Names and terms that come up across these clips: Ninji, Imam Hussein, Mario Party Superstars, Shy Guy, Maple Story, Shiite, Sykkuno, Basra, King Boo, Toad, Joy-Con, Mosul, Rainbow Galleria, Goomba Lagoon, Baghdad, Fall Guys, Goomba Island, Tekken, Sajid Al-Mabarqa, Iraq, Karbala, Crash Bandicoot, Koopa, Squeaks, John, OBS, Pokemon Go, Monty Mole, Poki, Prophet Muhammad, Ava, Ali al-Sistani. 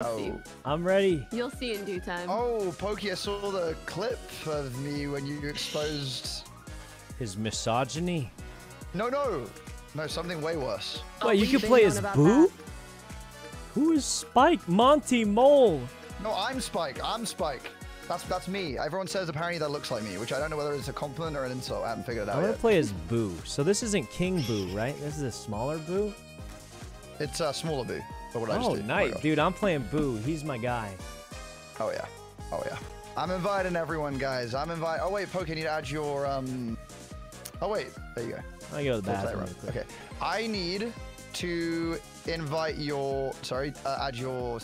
Oh, I'm ready. You'll see in due time. Oh, Poki, I saw the clip of me when you exposed his misogyny. No, something way worse. Wait, you can play as Boo? That? Who is Spike? Monty Mole. No, I'm Spike. I'm Spike. That's me. Everyone says apparently that looks like me, which I don't know whether it's a compliment or an insult. I haven't figured it out yet. I'm gonna play as Boo. So this isn't King Boo, right? This is a smaller Boo. It's a smaller Boo. Oh, nice, dude. I'm playing Boo. He's my guy. Oh, yeah. Oh, yeah. I'm inviting everyone, guys. I'm inviting... Oh, wait, Poki, you need to add your... Oh, wait. There you go. I go to the bathroom. Okay. I need to invite your... Sorry, add your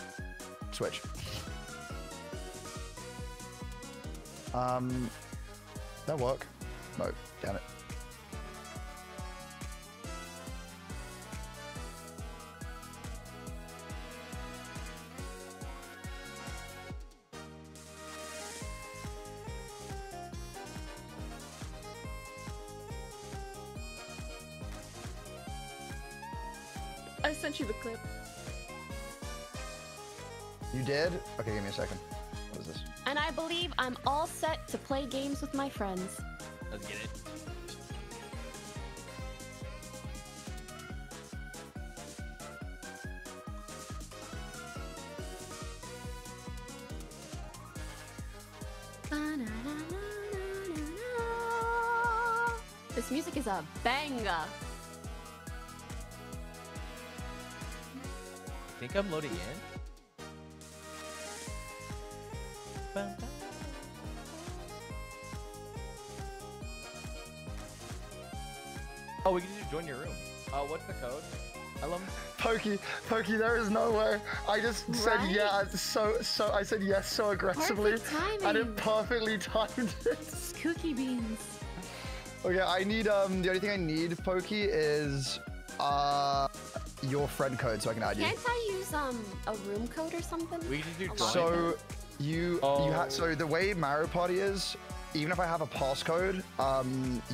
Switch. That work? No. Damn it. I sent you the clip. You did? Okay, give me a second. What is this? And I believe I'm all set to play games with my friends. Let's get it. This music is a banger. I think I'm loading in. Oh, we can just join your room. What's the code? Ellum? Poki, there is nowhere. I just said yeah, so I said yes so aggressively. And it perfectly timed it. Cookie beans. Okay, I need, the only thing I need, Poki, is, your friend code so I can add you. Can't I use a room code or something? We can do so the way Mario Party is, even if I have a passcode,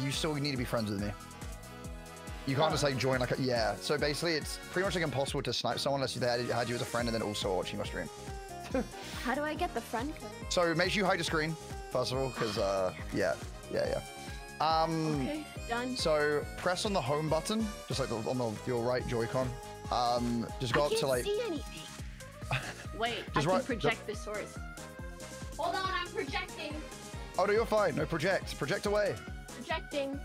you still need to be friends with me. You can't just like join like a, yeah. So basically, it's pretty much like impossible to snipe someone unless they had you as a friend and then also watching your stream. How do I get the friend code? So make sure you hide your screen first of all, because okay, done. So press on the home button, just like on your right Joy-Con. Just go up to like. I can't see anything. Wait, I can project the source. Hold on, I'm projecting. Oh no, you're fine. No, project. Project away. Projecting.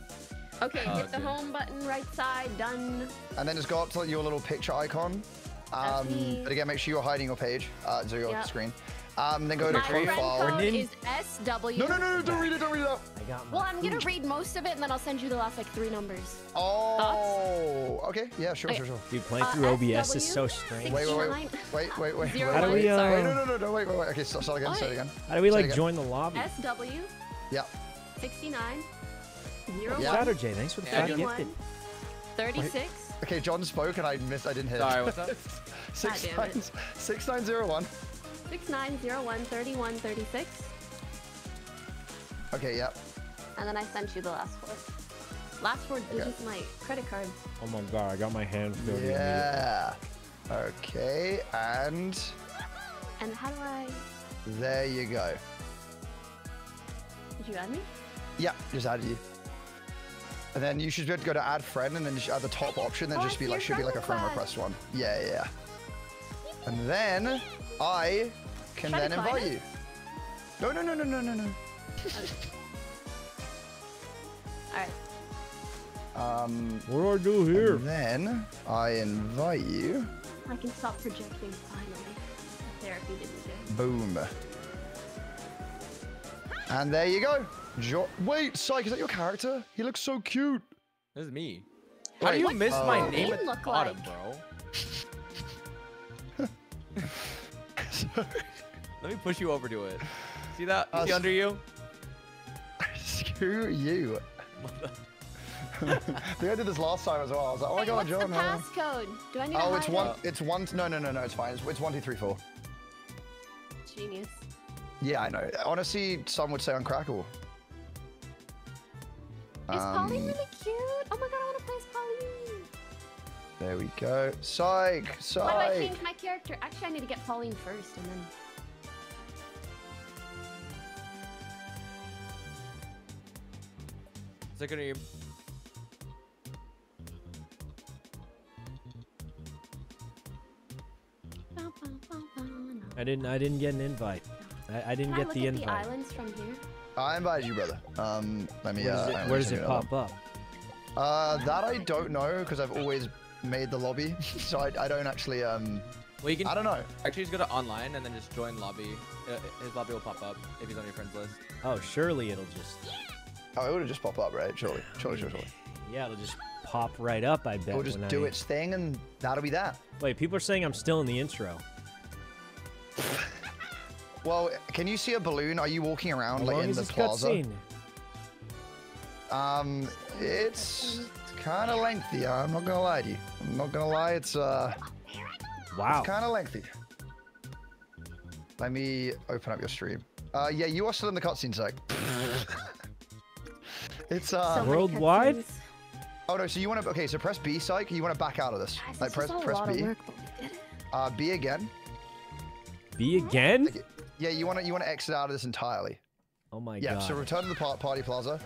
Okay, hit the home button, right side. Done. And then just go up to like, your little picture icon. But again, make sure you're hiding your page, so your screen. Then go to profile. My friend code is SW. No, don't read it. I got my I'm going to read most of it, and then I'll send you the last, like, 3 numbers. Oh, okay. Yeah, sure. Dude, playing through OBS SW? Is so strange. Wait. How do we, No, wait. Okay, start again. How do we, like, join the lobby? SW. Yeah. 69. 01. Saturday, thanks for the gifted. 36. Wait. Okay, John spoke, and I didn't hear. Sorry, what's up? 6901. 69013136. Okay, yep. And then I sent you the last 4. Last 4 digits of my credit card. Oh my god, I got my hands dirty. Yeah. Okay, and. And how do I? There you go. Did you add me? Yeah, just added you. And then you should be able to go to add friend, and then just add the top option, then just be like should be like a friend request one. Yeah. And then I can then invite you. No. Alright. What do I do here? And then I invite you. I can stop projecting finally. Therapy didn't do it. Boom. And there you go. Wait, Psych, is that your character? He looks so cute. This is me. How do you miss my name at the bottom, bro? Let me push you over to it. See that? See under you? Screw you. I think I did this last time as well. I was like, oh my god, John. What's the passcode? Do I need to hide it? It's one. No, it's fine. It's 1234. Genius. Yeah, I know. Honestly, some would say on Crackle. Is Pauline really cute? Oh my god, I want to play as Pauline. There we go. Psych! Psych! Why do I change my character? Actually, I need to get Pauline first and then... Sykkuno. I didn't get an invite. I didn't get the invite. Can I look at the islands from here? I invited you, brother. Let me. Where does it pop up? That I don't know because I've always made the lobby, so I don't actually. Well, you can. I don't know. Actually, just go to online and then just join lobby. His lobby will pop up if he's on your friends list. Oh, surely it'll just. Oh, it would have just popped up, right? Surely. Yeah, it'll just pop right up, I bet. It'll just do its thing, and that'll be that. Wait, people are saying I'm still in the intro. Well, can you see a balloon? Are you walking around, how like, in the plaza? It's kind of lengthy. I'm not going to lie to you. I'm not going to lie. It's, wow. It's kind of lengthy. Let me open up your stream. Yeah, you are still in the cutscenes, like. It's worldwide. Oh no! So you want to? Okay, so press B, Psych. You want to back out of this? Yes, like press B. Work, B again. B again? Yeah, you want to exit out of this entirely. Oh my god. Yeah. So return to the party plaza.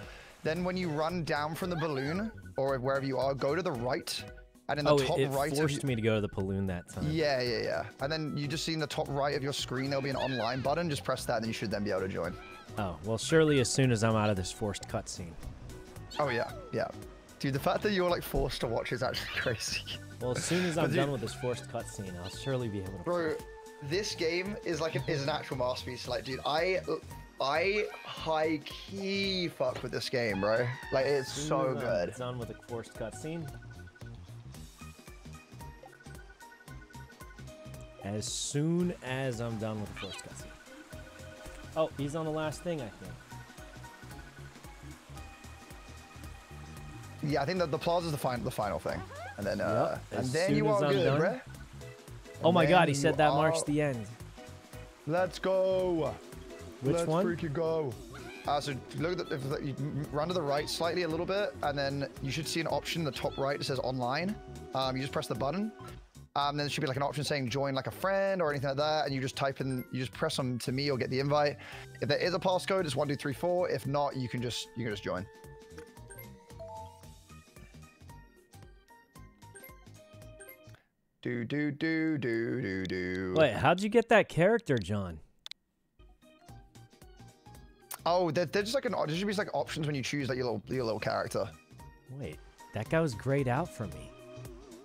Then when you run down from the balloon or wherever you are, go to the right. And in the top right. Forced me to go to the balloon that time. Yeah. And then you just see in the top right of your screen there'll be an online button. Just press that, and you should then be able to join. Oh, well, surely as soon as I'm out of this forced cutscene. Oh, yeah. Dude, the fact that you're, like, forced to watch is actually crazy. Well, as soon as I'm done with this forced cutscene, I'll surely be able to... Bro, this game is, like, is an actual masterpiece. Like, dude, I high-key fuck with this game, bro. Like, it's so good. Done with a forced cutscene. As soon as I'm done with the forced cutscene. Oh, he's on the last thing, I think. Yeah, I think that the plaza's the final thing, and then yep. And then you are good, bruh. Oh my god, he said that marks the end. Let's go. Which one? Let's freaking go. So look at you run to the right slightly a little bit, and then you should see an option in the top right that says online. You just press the button. Then there should be like an option saying join like a friend or anything like that, and you just type in, you just press them to me, you'll get the invite. If there is a passcode, it's 1234. If not, you can just join. Wait, how'd you get that character, John? Oh, they're just like there should be like options when you choose like your little character. Wait, that guy was grayed out for me.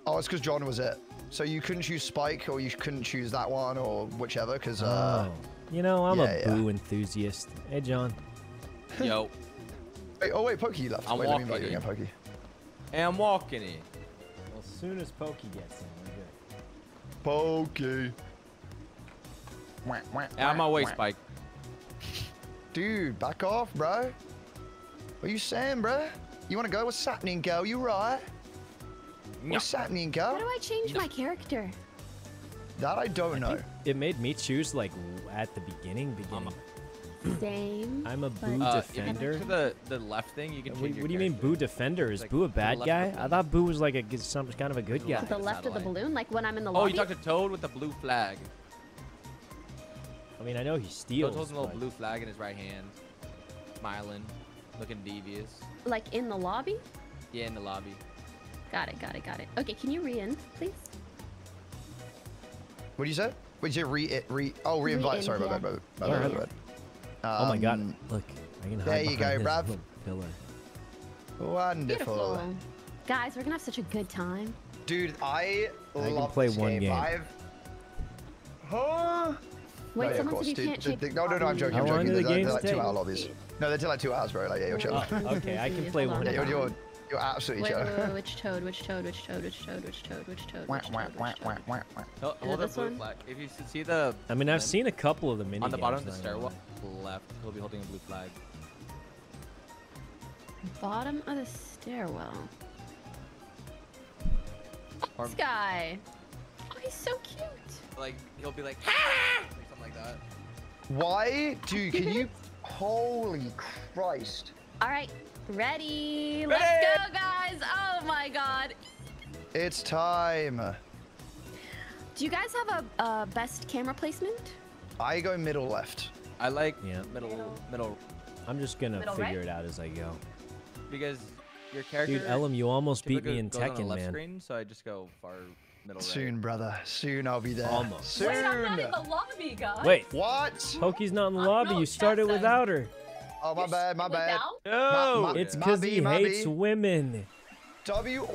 Oh, it's because John was it. So you couldn't choose Spike, or you couldn't choose that one, or whichever, because... You know, I'm a Boo enthusiast. Hey, John. Yo. Hey, oh, wait, Poki left. I'm walking in. Poki. Hey, I'm walking in. Well, as soon as Poki gets in, we're good. Poki. Out of my way, Spike. Dude, back off, bro. What are you saying, bro? You want to go? What's happening, girl? You right? What's happening, girl? How do I change my character? That I don't know. It made me choose like at the beginning. Same. I'm a Boo defender. To the left thing, you can change. What do you mean, Boo defender? Is like, Boo a bad guy? I thought Boo was like some kind of a good guy. To the left of the balloon, like when I'm in the lobby. Oh, you talked to Toad with the blue flag. I mean, I know he steals. Toad holds a little blue flag in his right hand, smiling, looking devious. Like in the lobby? Yeah, in the lobby. Got it. Okay, can you re-in, please? What did you say? Re-invite. Sorry, my bad. Oh my god, look. I can hide there you go, bruv. Pillar. Wonderful. Guys, we're gonna have such a good time. Dude, I love play this one game. Huh? Wait, no, someone said you can't shape the lobby. No, I'm joking. They're like 2 hour lobbies. No, they're like 2 hours, bro. Like, yeah, you're chilling. Okay, I can play one. You're absolutely joking. Which toad? Hold up blue flag. If you see the... I mean, I've seen a couple of them in on the bottom of the stairwell left. He'll be holding a blue flag. Bottom of the stairwell. This guy. Oh, he's so cute. Like, he'll be like... something like that. Why? Dude, can you... Holy Christ. All right. Ready? Let's go, guys! Oh my god! It's time. Do you guys have a best camera placement? I go middle left. I like middle. I'm just gonna figure it out as I go. Because your character, dude, Ellum, you almost beat me in Tekken, man. Screen, so I just go far middle right. Soon, brother. Soon I'll be there. Almost. Soon. Wait, I'm not in the lobby, guys. Wait, what? Poki's not in the lobby. No, you started without her. Oh, my bad. My bad. No, it's because he hates women. Dude,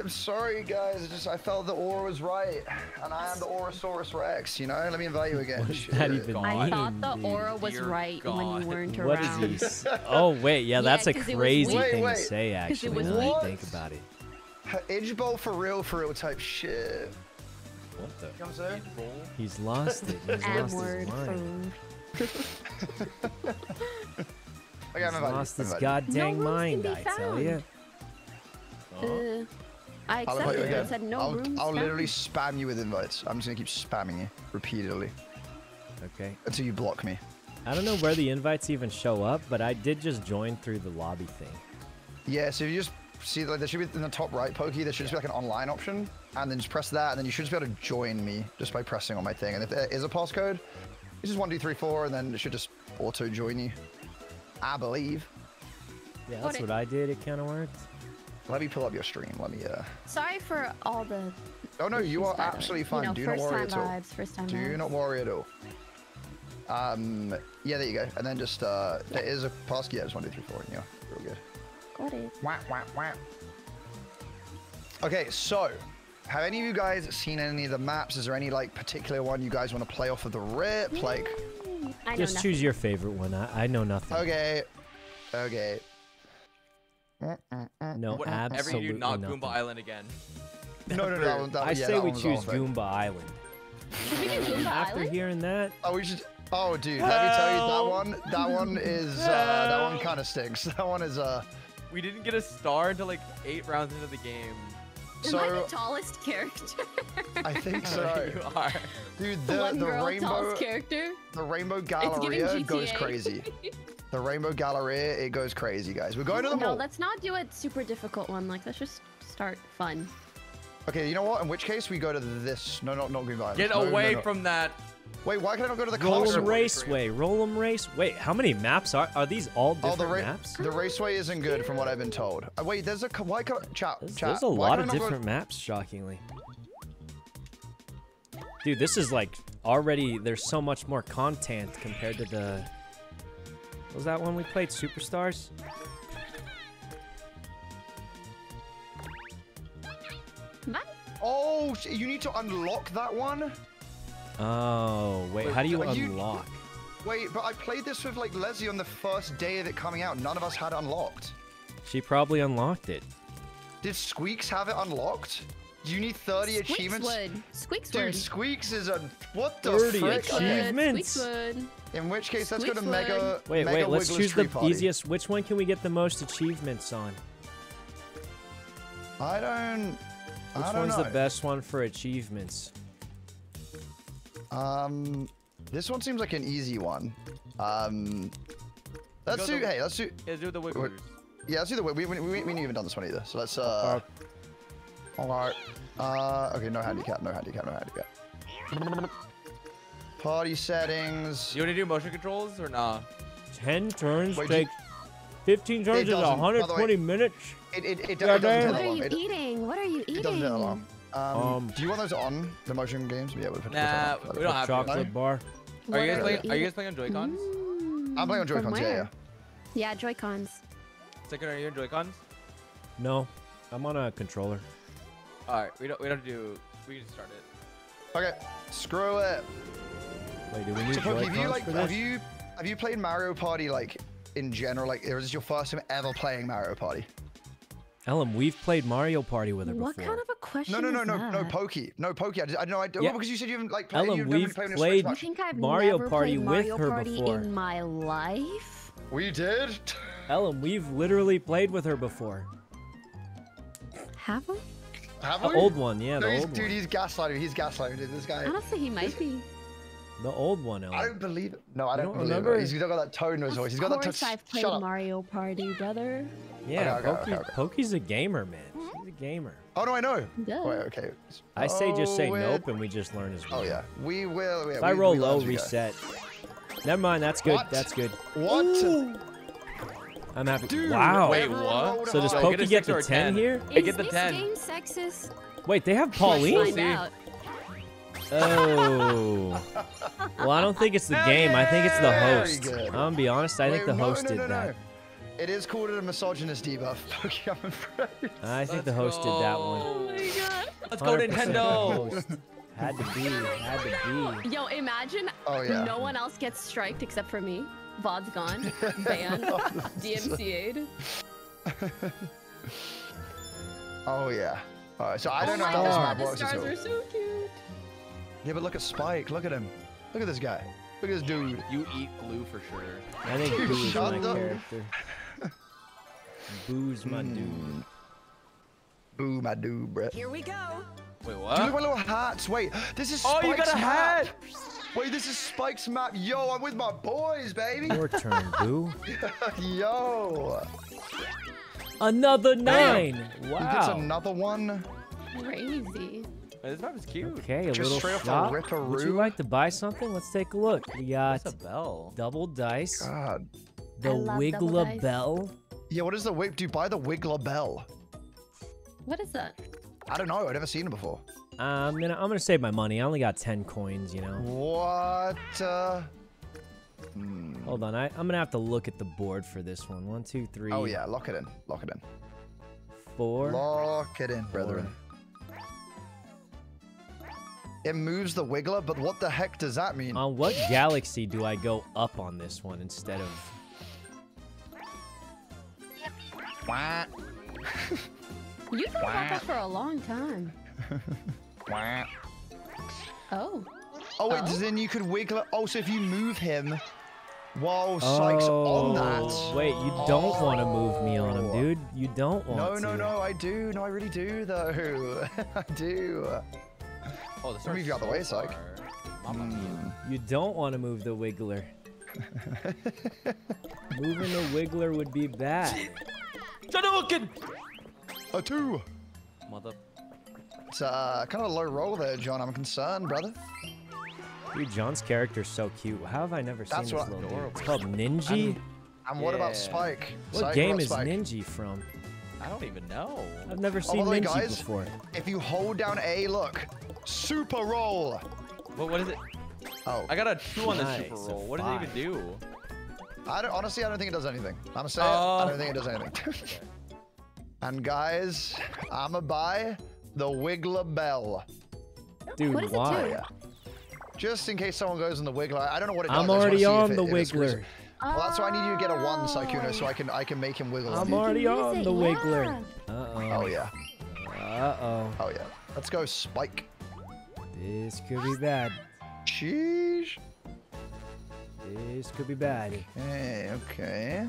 I'm sorry, guys. I felt the aura was right, and I am the Aurosaurus Rex. You know, let me invite you again. I thought the aura was right when you weren't around. Oh wait, yeah, that's a crazy thing to say. Actually, now that you think about it. Idgeball for real type shit. What the? He's lost it. He's lost his mind. Okay, he's lost his goddamn mind, I tell you. I accepted it. I said no I'll literally spam you with invites. I'm just gonna keep spamming you repeatedly. Okay. Until you block me. I don't know where the invites even show up, but I did just join through the lobby thing. Yeah, so if you just see, like, there should be in the top right, Poki, there should just be like an online option, and then just press that, and then you should just be able to join me just by pressing on my thing. And if there is a passcode, it's just 1, 2, 3, 4, and then it should just auto join you. I believe. Yeah, that's what I did. It kind of worked. Let me pull up your stream. Let me, Sorry for all the... Oh, no, you are absolutely fine. You know, Do not worry at all. Yeah, there you go. And then just, there is a passkey. Yeah, just 1, 2, 3, 4. Yeah, real good. Got it. Wah, wah, wah. Okay, so, have any of you guys seen any of the maps? Is there any, like, particular one you guys want to play off of the rip? Like... Just choose your favorite one. I know nothing. Okay. Okay. No, absolutely not Goomba Island again. No. I say we choose Goomba Island. After hearing that, oh, we should. Oh, dude, let me tell you, that one is that one kind of stinks. That one is We didn't get a star until like 8 rounds into the game. So, am I the tallest character? I think so. You are, dude. The Rainbow Galleria goes crazy. The Rainbow Galleria, it goes crazy, guys. We're going to the mall. No, let's not do a super difficult one. Like, let's just start fun. Okay, you know what? In which case, we go to this. No, not Green Vines. Get away from that. Wait, why can I not go to the Roll'em Raceway? Roll'em Race. Wait, how many maps are these? All different maps? The Raceway isn't good, from what I've been told. Wait, there's a There's a lot of different maps, shockingly. Dude, this is like already. There's so much more content compared to the. Was that one we played, Superstars? What? Oh, you need to unlock that one? Oh, wait, how do you unlock? Wait, but I played this with, like, Leslie on the first day of it coming out. None of us had unlocked. She probably unlocked it. Did Squeaks have it unlocked? Do you need 30 achievements? Squeaks would. Dude, Squeaks is a... What the frick? 30 achievements? Squeaks would. In which case, let's go to Mega. Wait, let's choose the easiest. Which one can we get the most achievements on? Which one's the best one for achievements? This one seems like an easy one. Let's do. Hey, let's do. Yeah, do the Wiggler's. Yeah, let's do the Wiggler's. We ain't even done this one either. So let's. All right. Okay, no handicap. Party settings. You want to do motion controls or not? 10 turns take 15 turns is 120 minutes. It doesn't have an alarm. What are you eating? What are you eating? It doesn't have an alarm. Do you want those on the motion games? Yeah, we don't have chocolate bar. Are you guys playing on Joy-Cons? I'm playing on Joy-Cons. Yeah, Joy-Cons. Second, are you on Joy-Cons? No, I'm on a controller. All right, we can start it. Okay, screw it. Wait, do we need Joy-Cons for this? Have you played Mario Party, like, in general? Like, or is this your first time ever playing Mario Party? Ellum, we've played Mario Party with her before. What kind of a question is that? No, Poki. No, Poki, I know, because you said you haven't, like, played... Ellum, we've played Mario Party with her before. In my life? We did? Ellum, we've literally played with her before. Have we? Have we? The old one, yeah, the old one. Dude, he's gaslighting. He's gaslighting, dude. This guy... Honestly, he might be. The old one, Ellum. I don't believe it. No, I don't believe remember. It. He's got that Toad in his voice. He's got that Toad. Of course I've played Mario Party, brother. Yeah, okay. Poki's a gamer, man. He's a gamer. Oh, no, I know. Yeah. Wait, okay. I say just say nope, and we just learn as well. Oh, yeah. We will. Yeah, if I roll low, reset. Never mind. That's good. What? That's good. What? Ooh. I'm happy. Dude, wow. Wait, what? So does Poki get the 10 here? I get the 10. Is this game sexist? Wait, they have Pauline? Oh. Well, I don't think it's the game. I think it's the host. I'm going to be honest. I think the host did that. It is called a misogynist debuff. Poki, I'm afraid. I think the host did that one. Oh my god. Let's go, Nintendo. Had to be. Had to be. Yo, imagine no one else gets striked except for me. VOD's gone. Banned. DMCA'd. Oh, yeah. All right, so I don't know how this map works. The stars are so cute. Yeah, but look at Spike. Look at him. Look at this guy. Look at this dude. You eat Blue for sure. I think Blue is my character. Boo's my dude. Boo my dude, bruh. Here we go. Wait, what? Dude, look at my little hats. Wait, this is Spike's you got a hat. Wait, this is Spike's map. Yo, I'm with my boys, baby. Your turn, Boo. Yo. Another 9. Damn. Wow. He gets another one. Crazy. This map is cute. Okay, a little shop. Would you like to buy something? Let's take a look. We got double dice. God. The Wiggler Bell. Yeah, what is the Wiggler? Do you buy the Wiggler Bell? What is that? I don't know. I've never seen it before. I'm gonna save my money. I only got 10 coins, you know. What? Hold on. I'm gonna have to look at the board for this one. 1, 2, 3. Oh yeah, lock it in. Lock it in. 4. Lock it in, brethren. 4. It moves the Wiggler, but what the heck does that mean? On what galaxy do I go up on this one instead of? What? You've been about that for a long time. Oh. Oh wait, then you could wiggle. Oh, so if you move him while Sykes on that. Wait, you don't want to move me on him, dude. You don't want to. No, I do. No, I really do though. I do. Oh, this move you out the way, Syke. You don't want to move the Wiggler. Moving the Wiggler would be bad. A 2. Mother. It's kind of a low roll there, John. I'm concerned, brother. Dude, John's character's so cute. How have I never seen this little dude? It's called Ninji? And what about Spike? What game is Ninji from? I don't even know. I've never seen Ninji before. If you hold down A, look. Super roll. What is it? Oh. I got a 2 on the super roll. What does it even do? Honestly, I don't think it does anything. I'm going to say it. I don't think it does anything. And guys, I'm a buy. The Wiggler Bell. Dude, why? Just in case someone goes on the Wiggler. I don't know what it does. I'm already on the Wiggler. Well, that's why I need you to get a 1, Sykkuno, so I can make him wiggle. I'm already on the Wiggler. Uh-oh. Oh, yeah. Uh-oh. Oh, yeah. Let's go, Spike. This could be bad. Sheesh. This could be bad. Hey, okay.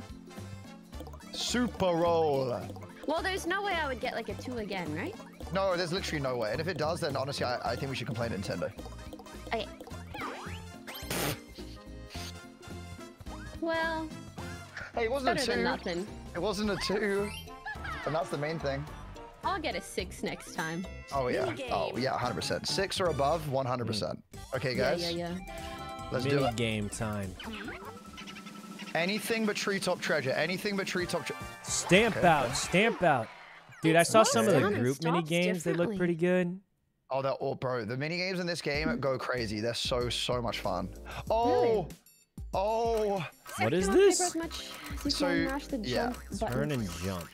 Super roll. Well, there's no way I would get, like, a 2 again, right? No, there's literally no way. And if it does, then honestly, I think we should complain to Nintendo. Okay. Well. Hey, it wasn't a 2. Than nothing. It wasn't a 2. And that's the main thing. I'll get a 6 next time. Oh, yeah. Oh, yeah, 100%. 6 or above, 100%. Okay, guys. Yeah. Let's do it. Game time. Anything but treetop treasure. Anything but treetop treasure. Stamp out. Dude, I saw some of the group mini games. They look pretty good. Oh, they're all, bro. The mini games in this game go crazy. They're so much fun. Oh, oh. What is this? So yeah, turn and jump.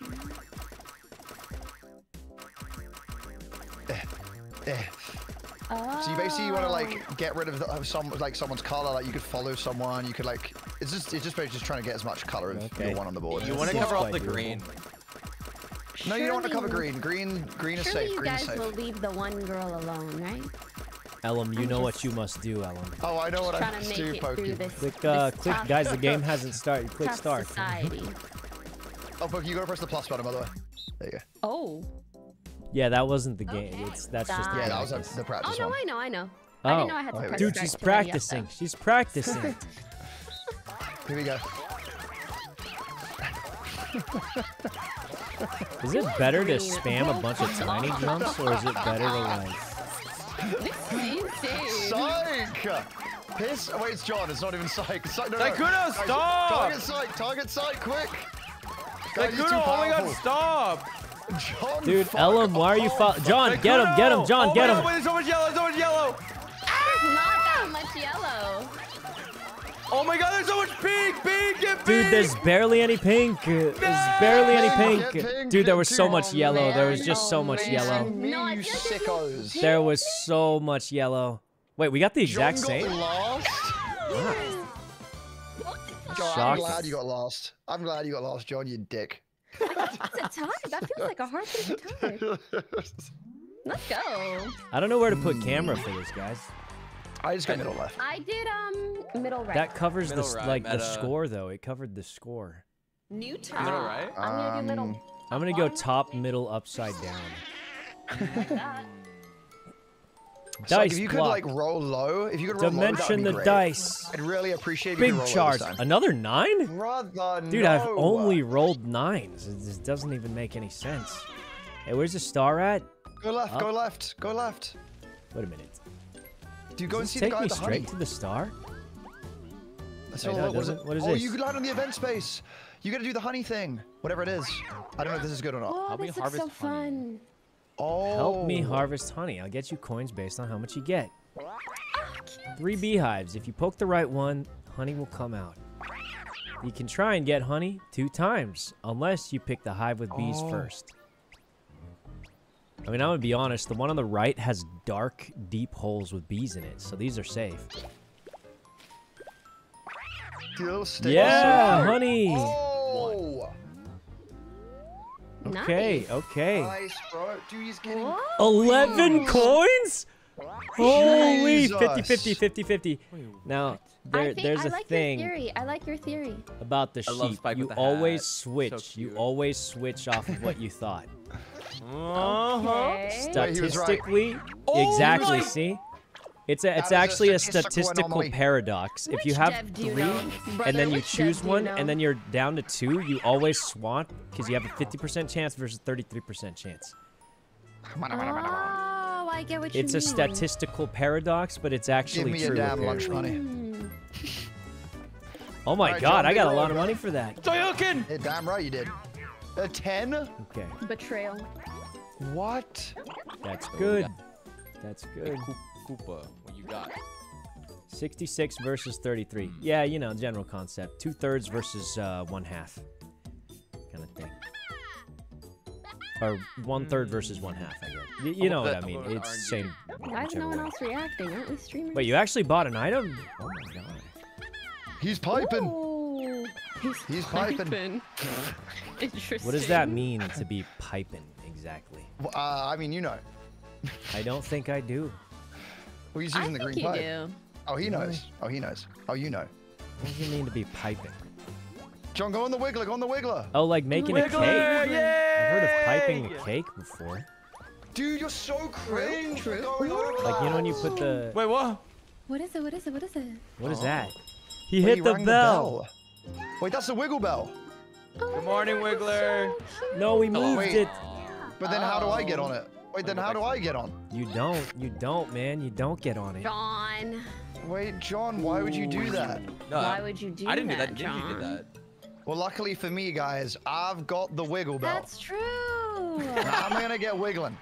So you basically want to like get rid of someone's color. Like you could follow someone. You could like it's just basically trying to get as much color as the one on the board. You want to cover up the green. No, you don't want to cover green. Green is safe. Green is safe. You guys will leave the one girl alone, right? Ellum, you know what you must do, Ellum. Oh, I know what I must do, Poki. Click, guys, the game hasn't started. Click start. Oh, Poki, you gotta press the plus button, by the way. There you go. Oh. Yeah, that wasn't the game. That's just the practice. Oh, no, I know. I didn't know I had to press start. She's practicing. She's practicing. Here we go. Is it better to spam a bunch of tiny jumps, or is it better to like... Psych! Piss! Oh, wait, it's John. It's not even Psych. Psych, no, no. Sykkuno, stop! Target Psych! Target Psych, quick! Sykkuno, oh my god, stop! John, dude, Ellum, why are you following? John, Sykkuno. Get him, John, get him! Oh my god, there's so much yellow, so much yellow! There's not that much yellow. Oh my god, there's so much pink! Pink! Get pink! Dude, there's barely any pink. There's barely any pink. Pink. Dude, there was so much yellow. Man. There was just so much yellow. No, you sickos. There was so much yellow. Wait, we got the exact same? Lost? Wow. John, I'm glad you got lost. I'm glad you got lost, John, you dick. It's a time. That feels like a hard thing to time. Let's go. I don't know where to put camera for this, guys. I just got middle left. I did middle right. That covers the like the score though. It covered the score. New top. Middle right. I'm gonna do middle. I'm gonna go top, middle, upside down. Like that. Dice. Like, if you could like roll low, if you could roll dimension low, the great. Dice. I'd really appreciate if you could roll charge. Low this time. Another 9? Brother, dude, no. I've only rolled 9s. This doesn't even make any sense. Hey, where's the star at? Go left. Go left. Go left. Wait a minute. Do you go and see the guy with the honey? Take me straight to the star? That's all it was. What is this? Oh, you land on the event space. You got to do the honey thing. Whatever it is. I don't know if this is good or not. Help me harvest honey. Oh. Help me harvest honey. I'll get you coins based on how much you get. 3 beehives. If you poke the right one, honey will come out. You can try and get honey 2 times, unless you pick the hive with bees first. I mean, I'm gonna be honest, the one on the right has dark, deep holes with bees in it, so these are safe. Yeah, honey! Oh. Okay, okay. Nice, bro. Dude, he's getting 11 coins? Holy, 50, 50, 50, 50. Now, there's a thing. I like your theory. About the sheep, you always switch. You always switch off of what you thought. Okay. Statistically, exactly. See, it's actually a statistical paradox. If you have 3 and then you choose one and then you're down to 2, you always swap because you have a 50% chance versus 33% chance. Oh, I get what you mean. It's a statistical paradox, but it's actually true. Give me a damn lunch money. Oh my god, I got a lot of money for that. Toyokin! Damn right you did. A 10? Okay. Betrayal. What? That's good. That's good. Koopa, what you got? 66 versus 33. Yeah, you know, general concept. 2/3 versus 1/2. Kind of thing. Or 1/3 versus 1/2, I guess. You know what I mean. It's the same. Why is no one else reacting? Aren't we streaming? Wait, you actually bought an item? Oh my god. He's piping. Ooh. He's piping. Interesting. What does that mean to be piping exactly? Well, I mean, you know. I don't think I do. Well, he's using the green pipe. Do. Oh, he knows. Oh, he knows. Oh, you know. What does it mean to be piping? John, go on the wiggler. Go on the wiggler. Oh, like making a cake. Yay! I've heard of piping a cake before. Dude, you're so cringe. True. Like, you know when you put the... Wait, what? What is it? What is it? What is it? What is that? He hit the bell. Wait, that's the wiggle bell. Oh, good morning, Wiggler. So no, we moved it. But then how do I get on it? Wait, then how do I get on? You don't, man. You don't get on it. John. Wait, John, why would you do that? No, why would you do that, I didn't do that, John. Ninji did that. Well, luckily for me, guys, I've got the wiggle bell. That's true. I'm gonna get wiggling.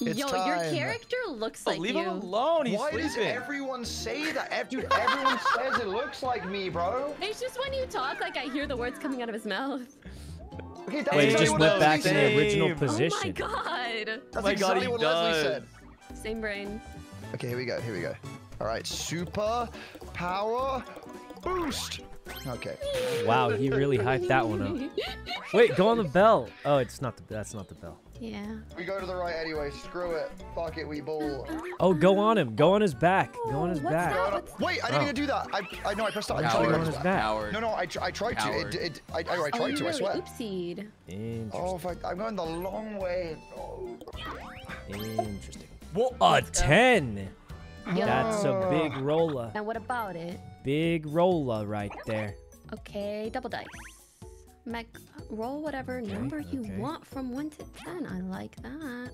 It's Yo, time. Your character looks like leave you. Leave him alone. He's Why does everyone say that? Dude, everyone says it looks like me, bro. It's just when you talk, like I hear the words coming out of his mouth. Okay, that's Wait, he just went back to the original position. Oh my god. That's exactly what Leslie said. Same brain. Okay, here we go. Here we go. All right, super power boost. Okay. Wow, he really hyped that one up. Wait, go on the bell. Oh, it's not the. That's not the bell. Yeah. We go to the right anyway. Screw it. Fuck it. We bowl. Oh, go on him. Go on his back. Go on his back. Wait, I didn't even do that. I know. I pressed up. I tried to go on his back. No, I tried to. I tried to. I swear. Oopsied. Interesting. Oh, I'm going the long way. Interesting. What a 10. Yo. That's a big roller. And what about it? Big roller right there. Okay, double dice. Mac, roll whatever number you want from 1 to 10. I like that.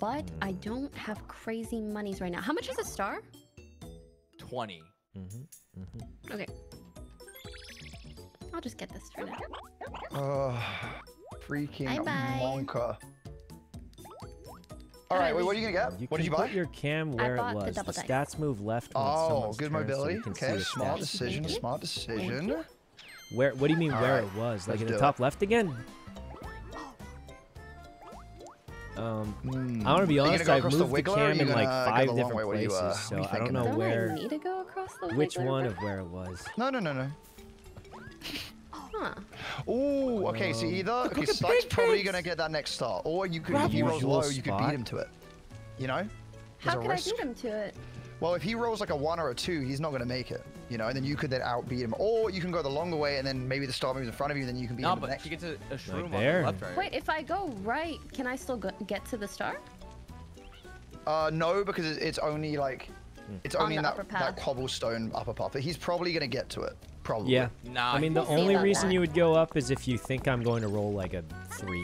But I don't have crazy monies right now. How much is a star? 20. Okay. I'll just get this for now. Freaking Monka. All right, wait, what are you gonna get? What did you buy? Put your cam where it was. The stats move left. Oh, good mobility. Okay, small decision, small decision. Where? What do you mean where it was? Like in the top left again? I want to be honest. I've moved the cam in like 5 different places, so I don't know where. Which one of where it was? No, no, no, no. Huh. Ooh, okay, so either Spike's probably gonna get that next star, or you could, if he rolls low, you could beat him to it. You know? How could I beat him to it? Well, if he rolls like a 1 or a 2, he's not gonna make it. You know, and then you could then outbeat him, or you can go the longer way, and then maybe the star moves in front of you, then you can beat him. No, but next. You get to a shroom right there. On the left, right? Wait, if I go right, can I still get to the star? No, because it's only like it's only in that cobblestone upper path. But he's probably gonna get to it. Probably. Yeah. Nah, I mean, the only reason you would go up is if you think I'm going to roll like a 3.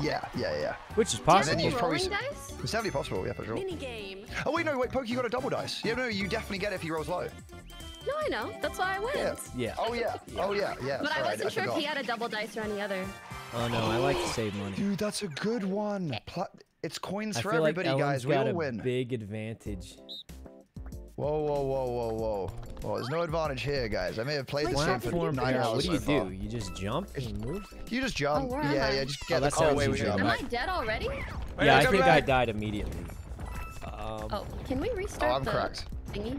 Yeah, yeah, yeah. Which is possible. It's definitely possible. Yeah, for sure. Mini game. Oh wait, no, wait, Poki, you got a double dice. Yeah, no, you definitely get it if he rolls low. No, I know. That's why I went. Yeah. Oh yeah. Oh yeah. Yeah. But I wasn't sure if he had a double dice or any other. Oh no, I like to save money. Dude, that's a good one. It's coins for everybody, guys. We all win. Big advantage. Whoa, whoa, whoa, whoa, whoa. Well, there's no advantage here, guys. I may have played this game for 9 hours. What do you do? You just jump and move? You just jump. Yeah, yeah, just get the car away with you. Am I dead already? Yeah, I think I died immediately. Oh, can we restart the thingy?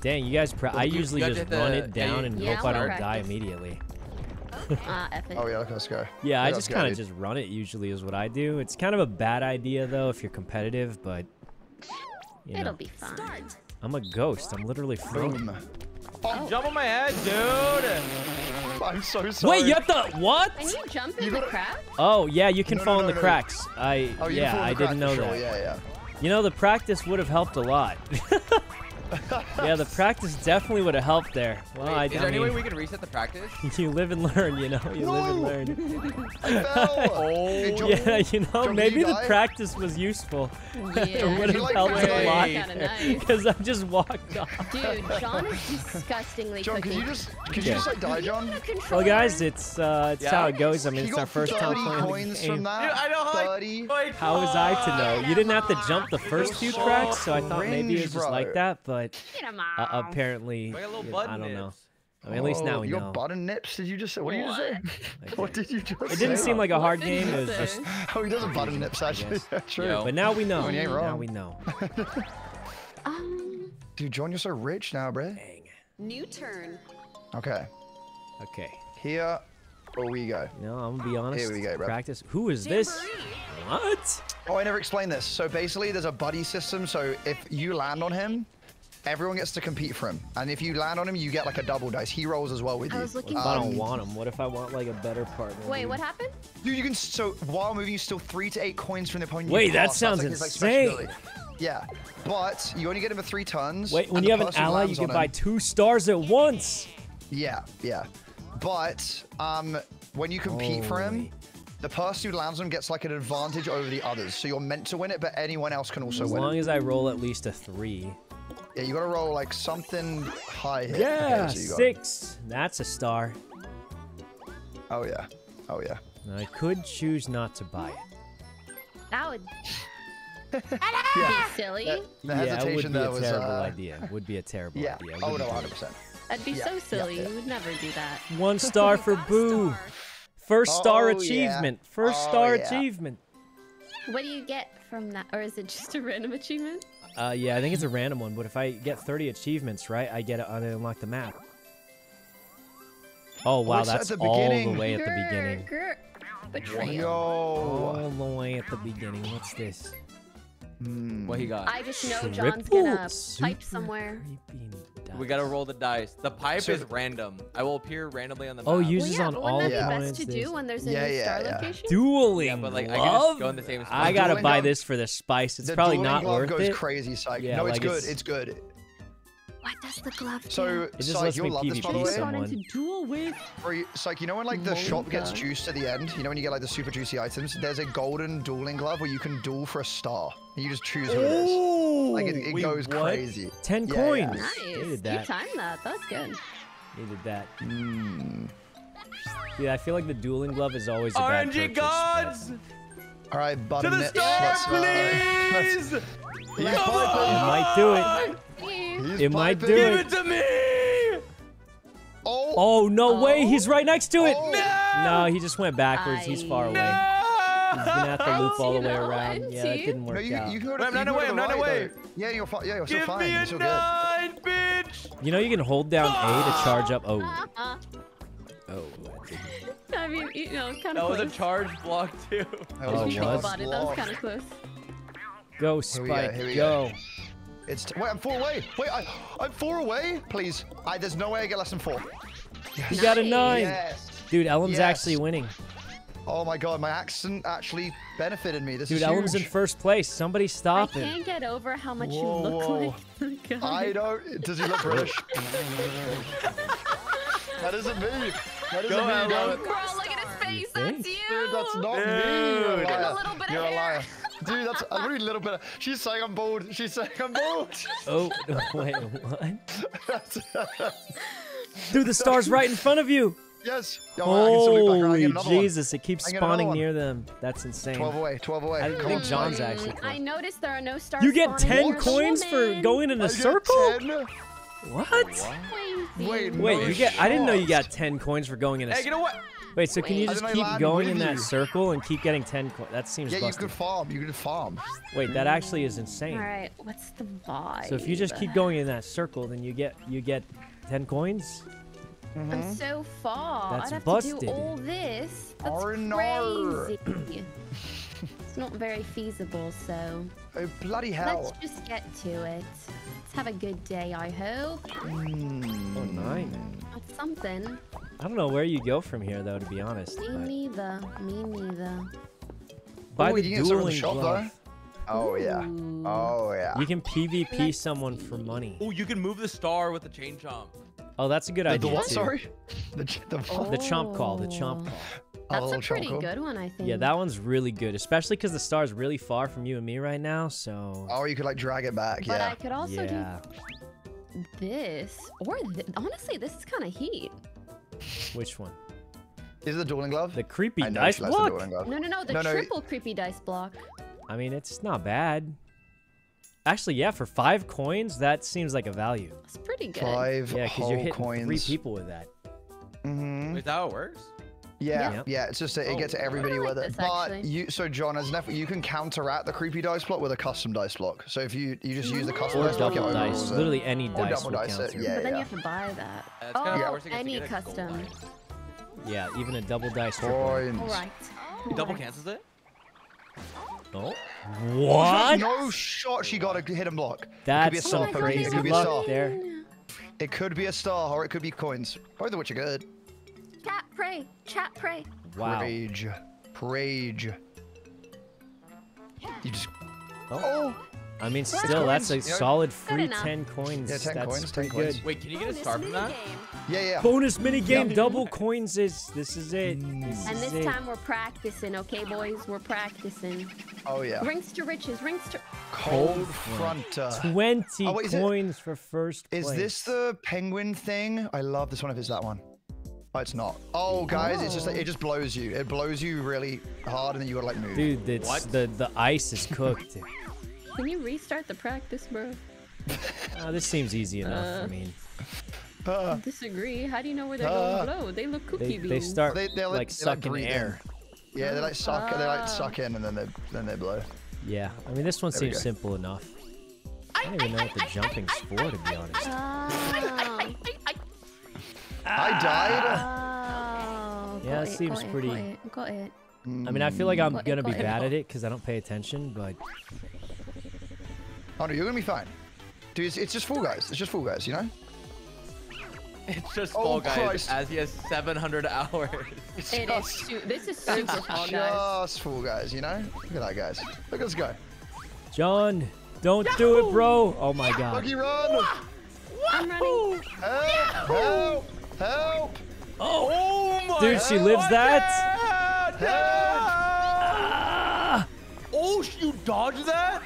Dang, you guys, I usually just run it down and hope I don't die immediately. Oh yeah, let's go. Yeah, I just kind of just run it usually is what I do. It's kind of a bad idea, though, if you're competitive, but... It'll be fun. I'm a ghost. I'm literally floating. Oh, jump on my head, dude! I'm so sorry. Wait, you have to what? Can you jump in the crack? Oh yeah, you can fall in the cracks. I didn't know that. Yeah, yeah. You know, the practice would have helped a lot. Yeah, the practice definitely would have helped there. Well, wait, is there any way we can reset the practice? You live and learn, you know. You live and learn. I fell. Hey, John, yeah, you know, maybe the practice was useful. Yeah. It would have helped a lot because I just walked off. Dude, John is disgustingly John, cooking. Can you just like die, John? Well, guys, it's how it goes. I mean, it's our first time playing this game. Dude, I know how was I to know? You didn't have to jump the first few cracks, so I thought maybe it was just like that, but. Apparently, I don't know. I mean, at least now we know. Your button nips? Did you just say? What did you just say? Okay. What did you just say? It didn't seem like a hard game. It was just. Oh, he doesn't button nips actually. True. Yo. But now we know. You ain't wrong. Now we know. Dude, John, you're so rich now, bro. Dang. New turn. Okay. Okay. Here we go. No, I'm gonna be honest. Here we go, bro. Practice. Who is this? What? Oh, I never explained this. So basically, there's a buddy system. So if you land on him. Everyone gets to compete for him, and if you land on him, you get like a double dice. He rolls as well with you. What if I don't want him? What if I want like a better partner? Wait, what happened? Dude, you can while moving, you steal 3 to 8 coins from the opponent. Wait, that sounds insane. Yeah, but you only get him for 3 turns. Wait, when you have an ally, you can buy 2 stars at once. Yeah, yeah, but when you compete for him. The person who lands them gets like an advantage over the others. So you're meant to win it, but anyone else can also win. As long as I roll at least a 3. Yeah, you gotta roll like something high. Yeah, okay, so 6. That's a star. Oh yeah, oh yeah. And I could choose not to buy it. That would be silly. Yeah, it would be a terrible idea. Would be a terrible idea. Oh, 100%. That'd be so silly. You would never do that. 1 star for Boo. First star achievement. Yeah. First star achievement. What do you get from that? Or is it just a random achievement? Yeah, I think it's a random one. But if I get 30 achievements, right, I get to unlock the map. Oh, wow. That's all the way at the beginning. Betrayal. All the way at the beginning. What's this? What he got? I just know John's gonna pipe somewhere. We gotta roll the dice. The pipe is random. I will appear randomly on the map. Oh, you just on all the best to do when there's a new star location? Dueling but like I can just go in the same spot. I gotta buy this for the spice. It's probably not worth it. Goes crazy, Psych. No, it's good. It's good. What does the glove do? So, Psych, you'll love this, by the way. It's like, you know when like the shop gets juiced to the end? You know when you get like the super juicy items? There's a golden dueling glove where you can duel for a star. And you just choose who it is. Like, it goes crazy. 10 coins. Yeah. Nice. You timed that. That's good. Needed that. Yeah, I feel like the dueling glove is always a bad purchase. RNG gods! All right, button it. To the star, please! Come on! It might do it. It might do it. Give it to me! Oh, no way. He's right next to it. No, he just went backwards. He's far away. He's going to have to loop all the way around. Yeah, that didn't work out. I'm not away. I'm not away. Yeah, you're fine. You're still fine. You're still good. You know you can hold down A to charge up O. Oh, I mean, you know, kind of close. That was a charge block, too. Oh, it was? That was kind of close. Go, Spike. Go. Wait, I'm 4 away. Wait, I'm 4 away? Please. There's no way I get less than 4. Yes. You got a 9. Yes. Dude, Ellum's actually winning. Oh my god, my accent actually benefited me. This is huge. Dude, Ellum's in first place. Somebody stop him. I can't get over how much you look like. I don't. Does he look British? That isn't me. That isn't me, Ellum. Bro, look at his face. That's you. Dude, that's not me. You're a little bit of hair. Dude, that's a really little bit. She's saying I'm bald. She's saying I'm bald. Oh, wait, what? Dude, the star's right in front of you. Yes. Oh, holy Jesus. It keeps spawning near them. That's insane. 12 away, 12 away. I didn't think John's actually close. I noticed there are no stars. You get 10 coins for going in a circle? What? Wait, you get. I didn't know you got 10 coins for going in a circle. Hey, you know what? Wait, so can you just keep going in that circle and keep getting 10 coins? That seems busted. Yeah, you could farm. You could farm. Wait, that actually is insane. All right, what's the vibe? So if you just keep going in that circle, then you get 10 coins? Mm-hmm. I'm so far. That's busted. I'd have to do all this. That's crazy. It's not very feasible, so... Oh, bloody hell. Let's just get to it. Let's have a good day, I hope. Oh, nine. That's something. I don't know where you go from here, though, to be honest. Me neither. Me neither. By the dueling glove. Oh, yeah. Oh, yeah. You can PvP someone for money. Oh, you can move the star with the chain chomp. Oh, that's a good idea, too. Sorry? The chomp call. The chomp call. That's a pretty good one, I think. Yeah, that one's really good, especially because the star is really far from you and me right now, so... Oh, you could, like, drag it back, yeah. But I could also do this, or... Honestly, this is kind of heat. Which one? Is it the dueling glove? The creepy dice block? No, the triple creepy dice block. I mean, it's not bad. Actually, yeah, for 5 coins, that seems like a value. That's pretty good. 5 yeah, because you're hitting coins. 3 people with that. Mm-hmm. Is that how it works? Yeah, yeah, it's just it gets everybody with it. But John, as an effort, you can counteract the creepy dice block with a custom dice block. So if you just use the custom dice block, literally any dice will count. Yeah, but then you have to buy that. Oh, any custom. Yeah, even a double dice. Alright. Double cancels it. Oh, what? No shot. She got a hidden block. That's some crazy luck there. It could be a star, or it could be coins. Both of which are good. Chat, pray. Chat, pray. Wow. Rage. Rage. You just... Oh! I mean, still, that's a solid free 10 coins. Yeah, 10 coins, 10 coins. Wait, can you get a star from that? Yeah, yeah. Bonus minigame, double coins is... This is it. And this time we're practicing, okay, boys? We're practicing. Oh, yeah. Rings to riches, rings to... Cold fronter. 20 coins for first place. Is this the penguin thing? I love this one if it's that one. Oh, it's not. Oh, guys, it's just it just blows you. It blows you really hard, and then you gotta like move. Dude, the ice is cooked. Can you restart the practice, bro? This seems easy enough. I mean, I disagree. How do you know where they're going low? They look cookie beans. They start like sucking air. Yeah, they like suck. They like suck in, and then they blow. Yeah, I mean this one seems simple enough. I don't even know what the jumping's for, to be honest. I died. Yeah, it seems pretty. Got it. I mean, I feel like I'm gonna be bad at it because I don't pay attention, but Oh no, you're gonna be fine. Dude, it's just Fall Guys. It's just Fall Guys, you know? It's just Fall Guys, Christ. As he has 700 hours. This is super Fall Guys. Just Fall Guys, you know? Look at that, guys. Look at this guy. John, don't do it, bro. Oh my God. Poki, run. I'm running. Help. Help. Help. Oh my God. Dude, she lives that? Help. Ah. Oh, you dodged that?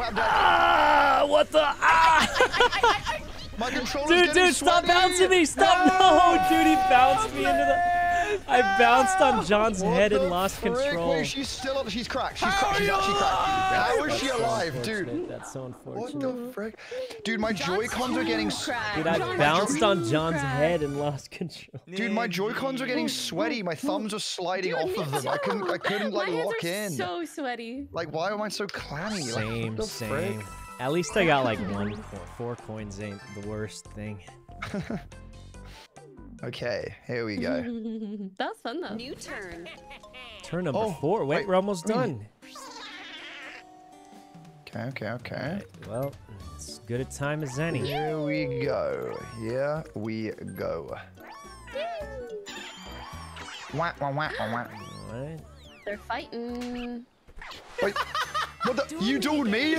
Ah, what the? Ah. My controller's getting sweaty. Dude, stop bouncing me! Stop! No, dude, he bounced me into the. I bounced on John's head and lost control. Wait, she's still up. She's cracked. She's cracked. She's cracked. How is she alive, dude? That's so unfortunate. What the frick? Dude, my Joy-Cons are getting. Dude, I bounced on John's head and lost control. Dude, my Joy-Cons are getting sweaty. My thumbs are sliding off of them. I couldn't like lock in. So sweaty. Like, why am I so clammy? Same. At least I got like 1 4 coins ain't the worst thing. Okay, here we go. That was fun though. New turn. Turn number 4. Wait, we're almost done. Okay. Right, well, it's good a time as any. Here we go. Here we go. Wah, wah, wah, wah, wah. All right. They're fighting. Wait. What the? You dueled me?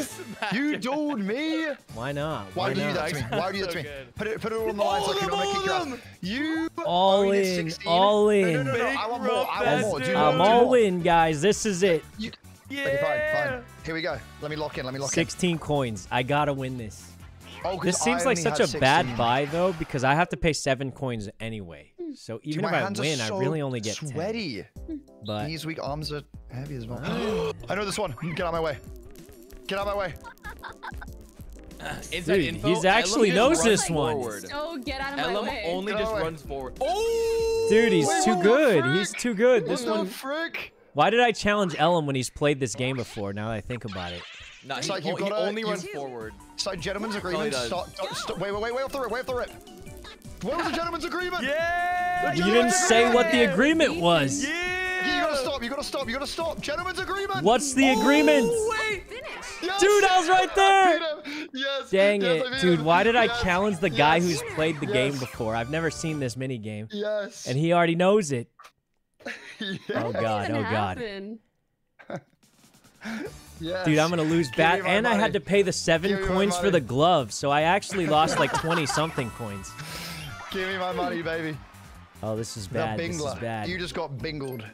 You dueled me? Why not? Why do you do that to me? Why do you do that to me? Put it all on the line so I can make it drop. You all in. All in. No. I want more. I want more. I'm all in, guys. This is it. Yeah. Okay, fine. Here we go. Let me lock in. 16 coins. I gotta win this. This seems like such a bad buy though, because I have to pay 7 coins anyway. So even if I win, I really only get 10. But these weak arms are heavy as well. I know this one. Get out of my way. Get out of my way. Dude, he actually knows this one. So get out of my way. Ellum only just runs forward. Oh! Dude, he's too good. He's too good. This one. Why did I challenge Ellum when he's played this game before? Now that I think about it. No, it's like he only runs forward. So gentleman's agreement. Wait, way off the rip. Way off the rip. What was the gentleman's agreement? Yeah! You didn't say what the agreement was. Yeah! You gotta stop, you gotta stop. Gentleman's agreement! What's the agreement? Wait! Yes, dude, I was right there! Yes, dang it. Dude, why did I challenge the guy who's played the game before? I've never seen this mini game. Yes. And he already knows it. Oh God, oh God. Yes. Dude, I'm gonna lose bat, and I had to pay the 7 coins for the glove, so I actually lost like 20-something coins. Give me my money, baby. Oh, this is bad. This is bad. You just got bingled.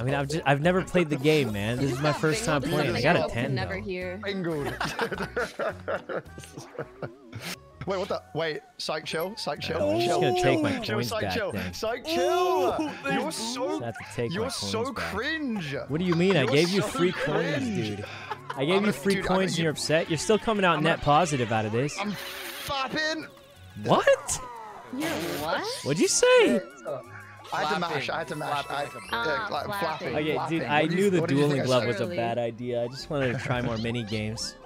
I mean, I've never played the game, man. This is my first time playing. I got a 10. Never here. Bingled. Wait, what the? Wait, Psych, chill, Psych, chill. I'm just gonna take my coins back. Psych, chill. You're so. You're so cringe. What do you mean? I gave you free coins, dude. I gave you free coins, and you're upset. You're still coming out net positive out of this. I'm fapping. What? You what? What'd you say? I had to mash. Flapping. Okay, dude, I knew the dueling glove was a bad idea. I just wanted to try more mini games.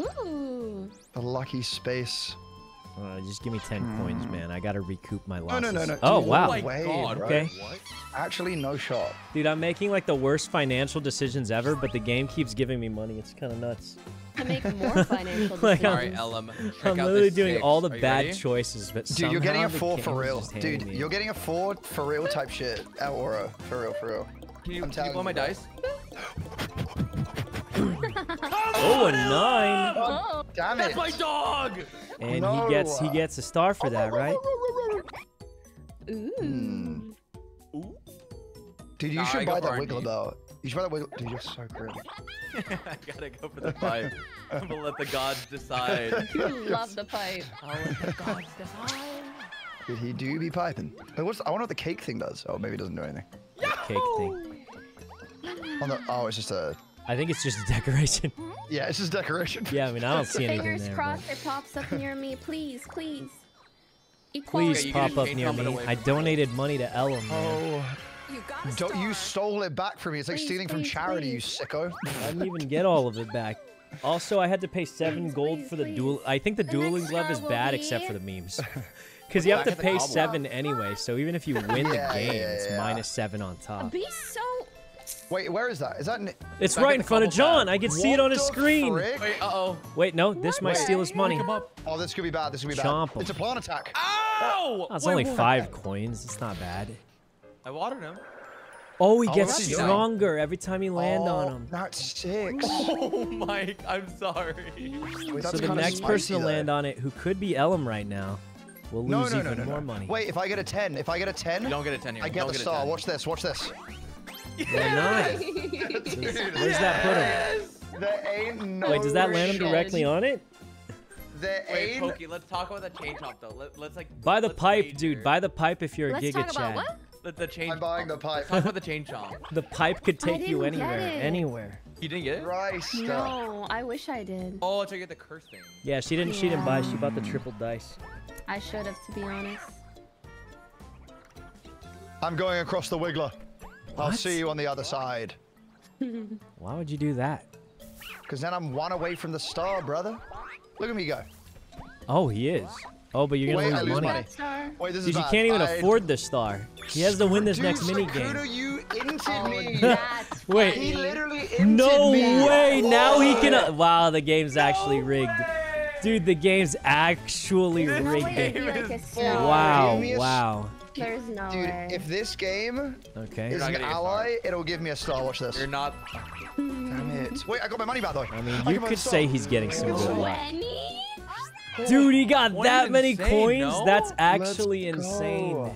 Ooh. The lucky space. Just give me 10 coins, man. I gotta recoup my losses. No. Oh, dude, wow. Oh my God, okay. What? Actually, no shot. Dude, I'm making like the worst financial decisions ever, but the game keeps giving me money. It's kind of nuts. I make more financial decisions. Like, sorry, Ellum. I'm literally doing all the bad choices, but dude, you're getting a 4 for real. Dude, you're getting a 4 for real type shit. At Aura. For real. Can you blow my dice? Oh, a 9. Oh, damn it. That's my dog. And he gets a star for that, right? Ooh. Dude, you should buy that Wiggler though. You should buy that Wiggler. Dude, you're so cringe. I gotta go for the pipe. I'm gonna let the gods decide. You love the pipe. I'll let the gods decide. Did he do be piping? Wait, I wonder what the cake thing does. Oh, maybe it doesn't do anything. The cake thing. Oh, it's just a. I think it's just a decoration. Yeah, it's just decoration. Yeah, I mean, I don't see anything there. Fingers crossed it pops up near me. Please. Please pop up near me. I donated money to Ellum, man. You stole it back from me. It's like stealing from charity, you sicko. I didn't even get all of it back. Also, I had to pay 7 gold for the duel. I think the dueling glove is bad except for the memes. Because you have to pay 7 anyway, so even if you win the game, it's minus 7 on top. Be so... Wait, where is that? Is that? It's right in front of John. I can see it on his screen. Frick? Wait, uh-oh. Wait, no, this might steal his money. Oh, this could be bad. This could be bad. Chomp him. It's a plan attack. Oh! That's only 5 coins. It's not bad. I watered him. Oh, he gets stronger every time you land on him. That's sick. Oh, Mike, I'm sorry. Wait, so the next person to land on it, who could be Ellum right now, will lose even more money. Wait, if I get a 10, you don't get a 10 here. I get the star. Watch this, watch this. Yes! Nice. Where's that put him? There ain't no Wait, does that land him directly on it? There ain't... Wait, Poki, let's talk about that chain chomp, though. Let's, like... Buy the pipe, dude. Buy the pipe if you're a Giga Chat. Let's talk about what? The chain I'm buying the pipe. Let's talk about the chain chomp. The pipe could take you anywhere. Anywhere. You didn't get it? Christ. No, I wish I did. Oh, so you get the curse thing. Yeah, she didn't buy. She bought the triple dice. I should have, to be honest. I'm going across the Wiggler. What? I'll see you on the other side. Why would you do that? Because then I'm one away from the star, brother. Look at me go. Oh, he is. Oh, but you're going to lose money. Wait, this is bad. You can't even afford the star. He has to win this next minigame. Sykkuno, you inted me. Wait. He literally inted me. No way. Now he can... wow, the game's actually rigged. Dude, the game's actually rigged. Wow, wow. There's no way. Dude, if this game is an ally, it'll give me a star. Watch this. You're not... Damn it. Wait, I got my money back, though. I mean, you could say he's getting some good luck. Dude, he got that many coins? That's actually insane.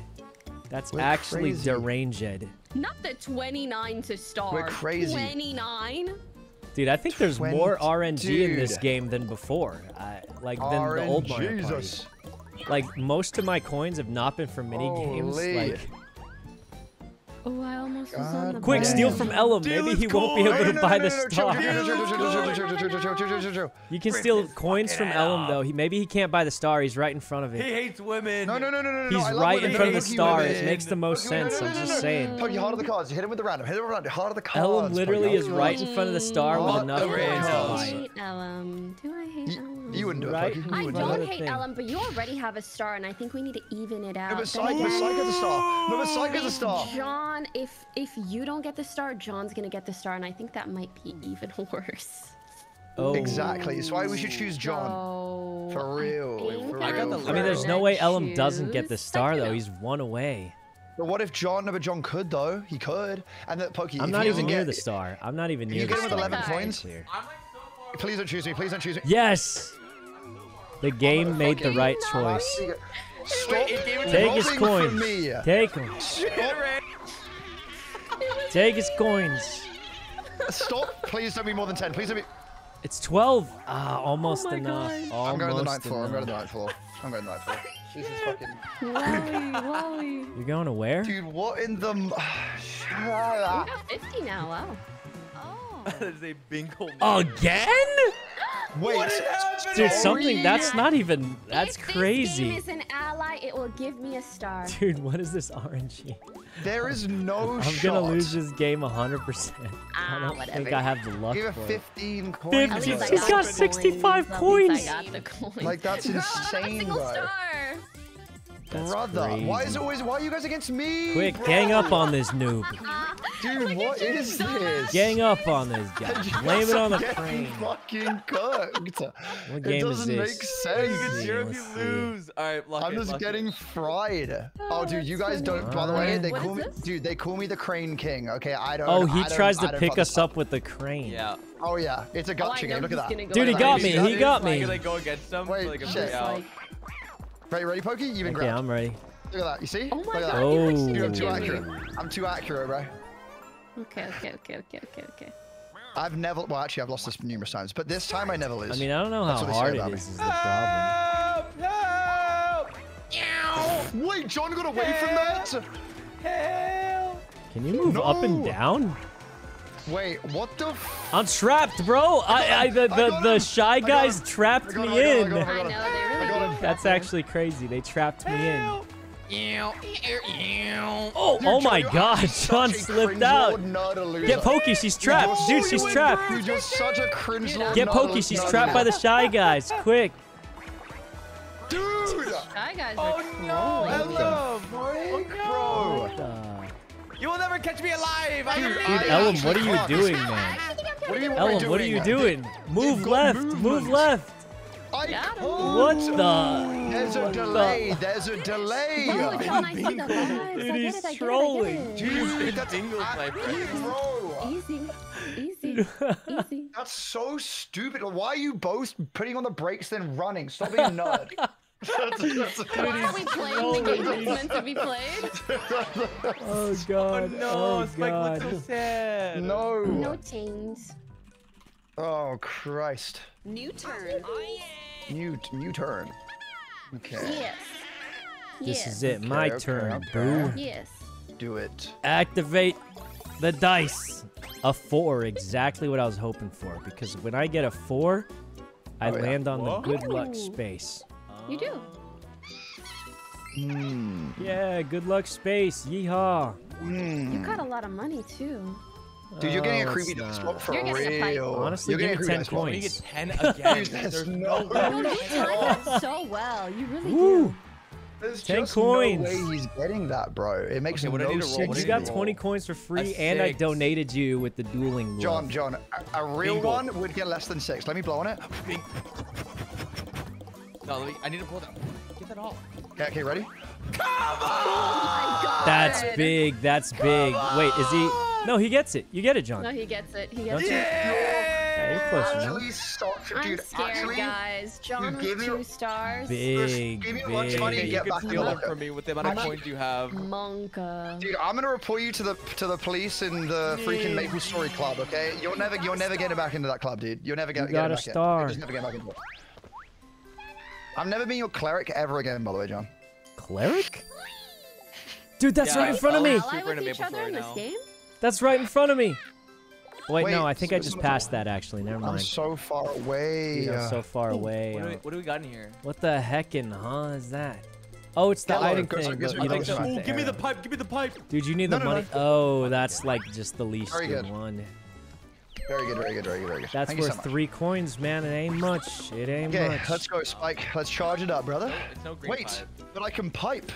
That's actually deranged. Not the 29 to star. We're crazy. 29? Dude, I think there's more RNG in this game than before. Like, than the old Mario Party. Like, most of my coins have not been for mini-games, like... Oh, I almost was on the Quick, steal from Ellum. Maybe he won't be able to buy the star. You can steal coins from Ellum, though. Maybe he can't buy the star. He's right in front of it. He hates women. No. He's right in front of the star. It makes the most sense. I'm just saying. Put your heart of the cards. Hit him with the random. Heart of the cards. Ellum literally is right in front of the star with enough coins to buy it. Do I hate Ellum? You wouldn't do it. I don't hate Ellum, but you already have a star, and I think we need to even it out. No, but Spike is a star. John. If you don't get the star, John's gonna get the star, and I think that might be even worse. Oh, exactly. That's why we should choose John. So, for real. I mean, there's no way Ellum doesn't get the star though. He's one away. But what if John? No, but John could though. He could. And that Poki. I'm not even near the star. I'm not even near. You get him with 11 coins. Please don't choose me. Please don't choose me. Yes. The game made the right choice. Stop. Take his coins. Take him. Take his coins. Stop. Please don't be more than 10. Please don't be... It's 12. Ah, almost enough. I'm going to the ninth floor. Jesus fucking... Wally. You're going to where? Dude, what in the... You got 50 now, wow. That is a bingo. Again? Wait, dude, something that's not even. That's crazy. If this game is an ally, it will give me a star. Dude, what is this RNG? There is no shot. I'm gonna lose this game 100%. I don't think I have the luck. Give 15 coins. He's got 65 coins. Like that's insane, bro. That's crazy. Why are you guys against me? Quick, gang up on this noob. Dude, what is this? Gang up on this guy. Blame it on the crane. Fucking cooked. What game is this? It doesn't make sense. You lose. All right, I'm just getting fried. Oh, dude, you guys don't. By the way, they call me. Dude, they call me the Crane King. Okay, I don't. Oh, he tries to pick us up with the crane. Yeah. Oh yeah, it's a gotcha game. Look at that. Dude, he got me. He got me. Can I go against them? Wait, shit. Ready, Poki? You've been grabbed. Yeah, I'm ready. Look at that. You see? Oh my god. Oh. Dude, I'm too accurate. I'm too accurate, bro. Okay. I've never. Well, actually, I've lost this numerous times, but this time I never lose. I mean, I don't know how hard it is. Is the problem. Help! Help! Wait, John got away from that. Help! Can you move up and down? Wait, what the? I'm trapped, bro. The shy guys trapped me in. I know they really did. That's actually crazy. They trapped me in. Oh, dude, oh my God! John slipped out. Get Poki, she's trapped, dude. She's trapped. Dude, you're such a cringe. Get Poki, she's trapped by the shy guys. Quick. Dude. Shy guys are cool. Hello, bro. You will never Never catch me alive. Dude, Ellum, what are you doing, man? Ellum, what are you doing? Move left. Move left. What the? There's a delay. There's a delay. It is trolling. Dude, that's easy. Easy. That's so stupid. Why are you both putting on the brakes then running? Stop being a nerd. Why are we playing the game that's meant to be played? Oh god. Oh no, oh, Spike god. Looks so sad. No. No chains. Oh Christ. New turn. Oh, yeah. New turn. Okay. Yes. This is it. Okay, my turn, boo. Yes. Do it. Activate the dice. A 4, exactly what I was hoping for. Because when I get a 4, I land on the good luck space. You do. Mm. Yeah, good luck space. Yeehaw. Mm. You got a lot of money too. Dude, you're getting a creepy dice roll for real. Honestly, you're getting 10 coins. You get 10 again. There's no way. No, you timed that so well. You really do. There's 10 just coins. No way he's getting that, bro. It makes no sense. You got 20 coins for free, and I donated you with the dueling rule. John, a real Bingo. One would get less than 6. Let me blow on it. No, I need to pull that. Get that off. Okay, ready? Come on! Oh my god! That's big. That's big. Wait, is he? No, he gets it. You get it, John. No, he gets it. He gets it. Yeah, you're close enough. I'm scared, guys. John with 2 stars. Big, give me lunch money and get back to the for me with the amount of coins you have. Monka. Dude, I'm gonna report you to the police in the freaking Maple Story club. Okay? You're never getting back into that club, dude. You're never getting back in. You got a star. You're never getting back into it. I'm never being your cleric ever again, by the way, John. Cleric? Dude, that's right in front of me. That's right in front of me. Wait, no, I think I just passed that, actually. Never mind. I'm so far away. Dude, I'm so far away. What do we got in here? What the heckin', huh, is that? Oh, it's the item thing. Give me the pipe. Give me the pipe. Dude, you need the money. Oh, that's like just the least good one. Very good, very good, very good, very good. That's worth 3 coins, man. It ain't much. It ain't much. Okay, let's go, Spike. Let's charge it up, brother. It's no green pipe. But I can pipe.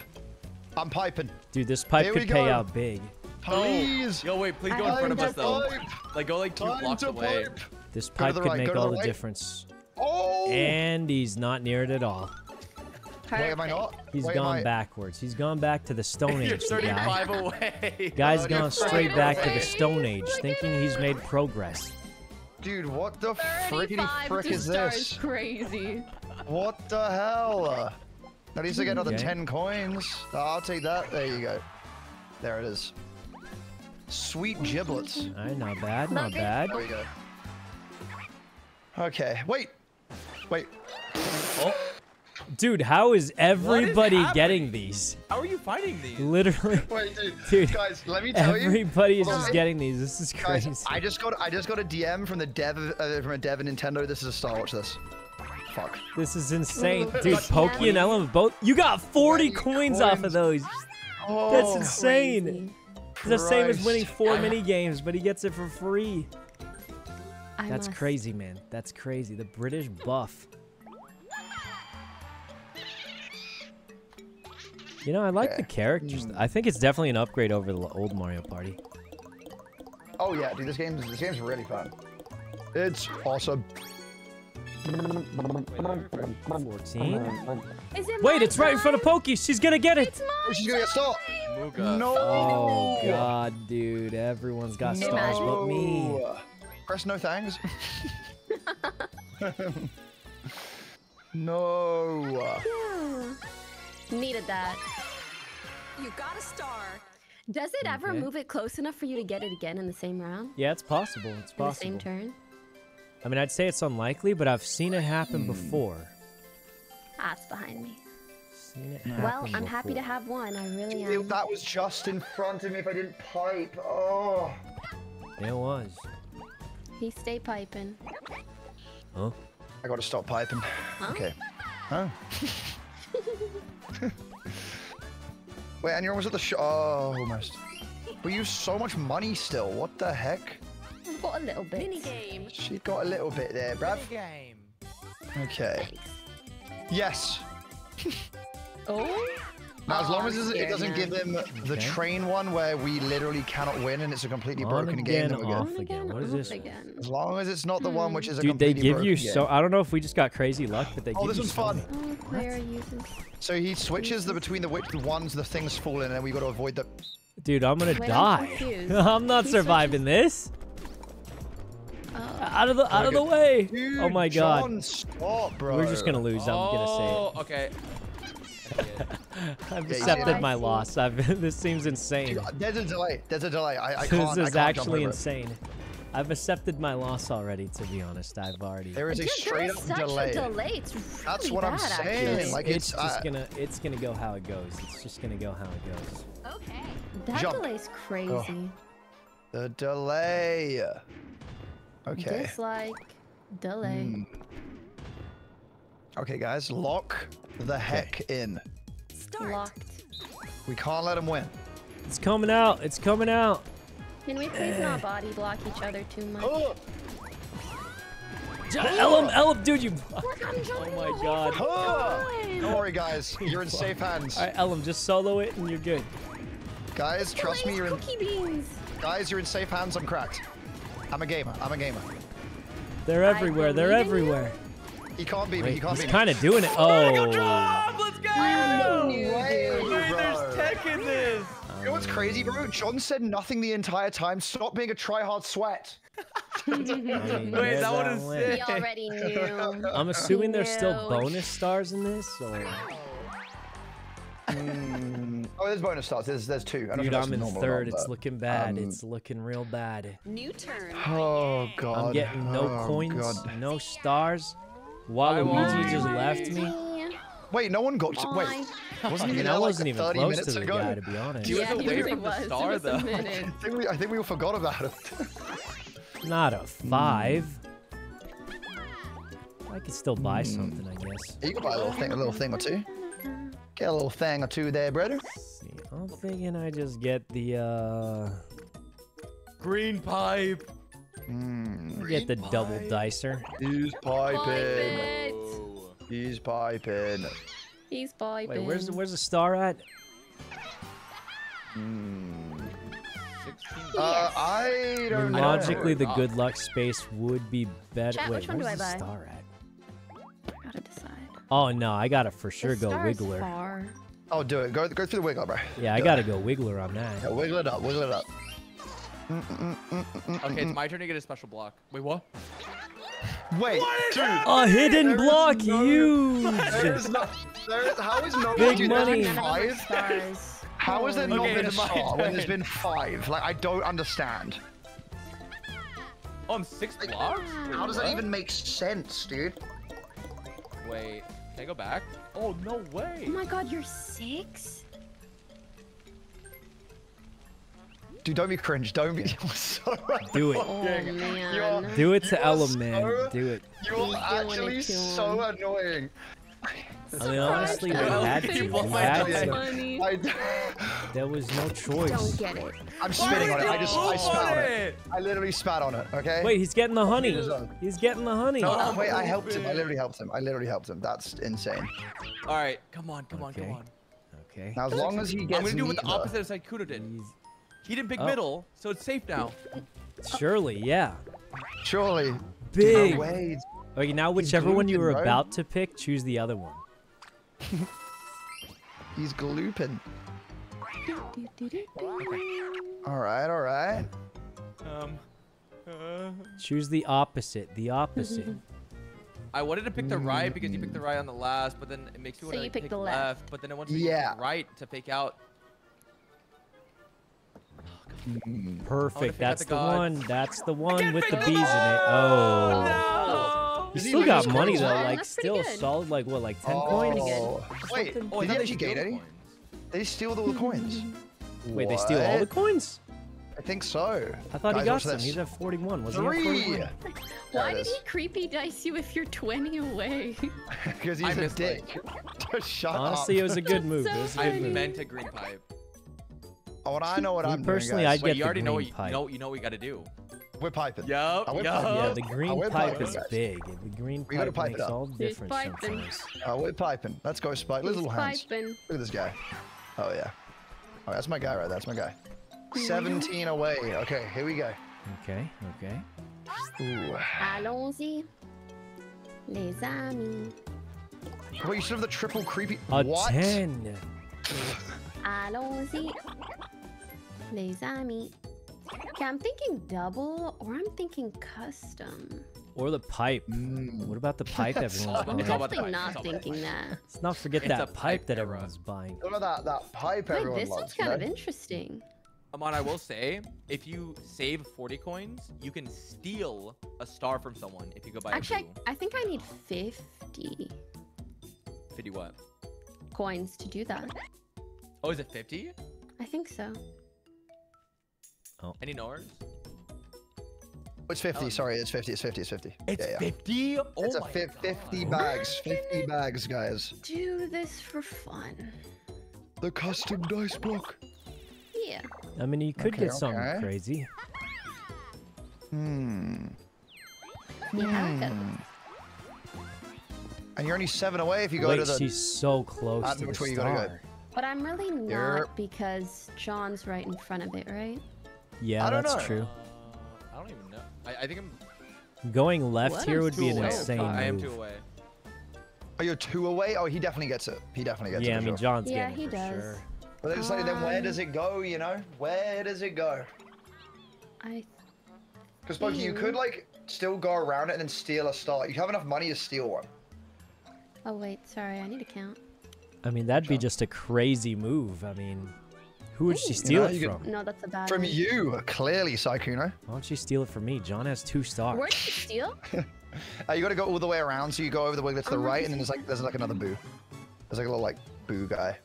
I'm piping. Dude, this pipe could pay out big. Please. Yo, wait, please go in front of us, though. Like, go like 2 blocks away. This pipe could make all the difference. Oh! And he's not near it at all. Wait, am I not? He's gone backwards. He's gone back to the Stone Age. You're 35 away. Guy's gone straight back to the Stone Age, thinking he's made progress. Dude, what the frickity frick is this? Crazy. What the hell? At least I get another 10 coins. Oh, I'll take that. There you go. There it is. Sweet giblets. All right, not bad, not bad. There you go. Okay, wait. Oh. Dude, how is everybody getting these? How are you finding these? Literally. Wait, dude, guys, let me tell you. Everybody is just getting these. This is crazy. Guys, I just got a DM from the dev from a dev of Nintendo. This is a star. Watch this. Fuck. This is insane, dude. Poki and Ellum both. You got 40 coins off of those. Oh, that's insane. Crazy. It's the same as winning 4 mini games, but he gets it for free. That's crazy, man. That's crazy. The British buff. You know, I like the characters. I think it's definitely an upgrade over the old Mario Party. Oh yeah, dude, this game's really fun. It's awesome. Wait, it's right in front of Poki. She's gonna get it. She's gonna get stalled. No. Oh god, dude, everyone's got stars but me. Press no thanks. No. Yeah. Needed that. You got a star. Does it ever move it close enough for you to get it again in the same round? Yeah, it's possible. It's possible. In the same turn? I mean, I'd say it's unlikely, but I've seen it happen before. Ah, it's behind me. Seen it happen well, I'm before. Happy to have one. I really am. That was just in front of me if I didn't pipe. Oh. It was. He stayed piping. Huh? I gotta stop piping. Huh? Okay. Huh? Wait, and you're almost at the almost. We use so much money still. What the heck? I've got a little bit. Mini game. She got a little bit there, bruv. Mini game. Okay. Thanks. Yes. Oh. Now, as long as it doesn't give him the train one where we literally cannot win and it's a completely broken game. What is this? As long as it's not the one which is a completely broken game. Dude, they give you so... I don't know if we just got crazy luck, but they give you... Oh, this one's fun. So he switches between the ones the things fall in and we got to avoid the... Dude, I'm going to die. I'm not surviving this. Out of the way. Dude, oh my god. John, stop, bro. We're just going to lose. I'm going to say it. Oh, okay. I've accepted my loss. This seems insane. Dude, there's a delay. I can't. This is actually insane. I've accepted my loss already, to be honest. I've already. There is a straight up delay. It's really that's what bad, I'm saying. Actually. Like it's just gonna, it's gonna go how it goes. It's just gonna go how it goes. Okay. That delay's crazy. Oh. The delay. Okay. Dislike. Delay. Mm. Okay, guys, lock the heck in. Start. Locked. We can't let him win. It's coming out. It's coming out. Can we please not body block each other too much? Oh. Ellum, dude, you. Oh my god. Oh. Don't worry, guys. You're in safe hands. All right, Ellum, just solo it and you're good. Guys, trust me. You're in. Beans. Guys, you're in safe hands. I'm cracked. I'm a gamer. They're everywhere. They're everywhere. He can't beat me. He can't beat me. He's kind of doing it. Oh. Let's go. There's tech in this. You know what's crazy, bro? John said nothing the entire time. Stop being a tryhard sweat. Wait, that one is sick. He already knew. I'm assuming there's still bonus stars in this. Or... Oh, there's bonus stars. There's two. Dude, I'm in third. It's looking bad. It's looking real bad. New turn. Oh god. I'm getting no coins, no stars. Waluigi just left me. Wait, no one got to, wait. Wasn't he there like 30 minutes ago? Guy, to be honest. He was away from the star, though. I think we all forgot about it. Not a 5. I could still buy something, I guess. You could buy a little thing or two. Get a little thing or two there, brother. I'm thinking I just get the green pipe. Get the double dicer. He's piping. He's piping. Wait, where's the star at? 16. I don't know. Logically, the good luck space would be better. Chat, wait, where's the star at? I gotta decide. Oh no, I gotta for sure go Wiggler. Far. Oh, do it. Go through the Wiggler, bro. Yeah, I gotta go Wiggler on that. Yeah, wiggle it up. Wiggle it up. Okay, it's my turn to get a special block. Wait, what? Wait, dude. A hidden block, huge. How is no big money? How is there not been a star when there's been 5? Like, I don't understand. Oh, I'm 6 blocks? How does that even make sense, dude? Wait, can I go back? Oh, no way. Oh my god, you're 6? Dude, don't be cringe. Don't be. So do it. Oh, man. Do it to Ellum, man. Do it. You're actually so annoying. I mean, honestly, we had to. There was no choice. Don't get it. I'm spitting on it. I spat on it. I literally spat on it. Okay. Wait, he's getting the honey. He's getting the honey. No, wait, I helped him. I literally helped him. That's insane. All right, come on. Okay. Now, as long as he gets. I'm gonna do what the opposite of Sykkuno did. He did big middle, so it's safe now. Surely, yeah. Surely. Big. No way. Okay, now whichever one you were about to pick, choose the other one. He's glooping. All right. Choose the opposite. I wanted to pick the right because you picked the right on the last, but then it makes you want to pick the left. But then it wants you to pick the right to fake out. Perfect. That's the one. That's the one with the bees in it. Oh. You still got money though. Like still solid. Like what? Like 10 coins. Wait. Oh, did they actually get any? They steal all the coins. Wait, they steal all the coins? I think so. I thought he got some. He's at 41. Was he at 41? Why did he creepy dice you if you're 20 away? Because he's a dick. Shut up. Honestly, it was a good move. I meant a green pipe. Oh, and I know what I'm doing, guys. Personally, I'd get the green pipe. You know what we got to do. We're piping. Yup. Yeah, the green pipe is big. The green pipe makes all the difference sometimes. Oh, we're piping. Let's go, Spike. Little hands. Look at this guy. Oh, yeah. Oh, that's my guy right there. That's my guy. 17 away. Okay, here we go. Okay, okay. Ooh. Allons-y, les amis. Wait, you should have the triple creepy. What? 10. Allons-y, les amis. Okay, I'm thinking double, or I'm thinking custom. Or the pipe. What about the pipe everyone's buying? I'm definitely not thinking that. Let's not forget that pipe that everyone's buying. What about that pipe everyone loves? This one's kind of interesting. Amon, I will say, if you save 40 coins, you can steal a star from someone if you go buy a two. I think I need 50. 50 what? Coins to do that. Oh, is it 50? I think so. Oh. Any knowers? It's 50. Ellum. Sorry, it's 50. It's 50. It's 50. It's 50? Yeah. Oh, it's my God. 50 bags. 50 bags, guys. Do this for fun. The custom dice block. Yeah. I mean, you could get something crazy. And you're only 7 away if you go to the... she's so close to the star. But I'm really not because John's right in front of it, right? Yeah, that's true. I don't even know. I think I'm... Going left here would be an insane move. I am 2 away. Oh, you're 2 away? Oh, he definitely gets it. He definitely gets it. Yeah, I mean, John's getting it for sure. But it's like, then where does it go, you know? Where does it go? Because, Poki, you could, like, still go around it and then steal a star. You have enough money to steal one. Oh, wait. Sorry. I need to count. I mean, that'd be just a crazy move. I mean, who would she steal it from? No, that's a bad one. From you, clearly, Sykkuno. Why don't you steal it from me? John has 2 stars. Where'd she steal? You got to go all the way around. So you go over the Wiggler to the right, and then there's like another Boo. There's like a little, like, Boo guy.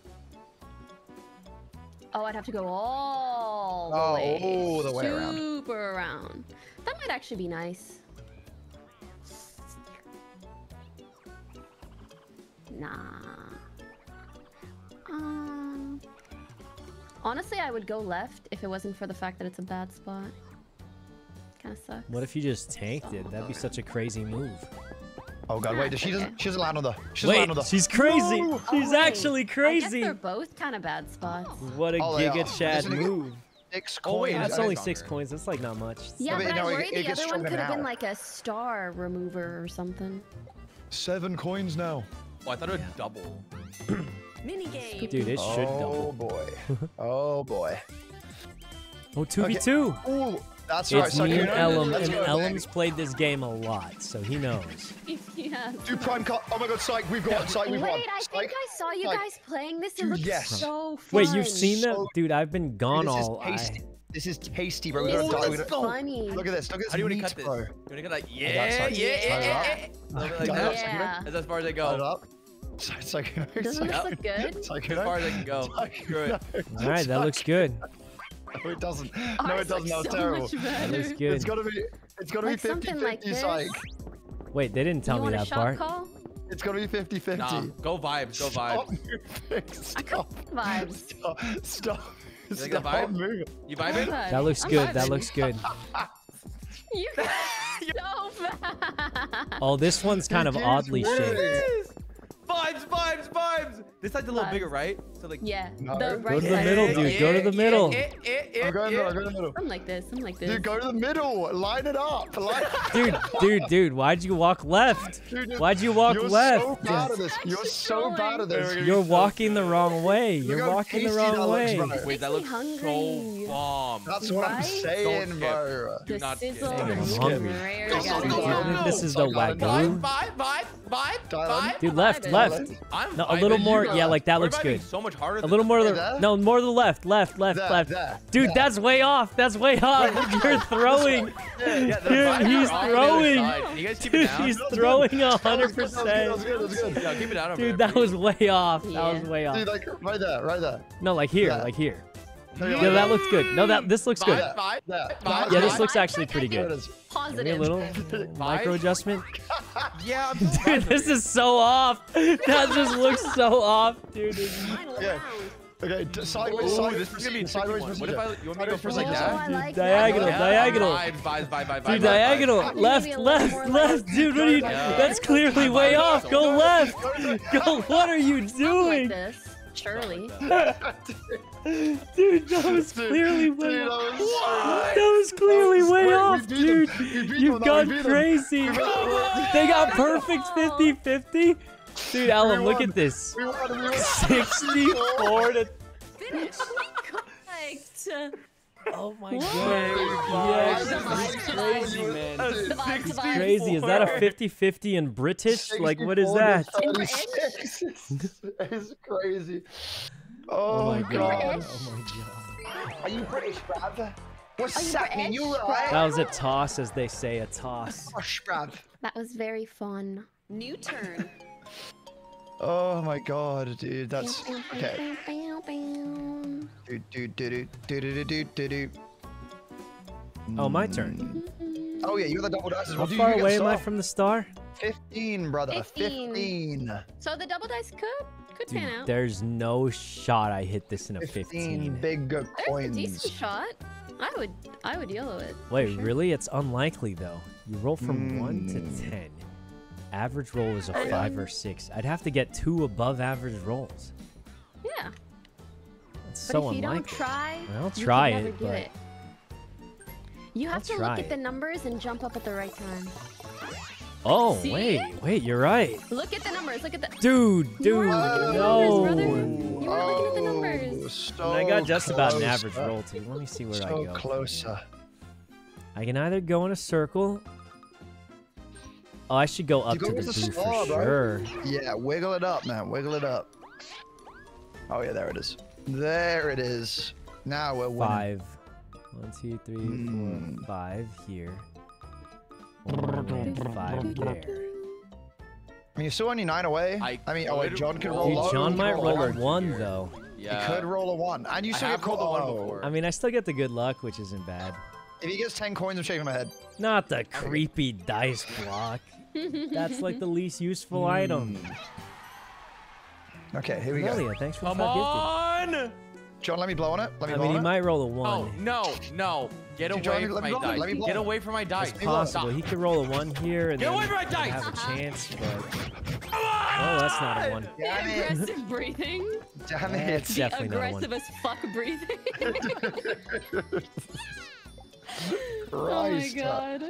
Oh, I'd have to go all the way. Oh, the way around. Super around. That might actually be nice. Nah. Honestly, I would go left if it wasn't for the fact that it's a bad spot. Kind of sucks. What if you just tanked it? That'd be such a crazy move. Oh God! Wait, she doesn't land on the. She's crazy. No. She's actually crazy. I guess they're both kind of bad spots. What a giga Chad move! 6 coins. Oh wait, that's only 6 coins. That's like not much. Yeah, but I'm worried the other one could have been like a star remover or something. 7 coins now. Oh, I thought it would double. Mini game. Dude, it should double. Oh boy. Oh boy. Oh 2v2. Oh. That's it's me and Ellum, and Ellum's played this game a lot, so he knows. Do prime cut. Oh my God, Psych, we've got Psych, we've won. Wait, I think I saw you guys playing this. It looks so fun. Wait, you've seen that? Dude, I've been gone all night. This is tasty, bro. This is funny. Look at this. Look at this. How do you want to cut this? You want to cut that? Yeah, yeah, yeah. That's as far as I go. Doesn't this look good? As far as I can go. All right, that looks good. No, it doesn't. Oh, no, it doesn't. That was terrible. It's gotta be. It's gotta be 50-50, Psych. Wait, they didn't tell me that part. Call? It's gotta be 50-50. Nah, go vibes. Go vibes. Stop. Vibes. Stop. Stop. You like vibe? Moving. You vibing? That looks good. That looks good. You guys are so bad. Oh, this one's kind of oddly shaped. Vibes, vibes, vibes! This side's a little bigger, right? So like, yeah. No. The right side. Middle, dude. Go to the middle. I'm going to the middle. I'm like this. I'm like this. Dude, go to the middle. Line it up. Dude. Why'd you walk left? Why'd you walk left? You're so bad at this. You're so bad at this. You're walking the wrong way. You're walking the wrong way. Wait, that looks so bomb. That's what I'm saying, bro. Do not skip. I'm hungry. This is the Wagyu. Vibe. Dude, left. No, a little more. Yeah, like that looks good. So much harder. A little more. No, more to the left. Dude, that's way off. That's way off. You're throwing. Dude, he's throwing. Dude, he's throwing 100%. Dude, that was way off. That was way off. Dude, like right there. No, like here, like here. Yeah, that looks good. No, this looks good. Yeah, this looks actually pretty good. Positive. A little micro adjustment. Yeah, dude, this is so off. That just looks so off, dude. Yeah. Okay, sideways, sideways. What if I, you want me to go first like that? Diagonal, diagonal. Dude, diagonal. Left, left, left. Dude, what are you? That's clearly way off. Go left. Go. What are you doing? Surely. Dude, that was clearly way off. That was clearly way off, dude. You've gone crazy. They got perfect 50-50. Dude, Ellum, look at this. 64 to... Finish. Correct. Oh my god. Yeah, this is crazy, man. That's crazy. Is that a 50-50 in British? Like, what is that? It's crazy. Oh my god. Oh my god. Are you British, bruv? What's that mean? You right? That was a toss, as they say, a toss. That was very fun. New turn. Oh my god, dude, that's okay. Oh, my turn. Oh yeah, you're the double dice. How far away am I from the star? 15, brother. 15. So the double dice could pan out. There's no shot I hit this in a 15. 15 big coins. There's a decent shot. I would yellow it. Wait, really? It's unlikely though. You roll from 1 to 10. Average roll is a 5 or 6. I'd have to get 2 above average rolls. Yeah. That's so unlikely. But if you don't try, I'll try it, but... You have to look at the numbers and jump up at the right time. Oh, wait, you're right. Look at the numbers, look at the... Dude, no. You were looking at the numbers. And I got just about an average roll, too. Let me see where I go. So closer. I can either go in a circle... Oh, I should go up to the blue for sure. Yeah, wiggle it up, man. Wiggle it up. Oh, yeah, there it is. There it is. Now we're winning. 5. 1, 2, 3, 4, 5 here. 1, 5 there. I mean, you're still only 9 away. I mean, oh, wait, John could roll low. John might roll a 1, though. Yeah. He could roll a 1. And you still get called the 1 before. I mean, I still get the good luck, which isn't bad. If he gets 10 coins, I'm shaking my head. Not the creepy dice block. That's like the least useful item. Okay, here we go. Amelia, thanks for Come on! John, let me blow on it. I mean, he might roll a 1. Oh, no. Get away from my dice. Get away from my dice. It's possible. He could roll a 1 here and then have a chance, but... Come on! Oh, that's not a 1. Damn it. Aggressive breathing. Damn it. It's definitely not a 1. Aggressive as fuck breathing. Christ. Oh my god.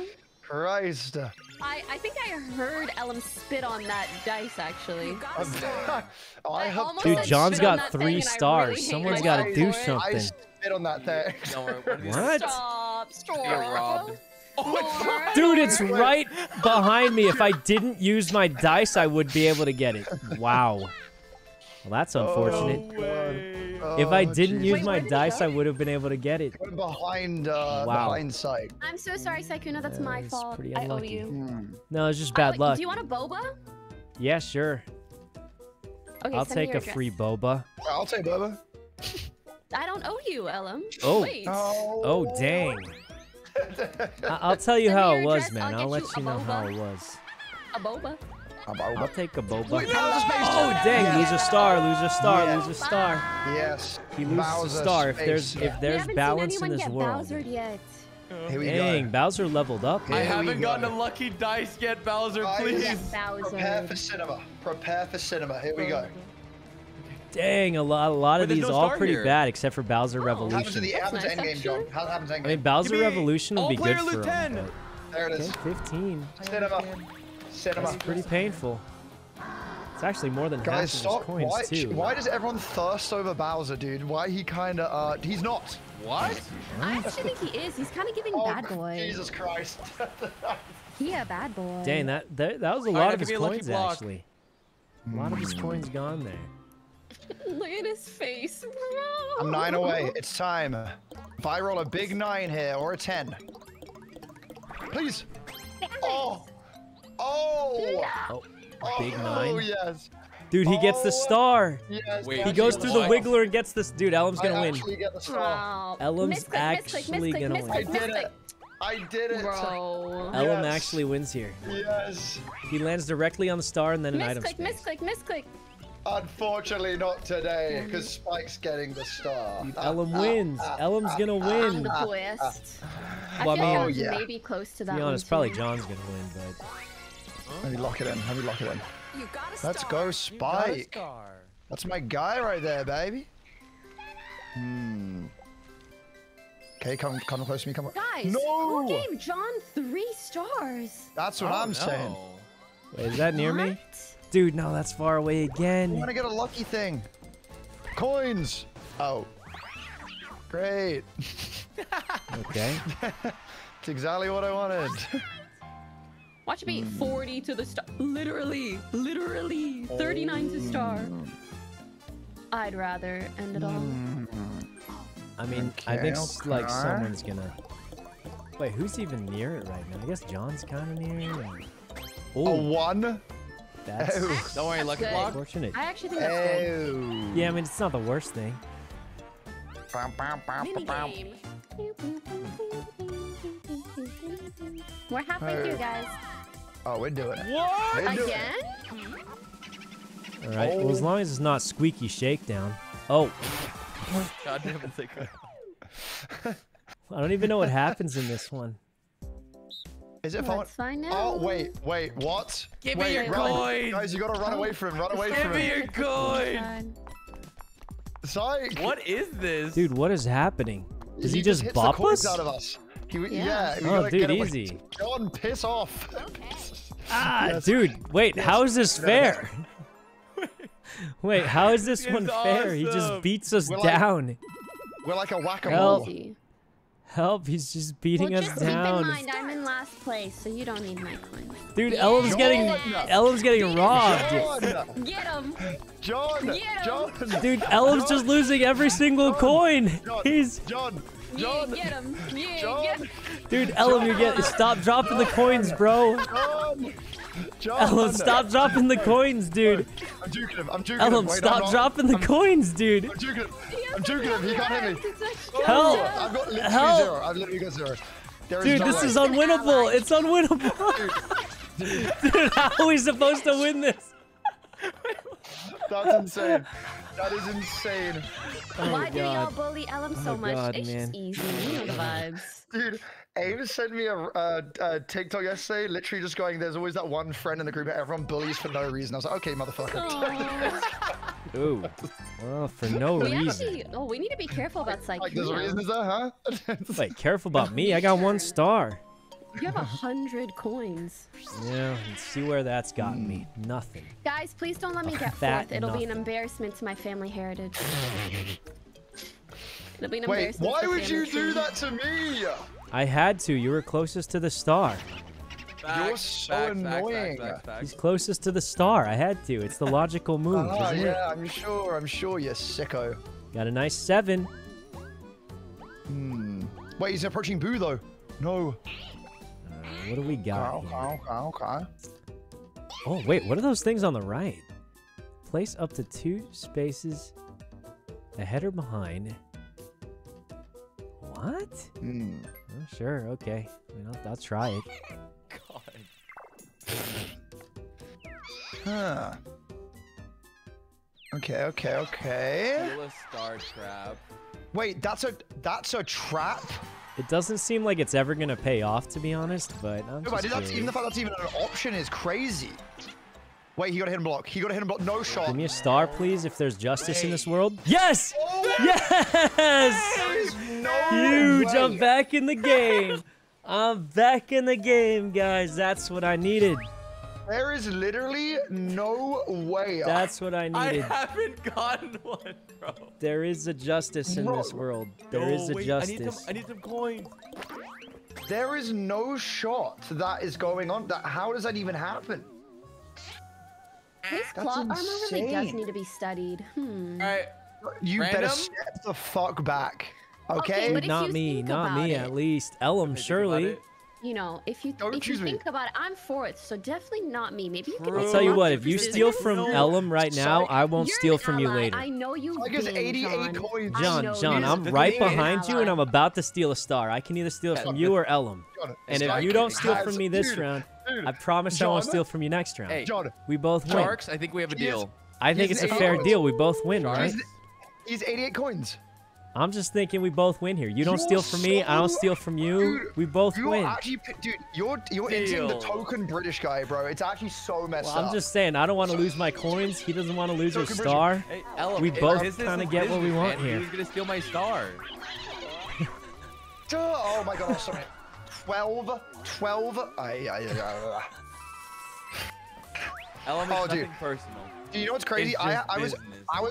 Christ. I think I heard Ellum spit on that dice, actually. Oh, dude, John's got 3 stars. Really Someone's got to do something. I spit on that thing. What? Stop. Oh, dude, it's right behind me. If I didn't use my dice, I would be able to get it. Wow. Well, that's unfortunate. If I didn't use my dice, I would have been able to get it. Behind behind sight. I'm so sorry, Sykkuno. That's my fault. I owe you. No, it's just bad luck. Do you want a boba? Yeah, sure. Okay, I'll take a free boba. I'll take boba. I don't owe you, Ellum. Oh. Wait. Oh, dang. I'll tell you how it was, man. I'll let you know how it was. A boba? I'll take a boba. Wait, oh dang! Yeah. Lose a star, lose a star, lose a star. Yes. He loses a star. If there's balance in this world. Bowser'd yet. Here we go. Bowser leveled up. I haven't gotten a lucky dice yet, Bowser. Please. Prepare for cinema. Prepare for cinema. Here we go. Dang, a lot of these all pretty bad, except for Bowser Revolution. Happens in the endgame, John. Happens endgame. I mean, Bowser Revolution would be good for him. There it is. 15. Cinema. That's pretty painful. It's actually more than half of his coins, too. Why does everyone thirst over Bowser, dude? Why he kind of, he's not. What? I actually think he is. He's kind of giving bad boy. Jesus Christ. He a bad boy. Dang, that was a lot of his coins, actually. A lot of his coins gone there. Look at his face, bro. I'm 9 away. It's time. If I roll a big 9 here, or a 10. Please. Oh. Oh! No. Oh, big 9. Oh, yes. Dude, he gets the star. Yes, he goes through the wiggler and gets this. Dude, Ellum's gonna win. Ellum's actually gonna win. I did it. I did it. Bro. Ellum actually wins here. Yes. He lands directly on the star and then an item. Misclick, misclick, misclick. Unfortunately not today, because Spike's getting the star. Ellum wins. Ellum's gonna win. I'm the best. I feel like I was maybe close to that one. To be honest, probably John's gonna win, but... Let me lock it in. Let me lock it in. Let's go, Spike. That's my guy right there, baby. Hmm. Okay, come close to me. Come on. Guys, who gave John 3 stars? That's what I'm saying. Wait, is that near me? Dude, no, that's far away again. I'm gonna get a lucky thing. Coins. Oh. Great. Okay. It's exactly what I wanted. Watch me, 40 to the star. Literally, 39 to star. I'd rather end it all. I mean, okay, I think like someone's gonna. Wait, who's even near it right now? I guess John's kind of near it. Oh, a 1. That's don't worry, lucky block. Fortunate. I actually think that's good. Yeah, I mean, it's not the worst thing. Minigame. We're halfway through, guys. Oh, we're doing it. What? Again? All right. Well, as long as it's not squeaky shakedown. Oh. God damn it, they could. I don't even know what happens in this one. Is it fun? Oh, wait, what? Give me your coin! Guys, you gotta run away from him, run away from him. Give me your coin! Psych! What is this? Dude, what is happening? Does he just bop us? Out of us. Yeah. Oh, dude, easy. John, piss off. Okay. Ah, dude, wait, how is this fair? Wait, how is this one fair? He just beats us down. We're like a whack-a-mole. Help, he's just beating us down. Keep in mind, I'm in last place, so you don't need my coin. Dude, Ellum's getting robbed. John. Get him. John. Dude, Ellum's just losing every single coin. He's John. Yeah, get him. Yeah, John. Dude, Ellum, you get stop dropping the coins, bro. Ellum, stop dropping the coins, dude. I'm juking him. I'm juking him. Ellum, stop dropping the coins, dude. I'm juking him. I'm juking him. He can't hit me. Help! I've got literally zero. I've literally got zero. Dude, this is unwinnable. It's unwinnable. Dude, how are we supposed to win this? That's insane. That is insane. Why do y'all bully Ellum so much? It's just easy. You know the vibes. Dude, Ava sent me a TikTok yesterday, literally just going, there's always that one friend in the group that everyone bullies for no reason. I was like, okay, motherfucker. Ooh. Well, for no reason. We need to be careful about Sykkuno. Like, there's reasons there, huh? Like, careful about me. I got 1 star. You have 100 coins. Yeah, let's see where that's gotten me. Nothing. Guys, please don't let me get fourth. It'll be an embarrassment to my family heritage. It'll be an embarrassment. Wait, why would you do that to me? I had to. You were closest to the star. You're so annoying. He's closest to the star. I had to. It's the logical move. Oh, isn't it? I'm sure you're sicko. Got a nice 7. Wait, he's approaching Boo though. No. What do we got? Okay. Oh wait, what are those things on the right? Place up to 2 spaces ahead or behind. What? Oh, sure, okay. I mean, I'll try it. God. Okay. Still a star trap. Wait, that's a trap? It doesn't seem like it's ever gonna pay off, to be honest. But I'm just curious. Even the fact that's even an option is crazy. Wait, he got a hidden block. No shot. Give me a star, please, if there's justice in this world. Yes! Yes! Huge! I'm back in the game. I'm back in the game, guys. That's what I needed. There is literally no way. That's what I needed. I haven't gotten one, bro. There is a justice in this world. There is a justice. I need some coins. There is no shot that is going on. How does that even happen? His plot armor really does need to be studied. All right. You better step the fuck back. Okay? But not me. Not me, at least. Ellum, surely. You know, if you think about it, I'm 4th, so definitely not me. Maybe you can. I'll tell you what, if you steal from Ellum right now, I won't steal from you later. I know you. I guess 88 coins. John, I'm right behind you, and I'm about to steal a star. I can either steal from you or Ellum. And if you don't steal from me this round, I promise I won't steal from you next round. We both win. Sharks, I think we have a deal. I think it's a fair deal. We both win, right? He's 88 coins. I'm just thinking we both win here. You don't steal from me. I don't steal from you. Dude, we both win. Actually, dude, you're into the token British guy, bro. It's actually so messed up. I'm just saying, I don't want to lose my coins. He doesn't want to lose his star. Hey, Ellum, we both kind of get what we want here. He's gonna steal my star. Oh my gosh, sorry. 12. Ellum, oh, dude. Personal. You know what's crazy? I was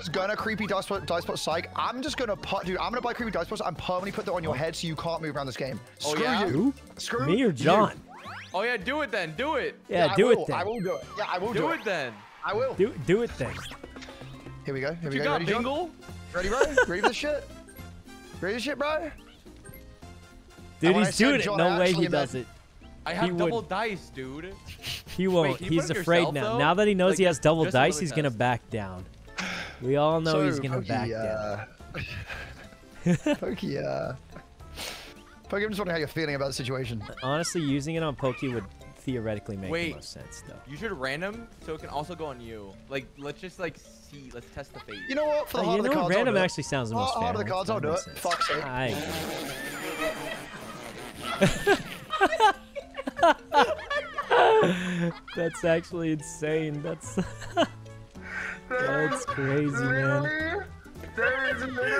gonna creepy dice pot psych. I'm just gonna put, dude. I'm gonna buy creepy dice pots. I'm permanently put that on your head so you can't move around this game. Oh, screw you. Screw me or John. You. Oh yeah, do it then. Do it. Yeah, yeah do it then. I will do it. Yeah, I will do it. Do it then. I will. Do it then. Here we go. Here we go. Ready, Bingle? Ready, bro? Ready for this shit? Ready for this shit, bro? Dude, he's doing it. No way he does it. I have double dice, dude. He won't. He's afraid now. Now that he knows he has double dice, he's gonna back down. We all know he's gonna back down. Poki, Poki, I'm just wondering how you're feeling about the situation. Honestly, using it on Poki would theoretically make the most sense, though. You should random, so it can also go on you. Like, let's just like see. Let's test the fate. You know what? For the heart of the cards, random actually sounds the most fair. Heart of the cards, I'll do it. Fuck's sake. That's actually insane. That's that's crazy, man.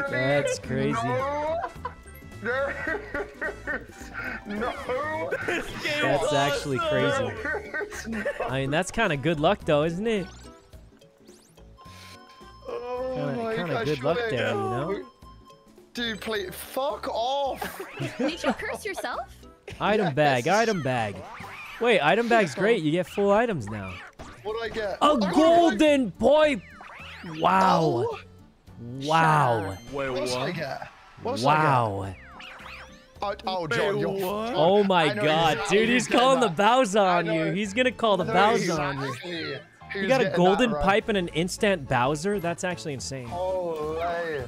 That's crazy. No. That's actually crazy. I mean, that's kind of good luck, though, isn't it? Oh, kind of good luck there, you know? Dude, please, fuck off. Did you curse yourself? Item bag, item bag. Wait, item bag's great. You get full items now. What do I get? A golden boy. Wow. Wow. Wait, what? I get? Wow. Oh, John, you're... Oh my God, dude, he's calling the bows on you. He's gonna call the bows on you. You got a golden pipe and an instant Bowser? That's actually insane. Oh, right.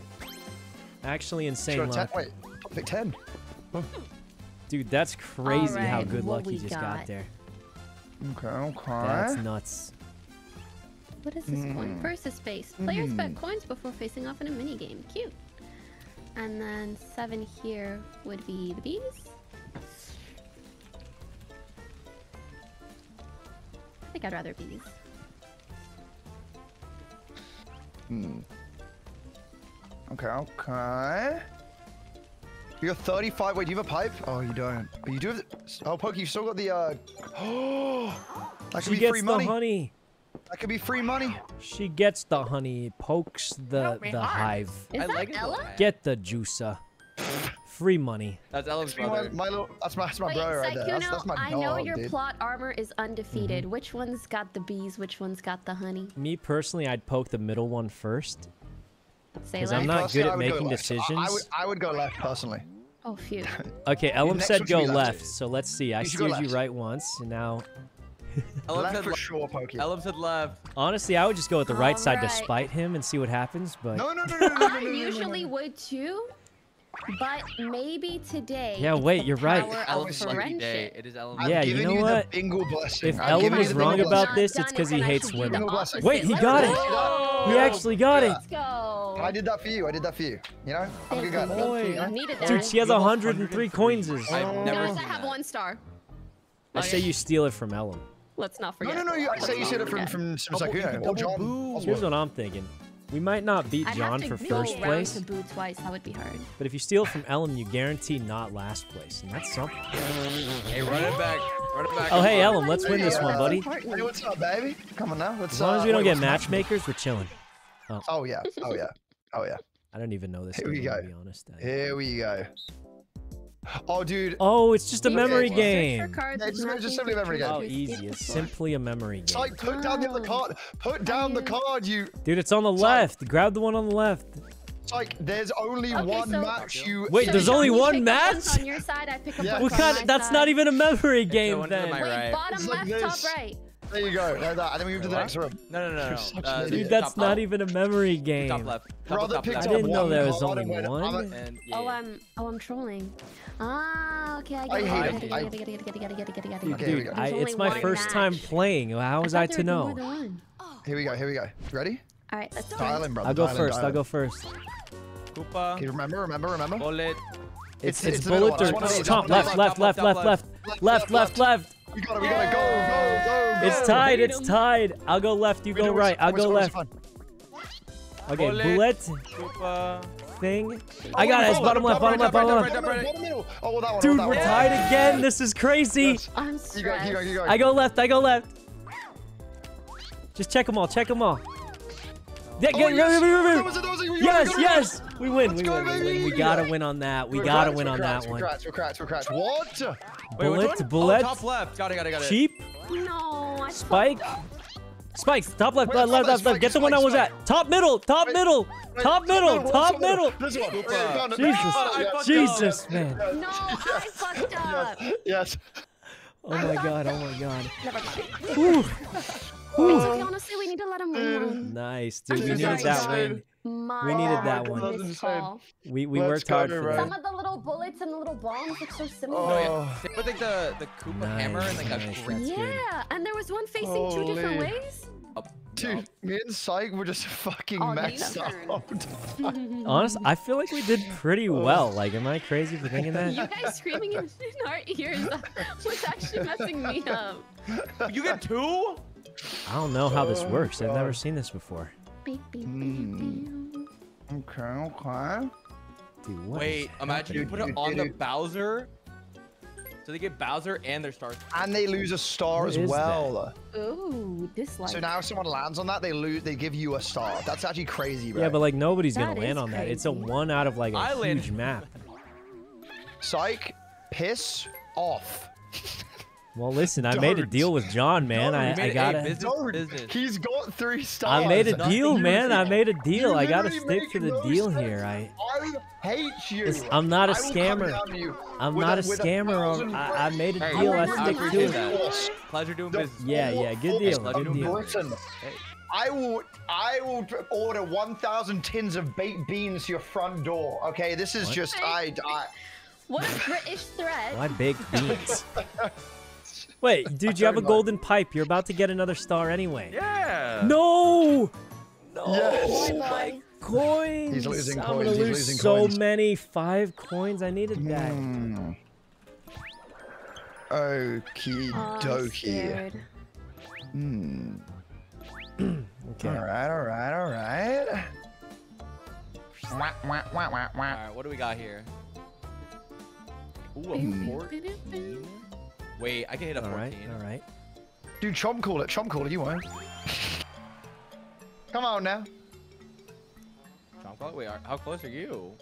Actually insane luck. Wait, pick 10. Dude, that's crazy how good luck you just got there. Okay, okay. That's nuts. What is this coin versus face? Players bet coins before facing off in a minigame. Cute. And then 7 here would be the bees. I think I'd rather bees. Hmm. Okay, okay. You got 35. Wait, do you have a pipe? Oh, you don't. But you do have. Oh, Poki, you've still got the. Oh, that could be free money. She gets the honey. That could be free money. She gets the honey. Pokes the hive. Is that like Ella? Get the juicer. Free money. That's Ella's brother. That's my brother right there. That's my dog, I know your plot armor is undefeated. Which one's got the bees? Which one's got the honey? Me personally, I'd poke the middle one first. Because I'm not good at making decisions. I would go left, personally. Oh, phew. Okay, Ellum said go left, so let's see. I steered you right once, and now... Left for sure, Poki. Ellum said left. Honestly, I would just go with the right side to spite him and see what happens, but... No. I usually would, too, but maybe today... Yeah, wait, you're right. Yeah, you know what? If Ellum is wrong about this, it's because he hates women. Wait, he got it! He actually got it! Let's go! I did that for you. I did that for you. You know? I'm a good guy. Dude, she has 103 coins. I have 1 star. I say you steal it from Ellum. Let's not forget. No. I say you steal it from Sykkuno or John. Here's what I'm thinking. We might not beat John for first place. To boo twice. That would be hard. But if you steal from Ellum, you guarantee not last place. And that's something. Hey, run it back. Oh, hey, Ellum. Let's win this one, buddy. Hey, what's up, baby? Come on now. As long as we don't get matchmakers, we're chilling. Oh, yeah. Oh, yeah. Oh yeah. I don't even know this. Here we go. To be honest, here we go. Oh, dude. Oh, it's just a memory game. It's just simply a memory game. Oh, easy. It's simply a memory game. Like, put down the other card. Put down the card, you. Dude, it's on the left. Grab the one on the left. It's like there's only one match. You. Wait, there's only one match? On your side, I pick up. What kind? That's not even a memory game then. Wait, bottom left, top right. There you go. Like that. And then we move to the next room. No. Dude, that's top not even a memory game. Top left. Top left. I didn't know there was only one. And, yeah. Oh, I'm trolling. Ah, okay. I get it. Dude, it's my first time playing. How was I to know? Here we go. Here we go. Ready? All right, let's do it. I'll go first. Koopa. Okay, remember. Bullet. It's bullet dirt. Top, left. We gotta go. It's tied. I'll go left. You go right. I'll go left. Okay, bullet. Thing. I got it. It's bottom left. Dude, we're tied again. This is crazy. I'm stressed. I go left. Just check them all. Yes. We win. We gotta win on that one. We're crats. What? Bullet. Top left. Got it. Cheap. No. Spike. Top left. Get the one I was at. Top middle. Jesus, man. No, I fucked up. Yes. Oh my god. Ooh. Honestly, we need to let him win. Nice, dude. We needed that one. We worked hard for that. Some of the little bullets and the little bombs look so similar. With like the Koopa hammer and like a grip. Yeah, and there was one facing two different ways. Dude, me and Psych were just fucking messed up. Honestly, I feel like we did pretty well. Like, am I crazy for thinking that? You guys screaming in our ears was actually messing me up. You get two? I don't know how this works. I've never seen this before. Okay. Dude, wait, imagine you put it on the Bowser. So they get Bowser and their star. And they lose a star as well. Ooh, dislike. So now if someone lands on that, they give you a star. That's actually crazy, bro. Yeah, but like nobody's going to land on that. It's a one out of like a huge map. Psych, piss off. Well, listen, I made a deal with John, man. I got it. He's got 3 stars. I made a deal, man. I got to stick to the deal here. I hate you. I'm not a scammer. I made a deal. I stick to it. Pleasure doing business. Yeah, good deal. Good deal. I will order 1,000 tins of baked beans to your front door. Okay, this is just what a British threat. Why baked beans? Wait, dude, you have a golden pipe. You're about to get another star anyway. Yeah. No. Yes. My coins. He's losing coins. I'm gonna lose so many. 5 coins. I needed that. Okie dokie. Okay. All right. All right. What do we got here? Ooh, a 14. Wait, I can hit a 14. All right. Dude, Chomp Caller, you won't. Come on now. Chomp Caller? Wait, how close are you?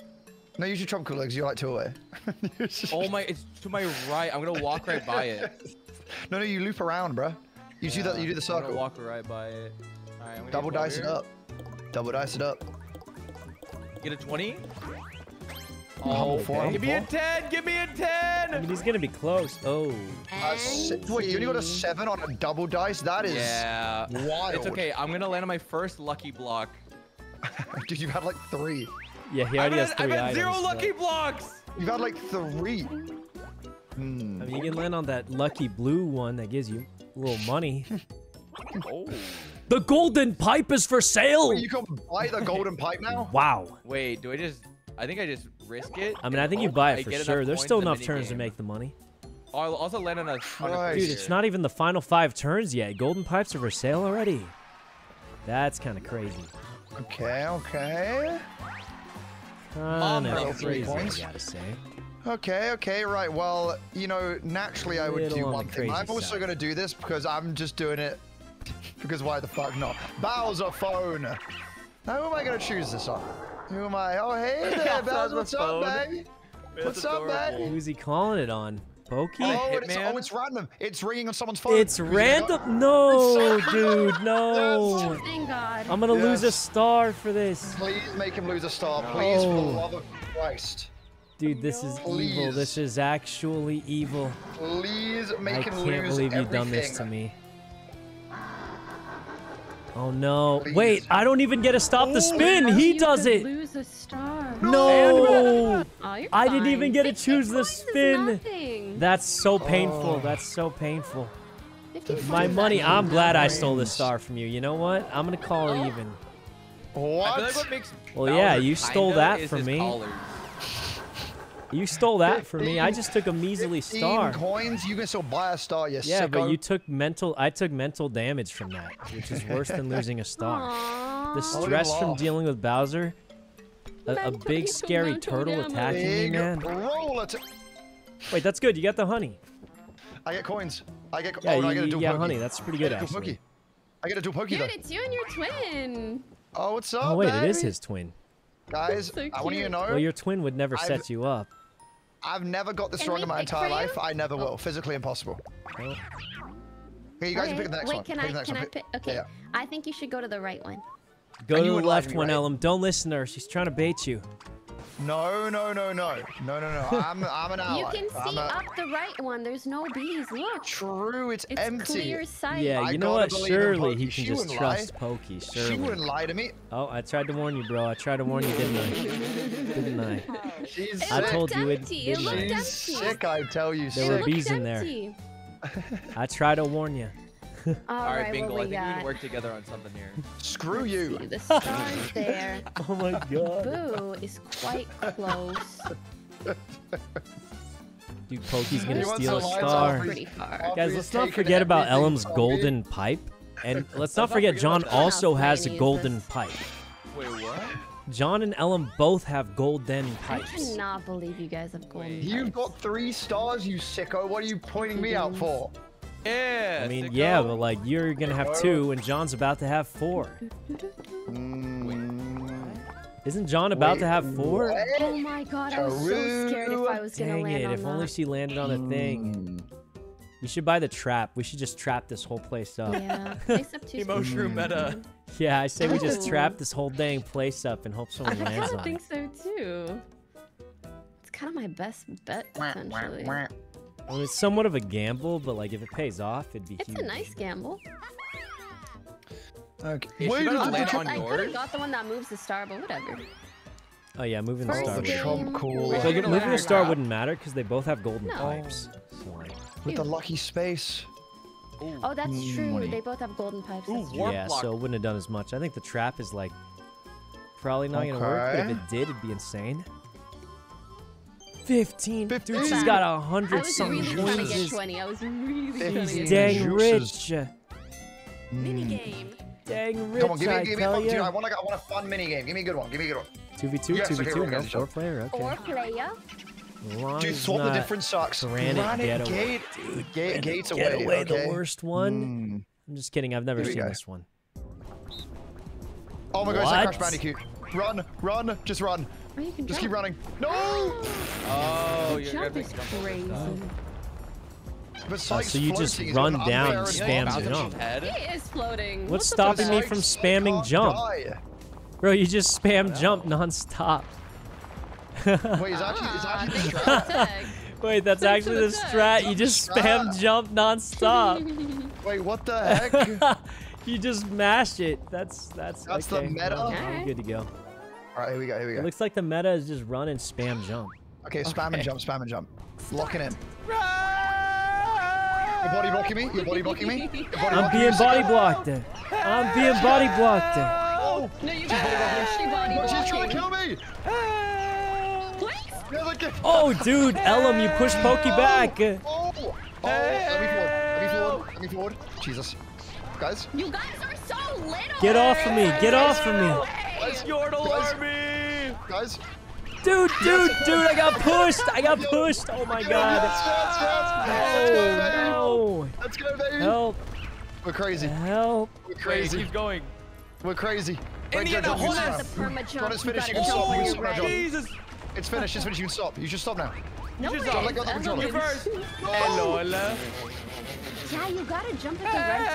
No, use your Chomp Caller because you're like 2 away. Oh my, it's to my right. I'm going to walk right by it. No, you loop around, bro. You do the circle. I'm going to walk right by it. All right, I'm gonna Double dice it up. Get a 20? Oh, okay. Give me a 10! Give me a 10! I mean, he's gonna be close. Wait, you only got a 7 on a double dice? That is wild. It's okay. I'm gonna land on my first lucky block. Dude, you've had like 3. Yeah, he already has 3 items. I've had 0 lucky blocks! You've had like 3. I mean, you can land on that lucky blue one that gives you a little money. The golden pipe is for sale! Wait, you can buy the golden pipe now? Wow. Wait, do I just... I think I just risk it. I mean, I think you buy it for sure. There's still enough turns to make the money. I'll also land on a... Dude, it's not even the final 5 turns yet. Golden pipes are for sale already. That's kind of crazy. Okay. Kind of crazy, I gotta say. Okay, right. Well, you know, naturally I would do one thing. I'm also going to do this because I'm just doing it. Because why the fuck not? Bowser phone. Now, who am I going to choose this on? Who am I? Oh, hey there, Bowser. What's up, baby? What's up, baby? Who's he calling it on? Poki? It's random. It's ringing on someone's phone. It's random? No, dude, no. Thank God. I'm going to lose a star for this. Please make him lose a star. Please, for the love of Christ. Dude, this is evil. This is actually evil. Please make him lose everything. I can't believe you've done this to me. Oh no! Please. Wait, I don't even get to stop the spin. He does it. Lose a star. No! I didn't even get to choose the spin. That's so painful. My money, I'm glad I stole this star from you. You know what? I'm gonna call her even. What? Well, yeah, you stole that from me. You stole that from me. I just took a measly star. Coins? You can still buy a star, you sicko. Yeah, but you took mental. I took mental damage from that, which is worse than losing a star. The stress from dealing with Bowser, a big scary turtle attacking me, man. Wait, that's good. You got the honey. I get coins. I get. Yeah, oh, no, I gotta do yeah, honey. That's pretty good, actually. I gotta do Poki. Dude, though. It's you and your twin. Oh, what's up? Oh wait, baby? It is his twin. Guys, so I want you to know. Well, your twin would never set you up. I've never got this wrong in my entire life. I never will. Physically impossible. Oh. Okay, you guys can pick the next one. Wait, can I pick? Okay, yeah. I think you should go to the right one. Go to the left one, Ellum. Don't listen to her. She's trying to bait you. No, no, no, no. No, no, no. I'm an ally. You can see up the right one. There's no bees. Look. True, it's empty. Clear sight. Yeah, you know what? Surely he can just trust Poki. Surely. She wouldn't lie to me. Oh, I tried to warn you, bro. I tried to warn you, didn't I? Didn't I? I told you it. She's sick, I tell you. There were bees in there. I tried to warn you. All right, Bingle, I think we can work together on something here. Screw you. The star's there. Oh my god. Boo is quite close. Dude, Poki's gonna steal a star. Pretty far. Guys, let's not forget about Ellum's golden pipe. And let's not forget John also has a golden pipe. Wait, what? John and Ellum both have golden pipes. I cannot believe you guys have golden pipes. You've got 3 stars, you sicko. What are you pointing me out for? Yeah, I mean, yeah, but like you're gonna have 2 and John's about to have 4. Isn't John about to have 4? Oh my god, I was so scared if I was gonna land on that. Dang it, if only she landed on a thing. We should buy the trap. We should just trap this whole place up. Yeah, place up too. Emotional meta. Yeah, I say we just trap this whole dang place up and hope someone lands on it. I think so too. It's kind of my best bet, essentially. Well, it's somewhat of a gamble, but like if it pays off, it'd be huge. It's a nice gamble. Okay. Wait, I could have got the one that moves the star, but whatever. Oh yeah, moving the star. Moving the star wouldn't matter because they both have golden pipes. So. With the lucky space. Ooh. Oh, that's true. Money. They both have golden pipes. Ooh, yeah, so it wouldn't have done as much. I think the trap is like probably not gonna work, but if it did, it'd be insane. 15. Dude, she's got 100-something points. I was really trying to get 20. I was really trying to get 20. Dang rich. Minigame. Dang rich. Come on, give me a fun. Dude, I want a fun minigame. Give me a good one. 2v2, yes, 2v2, okay, no, 4-player. Okay. 4-player. Dude, swap the different socks. Granite Getaway. Dude, Gates Away, the worst one. I'm just kidding. I've never seen this one. Oh my god, it's like Crash Bandicoot. Run, just run. Just keep running. No! Oh, you're gonna be crazy. So you just run down and spam jump. He is floating. What's stopping me from spamming jump? Bro, you just spam jump non-stop. Wait, is that actually the strat? Wait, that's actually the strat. You just spam jump non-stop. Wait, what the heck? You just mash it. That's the meta. I'm good to go. All right, here we go. It looks like the meta is just run and spam jump. Okay, spam and jump. Locking in. You're body blocking me? I'm being body blocked. Oh, no, you she's trying to kill me. Please. Oh, dude, Ellum, you pushed Poki back. Let me forward. Jesus. Guys? You guys are so little. Get off of me. Guys, army! Guys! Dude, I got pushed! Oh my god! Oh no! Let's go, baby! Help! We're crazy. Help! We're crazy. Keep going. We're crazy. Wait, John, it's finished, you can stop. Jesus! It's finished, you can stop. You should stop now. No, you should stop. Let go of the controller. Hello. Yeah, you gotta jump at the right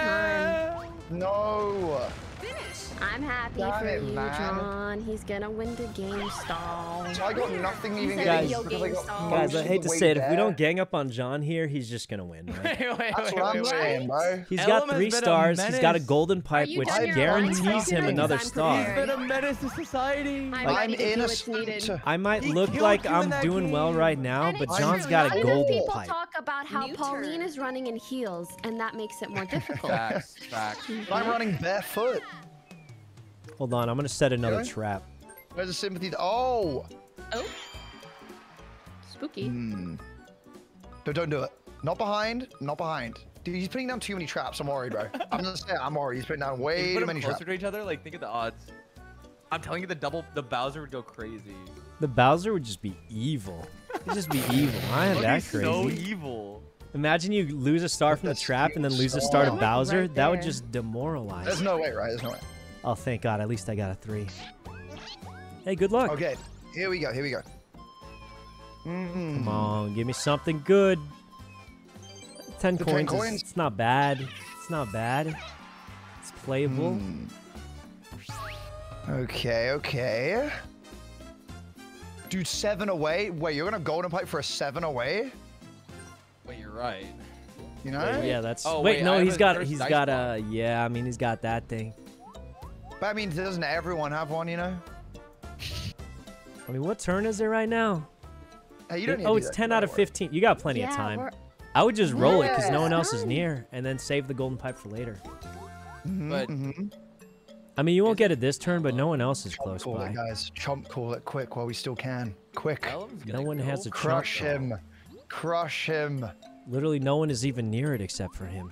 time. No! Finish! I'm happy for you, John. He's gonna win the game stall. I got nothing even. Guys, I hate to say it, if we don't gang up on John here, he's just gonna win. Right? That's what I'm saying, bro. He's got 3 stars. He's got a golden pipe, which guarantees him another star. He's been a menace to society. I'm innocent. I might look like I'm doing well right now, but John's got a golden pipe. People talk about how Pauline is running in heels, and that makes it more difficult. Facts, facts. I'm running barefoot. Hold on, I'm gonna set another trap. Where's the sympathy? Oh! Oh! Spooky. But don't do it. Not behind, not behind. Dude, he's putting down too many traps. I'm worried, bro. I'm just saying, I'm worried. He's putting down way too many traps. Closer to each other, like, think of the odds. I'm telling you, the Bowser would go crazy. The Bowser would just be evil. It'd just be evil. I am that crazy. So evil. Imagine you lose a star from the trap and then lose a star to Bowser. That would just demoralize. There's no way, right? There's no way. Oh, thank God. At least I got a 3. Hey, good luck. Okay. Here we go. Here we go. Come on. Give me something good. 10 coins. It's not bad. It's not bad. It's playable. Okay. Okay. Dude, 7 away? Wait, you're going to golden pipe for a 7 away? Wait, you're right. You know? Wait, yeah, that's... Oh, wait, no, he's got a... Yeah, I mean, he's got that thing. But I mean, doesn't everyone have one, you know? I mean, what turn is it right now? Hey, you don't need to do it's 10 out of 15. You got plenty of time. I would just roll it because no one else is near and then save the golden pipe for later. But I mean, you won't get it this turn, but no one else is close by. It, guys. Chomp call it quick while we still can. Quick. No one has a chomp. Crush him. Crush him. Literally, no one is even near it except for him.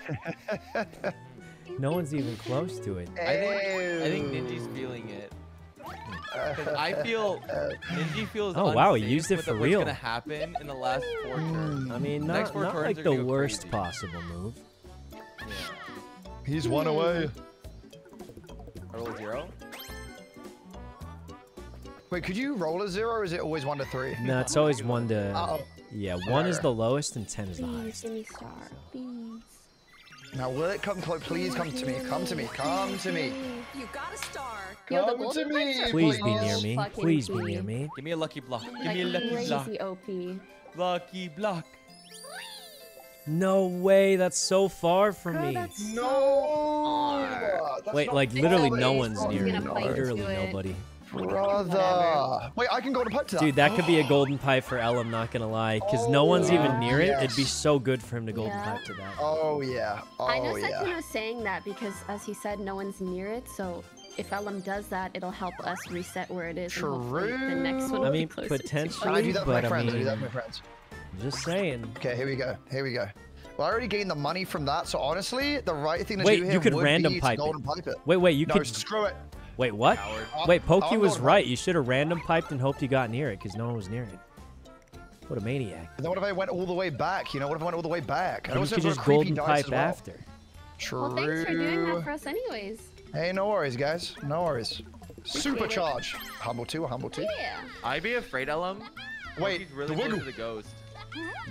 No one's even close to it. I think Ninji's feeling it. I feel Ninji feels. Oh wow, he used it for real. What's gonna happen in the last 4 turns? I mean, not like the worst possible move. Yeah. He's 1 away. I roll a 0. Wait, could you roll a 0? Or is it always 1 to 3? No, it's always 1 to. Yeah, 1 is the lowest and 10 is the highest. Now will it come close? Please come to me. Come to me. Come to me. You got a star. Come to me. Please be near me. Please be near me. Give me a lucky block. Give me a lucky block. Lucky block. No way. That's so far from me. No. Wait, like literally no one's near me. Literally nobody. Brother. Wait, I can golden pipe to that. Dude, that could be a golden pipe for Ellum, not gonna lie. Because no one's even near it. It'd be so good for him to golden pipe to that. Oh, yeah. Oh, I know Sykkuno's saying that because, as he said, no one's near it. So if Ellum does that, it'll help us reset where it is. True. And the next one will be closer potentially, to I do that with my friends. Just saying. Okay, here we go. Here we go. Well, I already gained the money from that. So honestly, the right thing to do here would be to golden pipe it. Wait, you could... No, screw it. Wait, what? Wait, Poki was right. You should have random piped and hoped you got near it because no one was near it. What a maniac. And then what if I went all the way back? You know, what if I went all the way back? And you could just golden pipe after. True. Well, thanks for doing that for us anyways. Hey, no worries, guys. No worries. Supercharge. Humble 2, humble 2. Yeah. I'd be afraid, Ellum. Wait, he's really close to the ghost.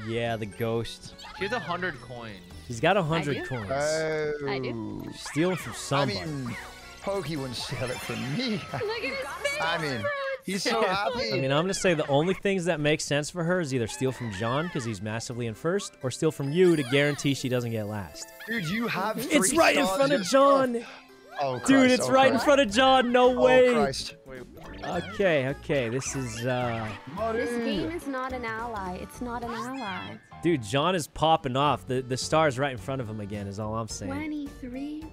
Yeah, the ghost. She has 100 coins. He's got 100 coins. I do. Steal from somebody. I mean, Poki wouldn't steal it from me. Look at his face. I mean, he's so happy. I mean, I'm gonna say the only things that make sense for her is either steal from John because he's massively in first, or steal from you to guarantee she doesn't get last. Dude, you have 3 It's right in front of John. Oh, Christ. Dude, it's right in front of John. No way. Christ. Okay, okay, this is. This game is not an ally. It's not an ally. Dude, John is popping off. The star's right in front of him again. Is all I'm saying. 23.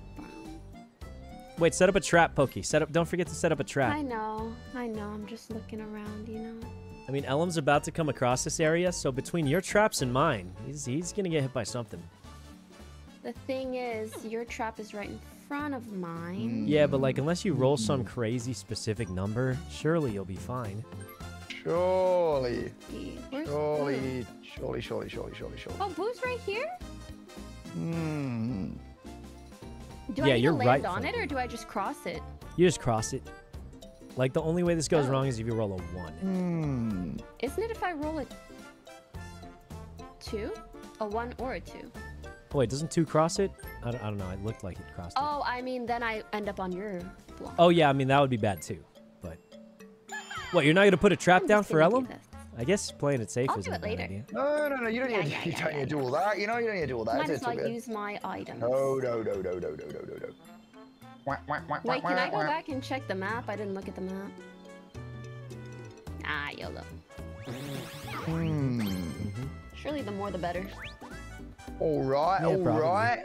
Wait, set up a trap, Poki. Set up. Don't forget to set up a trap. I know. I'm just looking around, you know. I mean, Ellum's about to come across this area, so between your traps and mine, he's gonna get hit by something. The thing is, your trap is right in front of mine. Yeah, but like, unless you roll some crazy specific number, surely you'll be fine. Surely. Surely. Surely. Surely. Surely. Surely. Surely. Oh, Boo's right here. Hmm. Do I need to land on it, or do I just cross it? You just cross it. Like, the only way this goes wrong is if you roll a 1. Isn't it if I roll a 2? A 1 or a 2? Boy, doesn't 2 cross it? I don't know. It looked like it crossed it. Oh, I mean, then I end up on your block. Oh, yeah. I mean, that would be bad, too. But... What, you're not going to put a trap down for Ellum? I guess playing it safe is a bad idea. No. You don't need to do all that. You know, you don't need to do all that. Might as well use my items. No. Wait, can I go back and check the map? I didn't look at the map. Ah, YOLO. Surely the more the better. Alright, yeah, alright.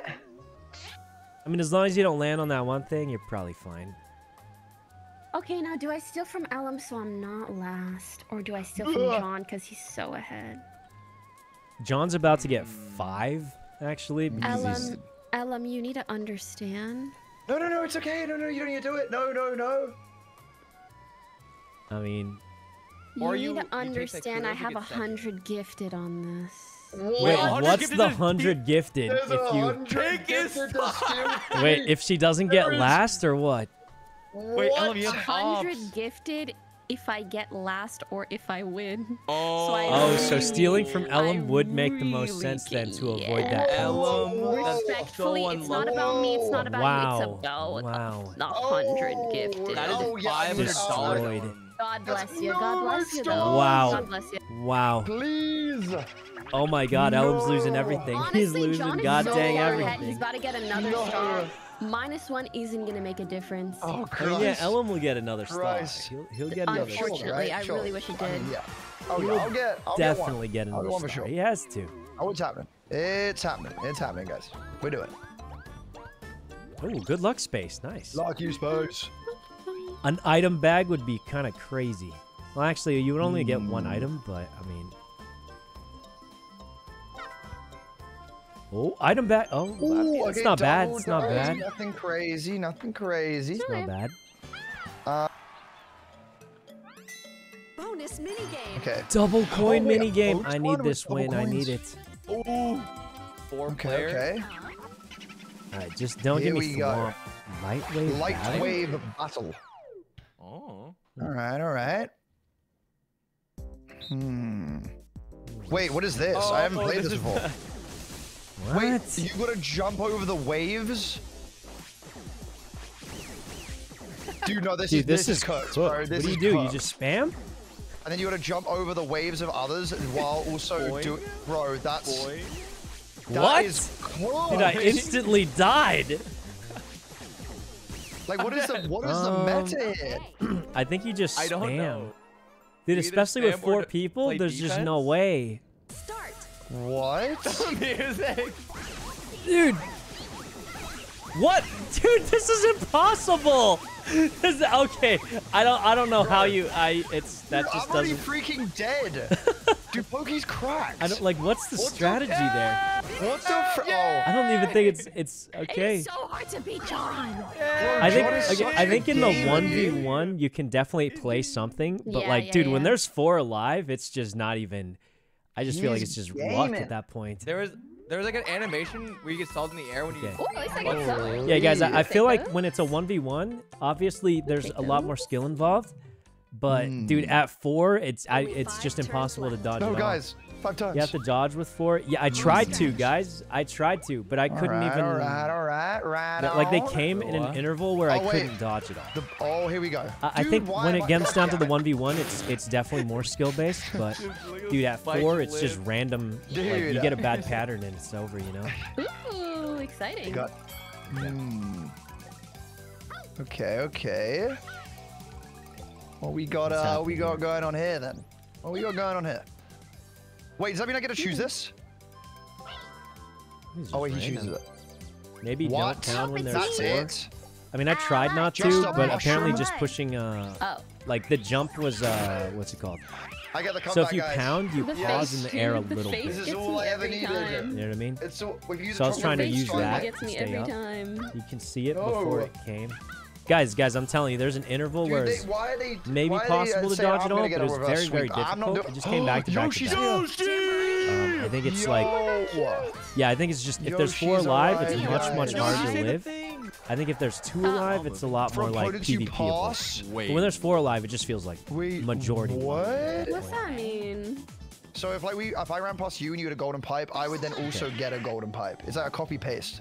I mean, as long as you don't land on that one thing, you're probably fine. Okay, now do I steal from Ellum so I'm not last? Or do I steal from John because he's so ahead? John's about to get 5, actually. Ellum, you need to understand. No, it's okay. No, you don't need to do it. No. I mean... You need to understand I have 100 gifted on this. What? Wait, what's the 100 gifted if you... Wait, if she doesn't get last or what? Wait, Ellum, you have 100 gifted if I get last or if I win. Oh, so stealing from Ellum would make the most sense then to avoid that. Ellum, respectfully, it's not about me, it's not about you, it's about the 100 gifted. That is $500. God bless you, God bless you. Wow. Wow. Please. Oh my God, Ellum's losing everything. Honestly, he's losing goddamn everything. He's about to get another star. -1 isn't gonna make a difference. Oh, Christ. Yeah, Ellum will get another star. He'll get another star. Unfortunately, I really wish he did. Yeah. I'll definitely get another star. He has to. Oh, it's happening. It's happening. It's happening, guys. We're doing it. Ooh, good luck, Space. Nice. Luck you, Space. An item bag would be kind of crazy. Well, actually, you would only get 1 item, but I mean... Oh, item bag. Oh, ooh, it's not bad. It's not bad. Nothing crazy. Nothing crazy. It's not bad. Bonus mini game. Okay. Double coin mini game. I need this win. I need it. Ooh. 4 player. Okay. All right, just don't give me swamp. Lightwave battle. Oh. All right. All right. Wait, what is this? I haven't played this before. What? Wait, you gotta jump over the waves? Dude, no, this is cooked, bro. What do you do? You just spam? And then you gotta jump over the waves of others while also doing... Bro, that's... What? Dude, I instantly died. Like, what is the meta here? I think you just spam. I don't know. Dude, especially with 4 people, there's just no way. What? Music. Dude. What? Dude, this is impossible. Okay, I don't know how you I'm already freaking dead. Dude, Poki's cracked. I don't what's the strategy there? What's the I don't even think it's okay. It's so hard to beat John. I think in the 1v1 you can definitely play something, but dude, when there's 4 alive, it's just not even I just feel like it's just luck at that point. There was like an animation where you get salt in the air when you... Oh, at least I got salt. Yeah, guys, I feel like when it's a 1v1, obviously there's a lot more skill involved. But, dude, at 4, it's just impossible to dodge. No, guys, 5 times. You have to dodge with 4. Yeah, I tried to, guys. I tried to, but I couldn't even... All right. Like, they came in an interval where I couldn't dodge at all. Here we go. I think when it comes down to the 1v1, it's definitely more skill-based, but, dude, at 4, it's just random. Like, you get a bad pattern and it's over, you know? Ooh, exciting. Okay. What we got going on here then? What we got going on here? Wait, does that mean I get to choose this? Oh wait, he chooses it. Maybe don't count when there's 4. I mean, I tried not to, but apparently just pushing like the jump was what's it called? I got the comeback, so if you pound, you pause in the air a little bit. This is all I ever needed. You know what I mean? So I was trying to use that to stay up. You can see it before it came. Guys, I'm telling you, there's an interval where it's maybe possible to dodge it all, but it was very, very difficult. It just came back to back to back. I think it's I think it's just, if there's 4 alive, it's much harder to live. I think if there's 2 alive, it's a lot more like PvP. But when there's 4 alive, it just feels like majority. What? What's that mean? So if like if I ran past you and you had a golden pipe, I would then also get a golden pipe. Is that a copy paste?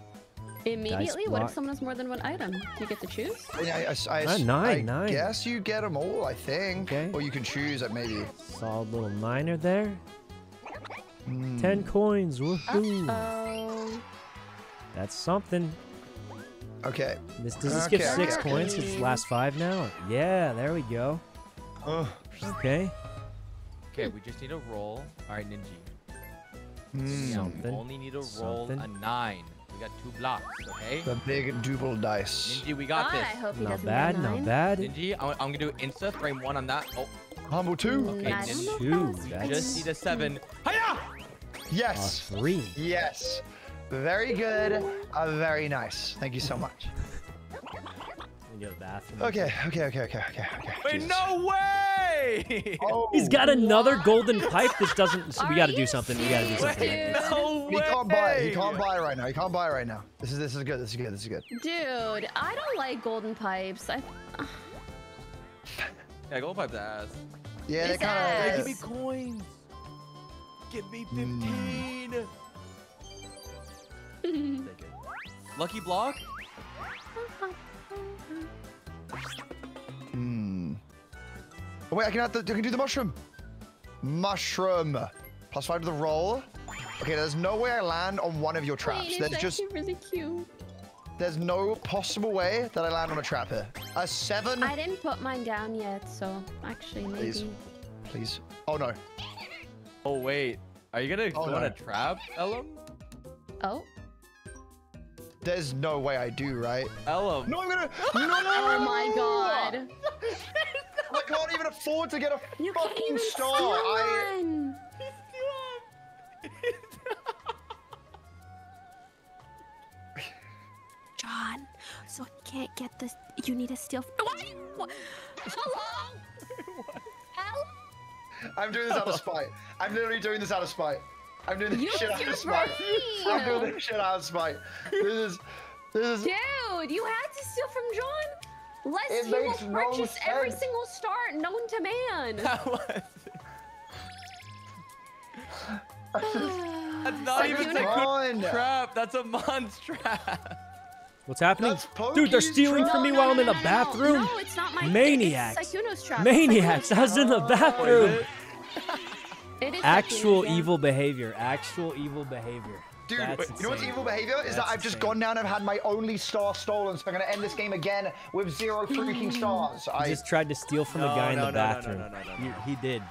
Immediately? What if someone has more than one item? Do you get to choose? I guess you get them all, I think. Okay. Or you can choose it, maybe. Solid little miner there. 10 coins, woohoo! That's something. Okay. This does this give 6 coins? It's last 5 now. Yeah, there we go. Okay. Okay, we just need a roll. All right, Ninji. Something. We only need to roll a 9. We got 2 blocks, okay? The big double dice. Ninji, we got this. I hope he doesn't get 9. Not bad. Ninji, I'm gonna do insta frame 1 on that. Oh. Humble 2. Okay, Ninji. 2. I just need a 7. Hiya! Yes. 3. Yes. Very good. Very nice. Thank you so much. Go to the bathroom. Okay. Wait, Jesus. No way! Oh. He's got another golden pipe. This doesn't. So we got to do something. We got to do something. Wait, no way! He can't buy it. He can't buy it right now. He can't buy it right now. This is good. This is good. This is good. Dude, I don't like golden pipes. Yeah, golden pipes ass. Yeah, they kind of. Give me coins. Give me 15. Lucky block. Oh wait, I can do the mushroom. Mushroom. Plus 5 to the roll. Okay, there's no way I land on one of your traps. Wait, there's just really cute. There's no possible way that I land on a trap here. A 7. I didn't put mine down yet, so actually maybe. Please. Oh no. Oh wait. Are you gonna go on a trap, Ellum? Oh. There's no way I do, right? Ellum. No, I'm gonna. No! Oh my god. I can't even afford to get a fucking star. John, so I can't get this. You need to steal. What? Hello? I'm doing this out of spite. I'm literally doing this out of spite. I'm doing this shit out of spite. I'm doing this shit out of spite. This is. Dude, you had to steal from John. Leslie will purchase every single star known to man. That's not even a good trap. That's a Mon's trap. What's happening? Dude, they're stealing from me while I'm in the bathroom. No, it's not my trap. Maniacs. Maniacs. I was in the bathroom. Actual evil behavior. Actual evil behavior. Dude, you know what's evil behavior? Is that I've just gone down and had my only star stolen, so I'm going to end this game again with 0 freaking stars. I just tried to steal from the guy in the bathroom. He did.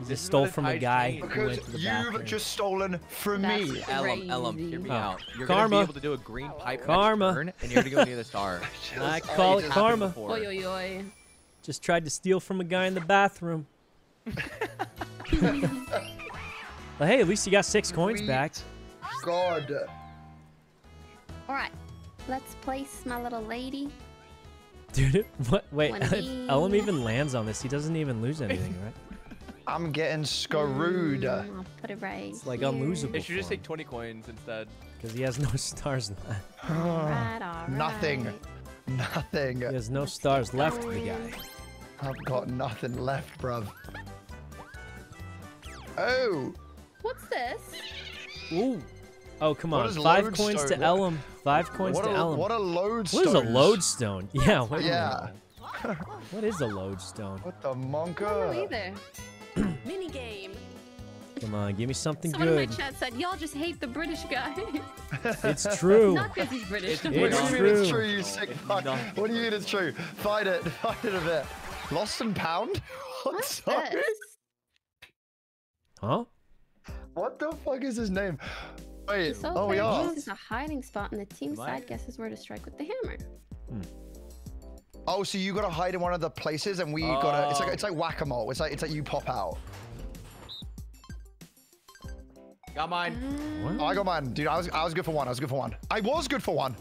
He just stole from a guy who went to the bathroom. You've just stolen from me. Ellum, hear me out. You're going to be able to do a green pipe turn, and you're going to go near the star. I call it karma. Oi, oi, oi. Just tried to steal from a guy in the bathroom. But hey, at least you got 6 coins back. God. All right, let's place my little lady. Dude, what? Wait, Ellum even lands on this. He doesn't even lose anything, right? I'm getting screwed. I'll put it right. It's like unlosable. It should just take 20 coins instead. Because he has no stars left. All right. Nothing. He has no stars left, the guy. I've got nothing left, bruv. Oh. What's this? Ooh. Oh, come on. 5 coins to Ellum. 5 coins to Ellum. What a lodestone. What is a lodestone? Yeah. What is a lodestone? What the monka? I don't know either. Mini game. Come on, give me something good. Someone in my chat said, y'all just hate the British guy. It's true. Not because he's British. What do you mean it's true, you sick fuck? What do you mean it's true? Fight it a bit. Lost and pound? What's up? Huh? What the fuck is his name? Wait, we are. This is a hiding spot, and the team side guesses where to strike with the hammer. Oh, so you gotta hide in one of the places, and we gotta. It's like whack-a-mole. It's like you pop out. Got mine. Oh, I got mine, dude. I was good for one.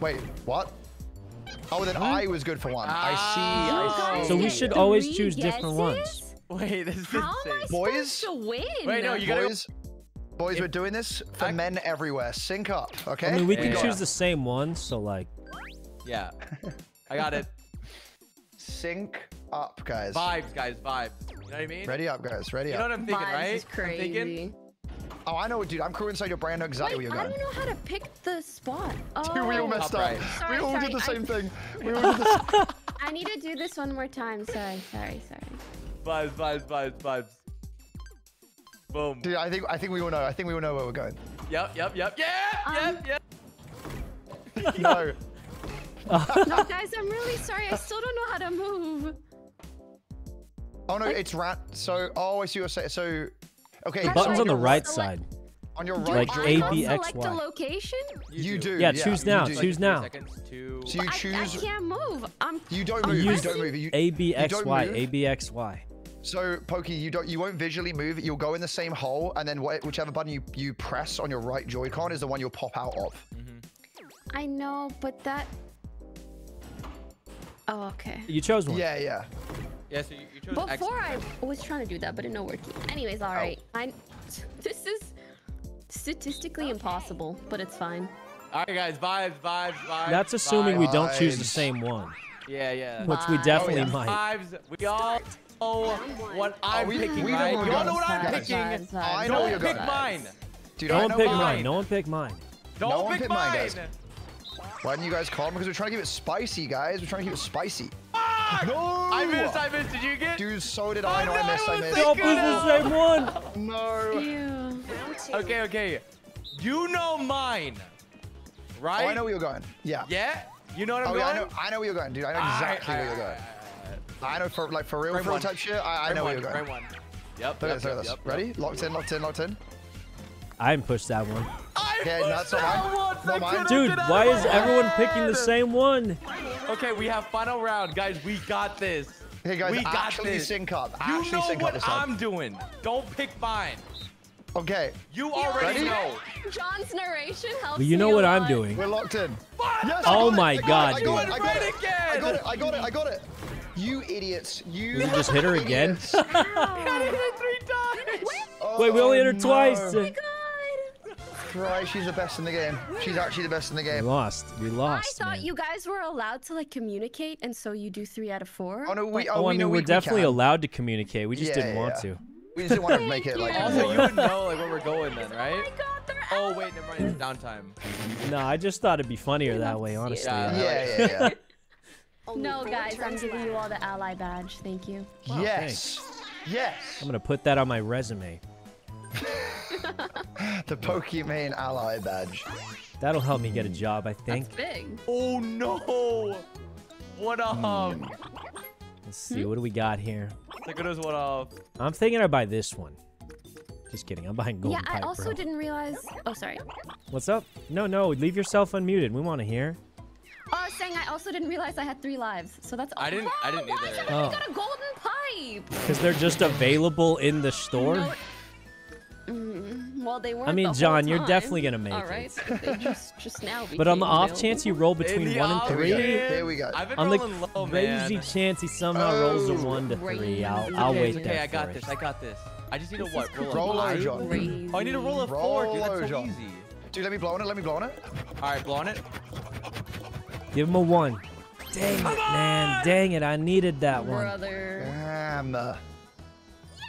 Wait, what? Oh, then I was good for one. I see. So we should always choose different ones. Wait, this is insane. How am I supposed to win? Wait, no, you guys. Boys, we're doing this for men everywhere. Sync up, okay? I mean, we can choose the same one, so like. Yeah, I got it. Sync up, guys. Vibes, guys, vibes. You know what I mean? Ready up, guys. Ready up. You know what I'm thinking, right? Is crazy. I'm thinking... Oh, I know, dude. I'm crewing inside your brand. Exactly where you're going. I don't know how to pick the spot. Oh. Dude, we all messed up. Right. Sorry, we all did the same thing. We all did the same. I need to do this one more time. Sorry. Vibes, vibes, vibes, vibes. Boom. Dude, I think we all know. I think we all know where we're going. Yep. Yeah. No. No, guys, I'm really sorry. I still don't know how to move. Oh no, it's rat. So, oh, I see what you're saying. So, okay. The button's on the right side. On your right, like A, B, X, Y. Location? You do. Yeah, choose now. Choose now. So you choose. I can't move. You don't move. You don't move. A, B, X, Y. A, B, X, Y. So, Poki, you won't visually move. You'll go in the same hole, and then whichever button you press on your right Joy-Con is the one you'll pop out of. I know, but that. Oh, okay. You chose one. Yeah, so you chose X. Before I was trying to do that, but it no working. Anyways, all right. This is statistically impossible, but it's fine. All right, guys, vibes. That's assuming we don't choose the same one. Yeah. Which we definitely might. Vibes. We all know what I'm picking, right? You all know what I'm picking. I know you're going. Don't pick mine. Dude, don't pick mine. No one pick mine. Don't pick mine. Why didn't you guys call him? Because we're trying to keep it spicy, guys. We're trying to keep it spicy. Fuck! No! I missed. Did you get? Dude, so did I. No, I missed. Y'all picked the same one. No. Ew. Okay. You know mine, right? Oh, I know where you're going. Yeah? You know what I'm going? I know where you're going, dude. I know exactly where you're going. I know for real type shit. I know where you're going. One. Yep. Ready? Locked in. I didn't push that one. That's not mine. Dude, why is everyone picking the same one? Okay, we have final round. Guys, we got this. Hey, guys, we actually got this. Sync up. You know what I'm doing. Don't pick mine. Okay. You already know. John's narration helps you know what I'm doing. We're locked in. Yes, oh, my God, dude. I got it. You idiots. You just hit her again? I hit her 3 times. Wait, we only hit her twice. Oh, my God. Christ, she's the best in the game. She's actually the best in the game. We lost. I thought you guys were allowed to like communicate, and so you do 3 out of 4. Oh, I mean, we're definitely allowed to communicate. We just didn't want to. We just didn't want to make it like. Also, you would know like where we're going then, right? Oh, my God, wait, never mind. It's downtime. No, I just thought it'd be funnier that way, honestly. Yeah. No, guys, I'm giving you all the ally badge. Thank you. Wow, yes. I'm gonna put that on my resume. The Pokimane ally badge. That'll help me get a job, I think. That's big. Oh no! What up? Let's see, what do we got here? Sykkuno's what up? I'm thinking I buy this one. Just kidding, I'm buying Golden Pipe. Yeah, I also didn't realize. Oh, sorry. What's up? No, leave yourself unmuted. We want to hear. Oh, I was saying I also didn't realize I had 3 lives, so that's. I didn't either. Why haven't we got a Golden Pipe? Because they're just available in the store. No. Well, they weren't. I mean, John, you're definitely gonna make it. They just now but on the off chance you roll between 1 and 3, there we go. On the crazy chance he somehow rolls a 1 to 3, I'll wait there. Okay, I got this. I just need to roll John. Oh, I need to roll a 4, dude. That's so easy. Dude, let me blow on it. All right, blow on it. Give him a 1. Dang it, man. Dang it, I needed that one. Brother. Damn.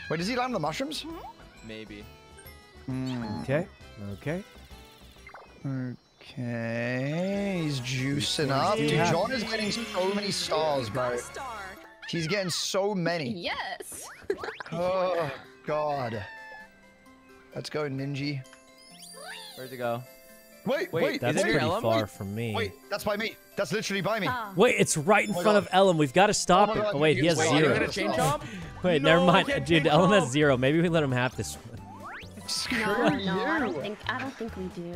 Wait, does he land the mushrooms? Maybe. Okay. He's juicing up. Dude, John is getting so many stars, bro. He's getting so many. Yes. Oh, God. Let's go, Ninji. Where'd it go? Wait. That's pretty far from me. Wait, that's by me. That's literally by me. Wait, it's right in front of Ellum. We've got to stop it. Oh, wait, he has 0. Wait, never mind. Dude, Ellum has 0. Maybe we let him have this one. No, I don't think we do.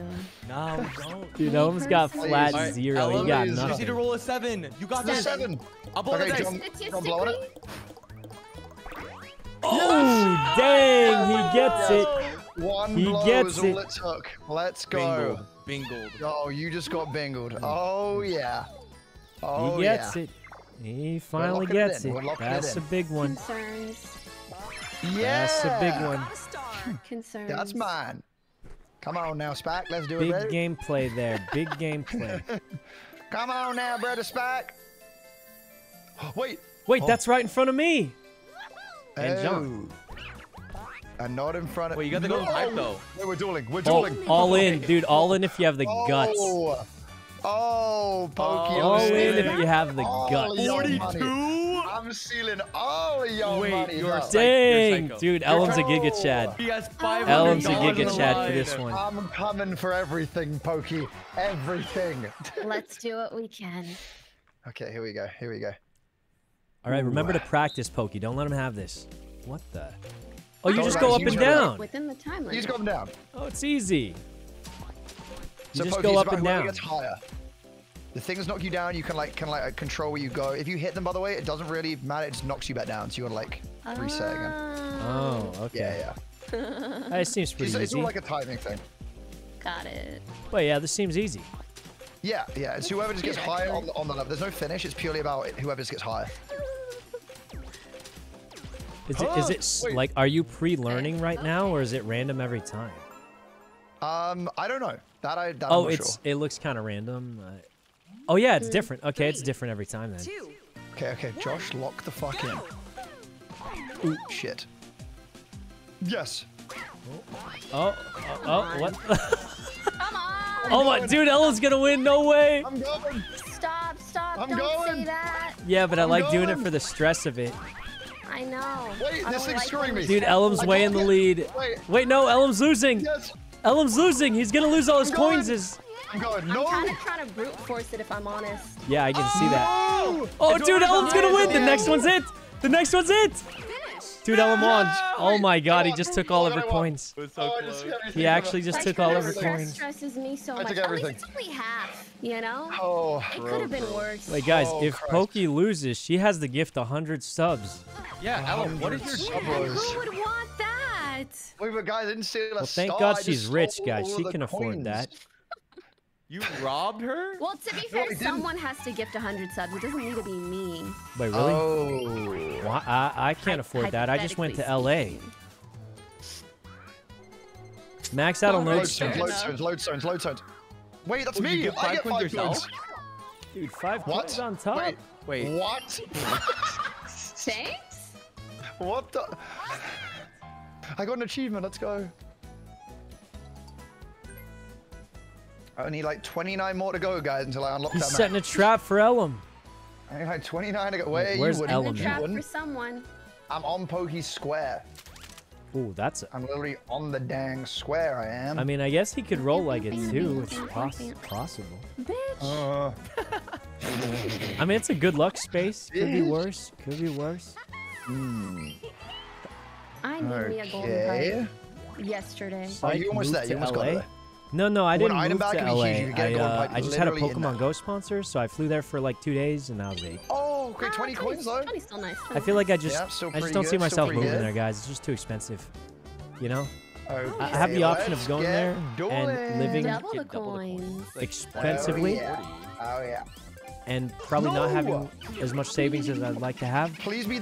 No, we don't. Dude, Elum's got flat 0. He got nothing. You just need to roll a 7. You got the 7. I'll blow it. Oh, dang. He gets it. One blow is all it took. Let's go. Bingled. Oh, you just got bingled. Oh, yeah. Oh, he gets it. He finally gets it. That's a big one. Yeah. That's a big one. Concerns. That's mine. Come on now, Spike. Let's do it. Big gameplay there. Big gameplay. Come on now, brother Spike. Wait, that's right in front of me. And John. And not in front of. Well, you got the golden pipe though. Wait, we're dueling. We're dueling. All in, dude. All in if you have the guts. Oh, Poki. All in if you have the guts. 42. I'm stealing all of your money. Dang, dude. Ellum's a Giga Chad. He has $500. Ellum's a Giga Chad for this one. I'm coming for everything, Poki. Everything. Let's do what we can. Okay, here we go. Here we go. All right, remember to practice, Poki. Don't let him have this. What the? Oh, you just go up and down. Within the time limit. You just go up and down. Oh, it's easy. You just go up and down. It's higher. The things knock you down. You can like control where you go. If you hit them, by the way, it doesn't really matter. It just knocks you back down. So you want to like reset again. Oh, okay. Yeah. That seems pretty easy. It's all like a timing thing. Got it. Wait, yeah, this seems easy. Yeah, yeah. It's whoever just gets higher on the level. There's no finish. It's purely about whoever just gets higher. Is it like, are you pre-learning right now, or is it random every time? I don't know. I'm not sure. It looks kind of random. Oh yeah, it's different. Okay, it's different every time then. Okay, Josh, lock the fuck in. Ooh, shit. Yes. Oh, what? Come on. Oh my, dude, Ella's gonna win. No way. I'm going. Stop. Don't say that. Yeah, but I like doing it for the stress of it. I know. Wait, this thing's screwing me. Dude, Ellum's way in the lead. Wait, no, Ellum's losing. Yes. Ellum's losing. He's going to lose all his coins. I'm going, no. I'm kind of trying to brute force it, if I'm honest. Yeah, I can see that. Oh, dude, Ellum's going to win. The next one's it. The next one's it. Dude, Ellum won. Oh, my God. He just took all of her coins. He actually just took all of her coins. That stresses me so much. At least it's only half, you know? Oh, it could have been worse. Wait, guys, if Poki loses, she has the gift 100 subs. Yeah, Ellum, what is your sub? Who would want that? Wait, but guys, I didn't say that. Well, thank God she's rich, guys. She can afford that. You robbed her? Well, to be fair, someone has to gift 100 subs. It doesn't need to be me. Wait, really? Oh. Well, I can't afford that. I just went to L.A. Max out on lodestones. Lodestones. Wait, that's me. I get 5 points. Dude, 5 points on top? Wait. What? Thanks? What the? I got an achievement. Let's go. I need like 29 more to go, guys, until I unlock that map. He's setting a trap for Ellum. I need like 29 to go. Where's Ellum? Trap for someone. I'm on Poki's square. Ooh, that's it. I'm literally on the dang square, I am. I mean, I guess he could roll like it too, which is possible. Bitch. I mean, it's a good luck space. Could be worse. I need me a golden pipe yesterday. Oh, you almost that. You almost got it. No, I didn't move to LA. I just had a Pokemon Go sponsor, so I flew there for like 2 days, and that was it. Oh, okay, 20 coins though. Still nice. I feel like I just don't see myself moving there, guys. It's just too expensive, you know. Okay, I have the option of going there and living expensively. Oh yeah. And probably not having as much savings as I'd like to have,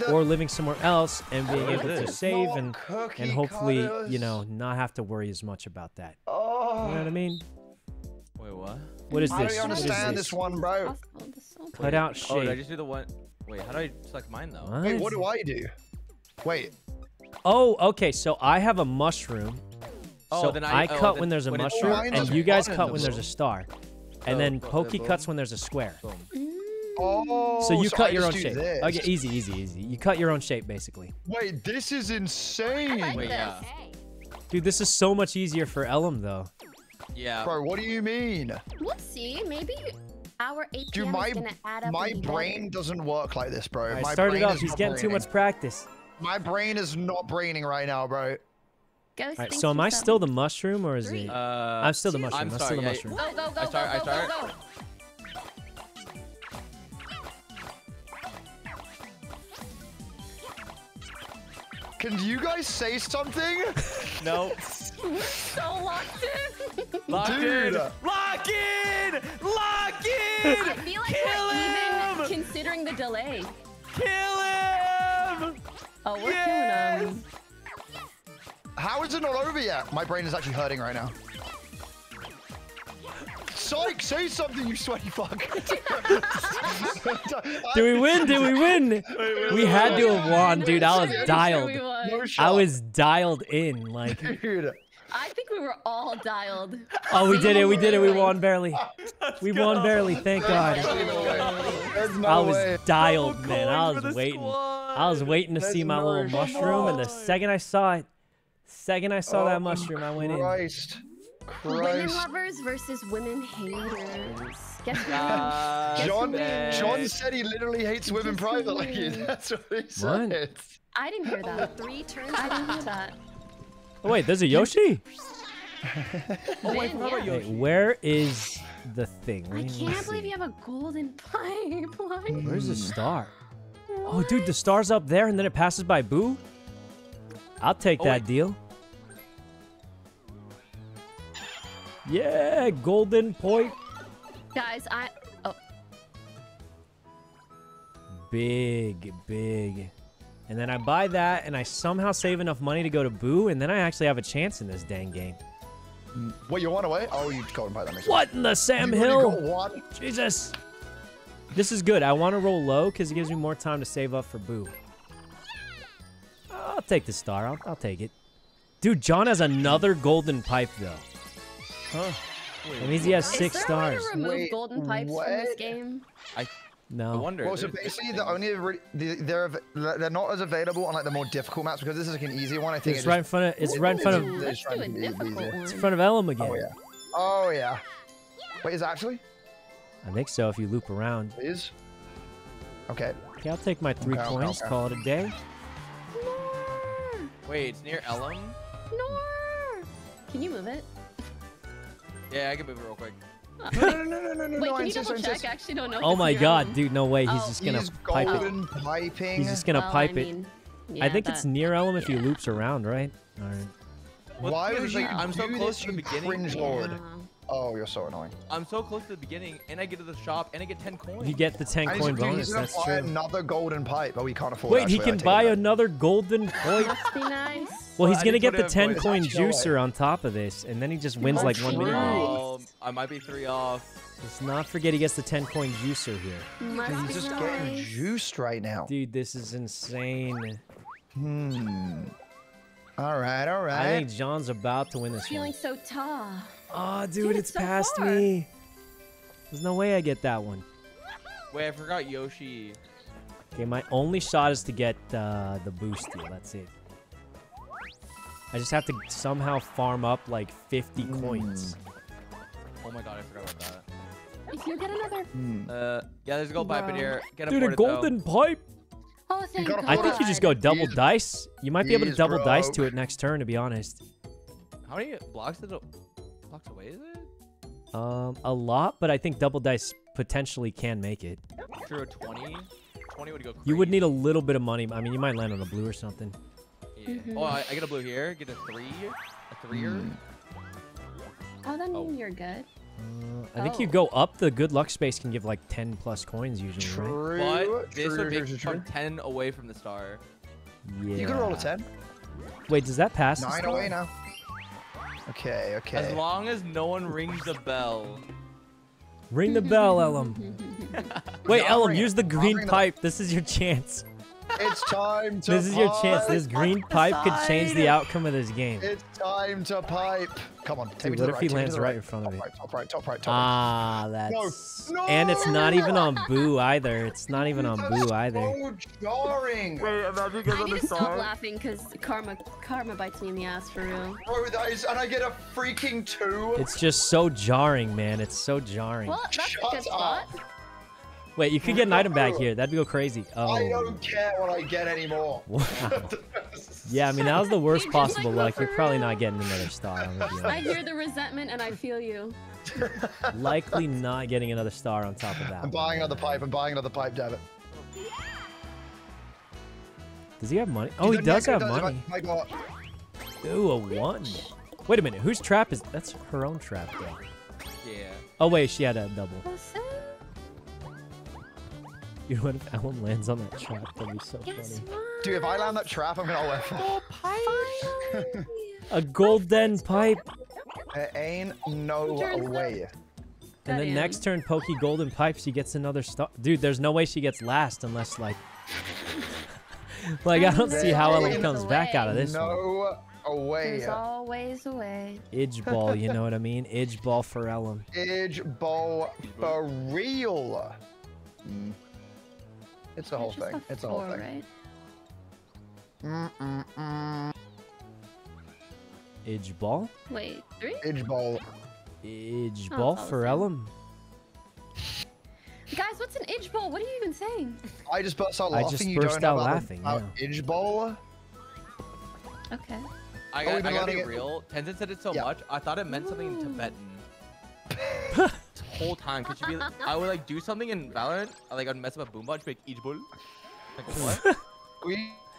or living somewhere else and being able to save and hopefully, you know, not have to worry as much about that. Oh. You know what I mean? Wait, what? What is this? I don't understand this one, bro. Cut out shape. Oh, did I just do the one? Wait, how do I select mine though? What? Wait, what do I do? Wait. Oh, okay. So I have a mushroom. Oh, so then I cut when there's a mushroom, and you guys cut when there's a star. And then Poki cuts when there's a square. Oh, so you cut your own shape. Okay, easy. You cut your own shape, basically. Wait, this is insane. Wait, yeah. Dude, this is so much easier for Ellum, though. Yeah. Bro, what do you mean? We'll see. Maybe our APM is going to add up. My brain doesn't work like this, bro. Right, he's getting too much practice. My brain is not braining right now, bro. Alright, so am I still the mushroom, or is it? I'm still the mushroom. I'm still the mushroom. Go, go, go. Can you guys say something? No. We're so locked in. Lock in! I feel like we're even considering the delay. Kill him! Oh, we're killing him. How is it not over yet? My brain is actually hurting right now. Sykes, say something, you sweaty fuck. Did we win? Did we win? Wait, we had to have won, dude. I was dialed. No I was dialed in, like. Dude. I think we were all dialed. Oh, we did it. We did it. We won barely. We won barely. Thank God. I was dialed, man. I was waiting. I was waiting to see my little mushroom, and the second I saw it, that mushroom, I went in. Women lovers versus women haters. John said he literally hates women privately. That's what he said. What? I didn't hear that. 3 turns. I didn't hear that. Oh wait, there's a Yoshi? Oh wait, Yoshi. Where is the thing? I can't believe you have a golden pipe. Like, where's the star? What? Oh dude, the star's up there and then it passes by Boo? I'll take that deal. Yeah, golden point. Guys, Big. And then I buy that, and I somehow save enough money to go to Boo, and then I actually have a chance in this dang game. What, you want away? Oh, you go and buy that. What in the Sam Hill? Jesus. This is good. I want to roll low, because it gives me more time to save up for Boo. I'll take the star. I'll take it. Dude, John has another golden pipe, though. Huh? That means he has 6 stars. Is there a way to remove golden pipes from this game? No. I wonder. Well, so basically, they're not as available on like the more difficult maps because this is like an easier one. I think it's right in front of. It's right in front of. It's in front of Ellum again. Oh yeah. Oh yeah. Wait, is it actually? I think so. If you loop around. It is. Okay. Okay, I'll take my 3 points. Okay. Call it a day. No. Wait, it's near Ellum. No. Can you move it? Yeah, I can move it real quick. No. Wait, can you double check? Actually, don't know. Oh my God, dude, no way. He's just gonna pipe it. He's just gonna pipe it. I think it's near Ellum if he loops around, right? All right. Why would you? I'm so close to the beginning. Oh, you're so annoying. I'm so close to the beginning, and I get to the shop, and I get 10 coins. You get the 10-coin bonus. That's true. Another golden pipe, but we can't afford. Wait, he can buy another golden coin. Must be nice. Well, he's gonna get the 10-coin juicer on top of this, and then he just wins like 1 minute. I might be 3 off. Let's not forget he gets the 10-coin juicer here. Dude, he's just getting juiced right now. Dude, this is insane. All right. I think John's about to win this one. Feeling so tough. Oh, dude, it's so past me. There's no way I get that one. Wait, I forgot Yoshi. Okay, my only shot is to get the boost deal. That's it. I just have to somehow farm up like 50 coins. Oh my God, I forgot about that. If you get another. Yeah, there's a gold pipe in here. Dude, a golden pipe? Oh, thank God. I think you just go double dice. You might be able to double dice to it next turn, to be honest. How many blocks did it? Blocks away, is it? A lot, but I think double dice potentially can make it. Through a 20? 20 would go crazy. You would need a little bit of money. I mean, you might land on a blue or something. Yeah. Oh, I get a blue here. Get a 3. A 3-er. Oh, that means you're good. I think you go up. The good luck space can give like 10 plus coins usually. True. Right? But this would be from 10 away from the star. Yeah. You could roll a 10. Wait, does that pass? 9 away now. Okay. As long as no one rings the bell. Ring the bell, Ellum. Wait, Ellum, use the green pipe. This is your chance. It's time to pipe. This is your chance. This green pipe could change the outcome of this game. It's time to pipe. Come on, take me to the right. What if he lands right in front of me? Top right. Ah, that's... No. And it's not even on Boo either. It's not even on Boo either. So jarring. Wait, I need to stop laughing because karma bites me in the ass for real. Bro, that is... And I get a freaking 2. It's just so jarring, man. It's so jarring. Well, that's a good spot. Wait, you could get an item back here. That'd go crazy. Oh. I don't care what I get anymore. Wow. Yeah, I mean, that was the worst possible luck. You're probably not getting another star. I hear the resentment and I feel you. Likely not getting another star on top of that. I'm buying another pipe, damn it. Does he have money? Oh, he does have money. I got... Ooh, a 1. Wait a minute. Whose trap is... That's her own trap, though. Yeah. Oh, wait. She had a double. Dude, what if Ellum lands on that trap? That'd be so funny. Dude, if I land that trap, I'm gonna laugh. A golden pipe. There ain't no way. And then next turn, Poki Golden Pipe, she gets another star. Dude, there's no way she gets last unless, like... like, I don't see how Ellum comes back out of this one. There's always a way. Idge ball, you know what I mean? Idge ball for Ellum. Idge ball for real. Mm. It's a whole thing. It's a whole thing. Right? Idge ball? Wait, three? Idge ball. Idge ball for Ellum. Guys, what's an idge ball? What are you even saying? I just burst out laughing. Idge ball? Okay. I gotta be real. Tenzin said it so much, I thought it meant something in Tibetan. Whole time, cause be like, I would like do something in Valorant, like I'd mess up a boombox, make idge ball. Like what?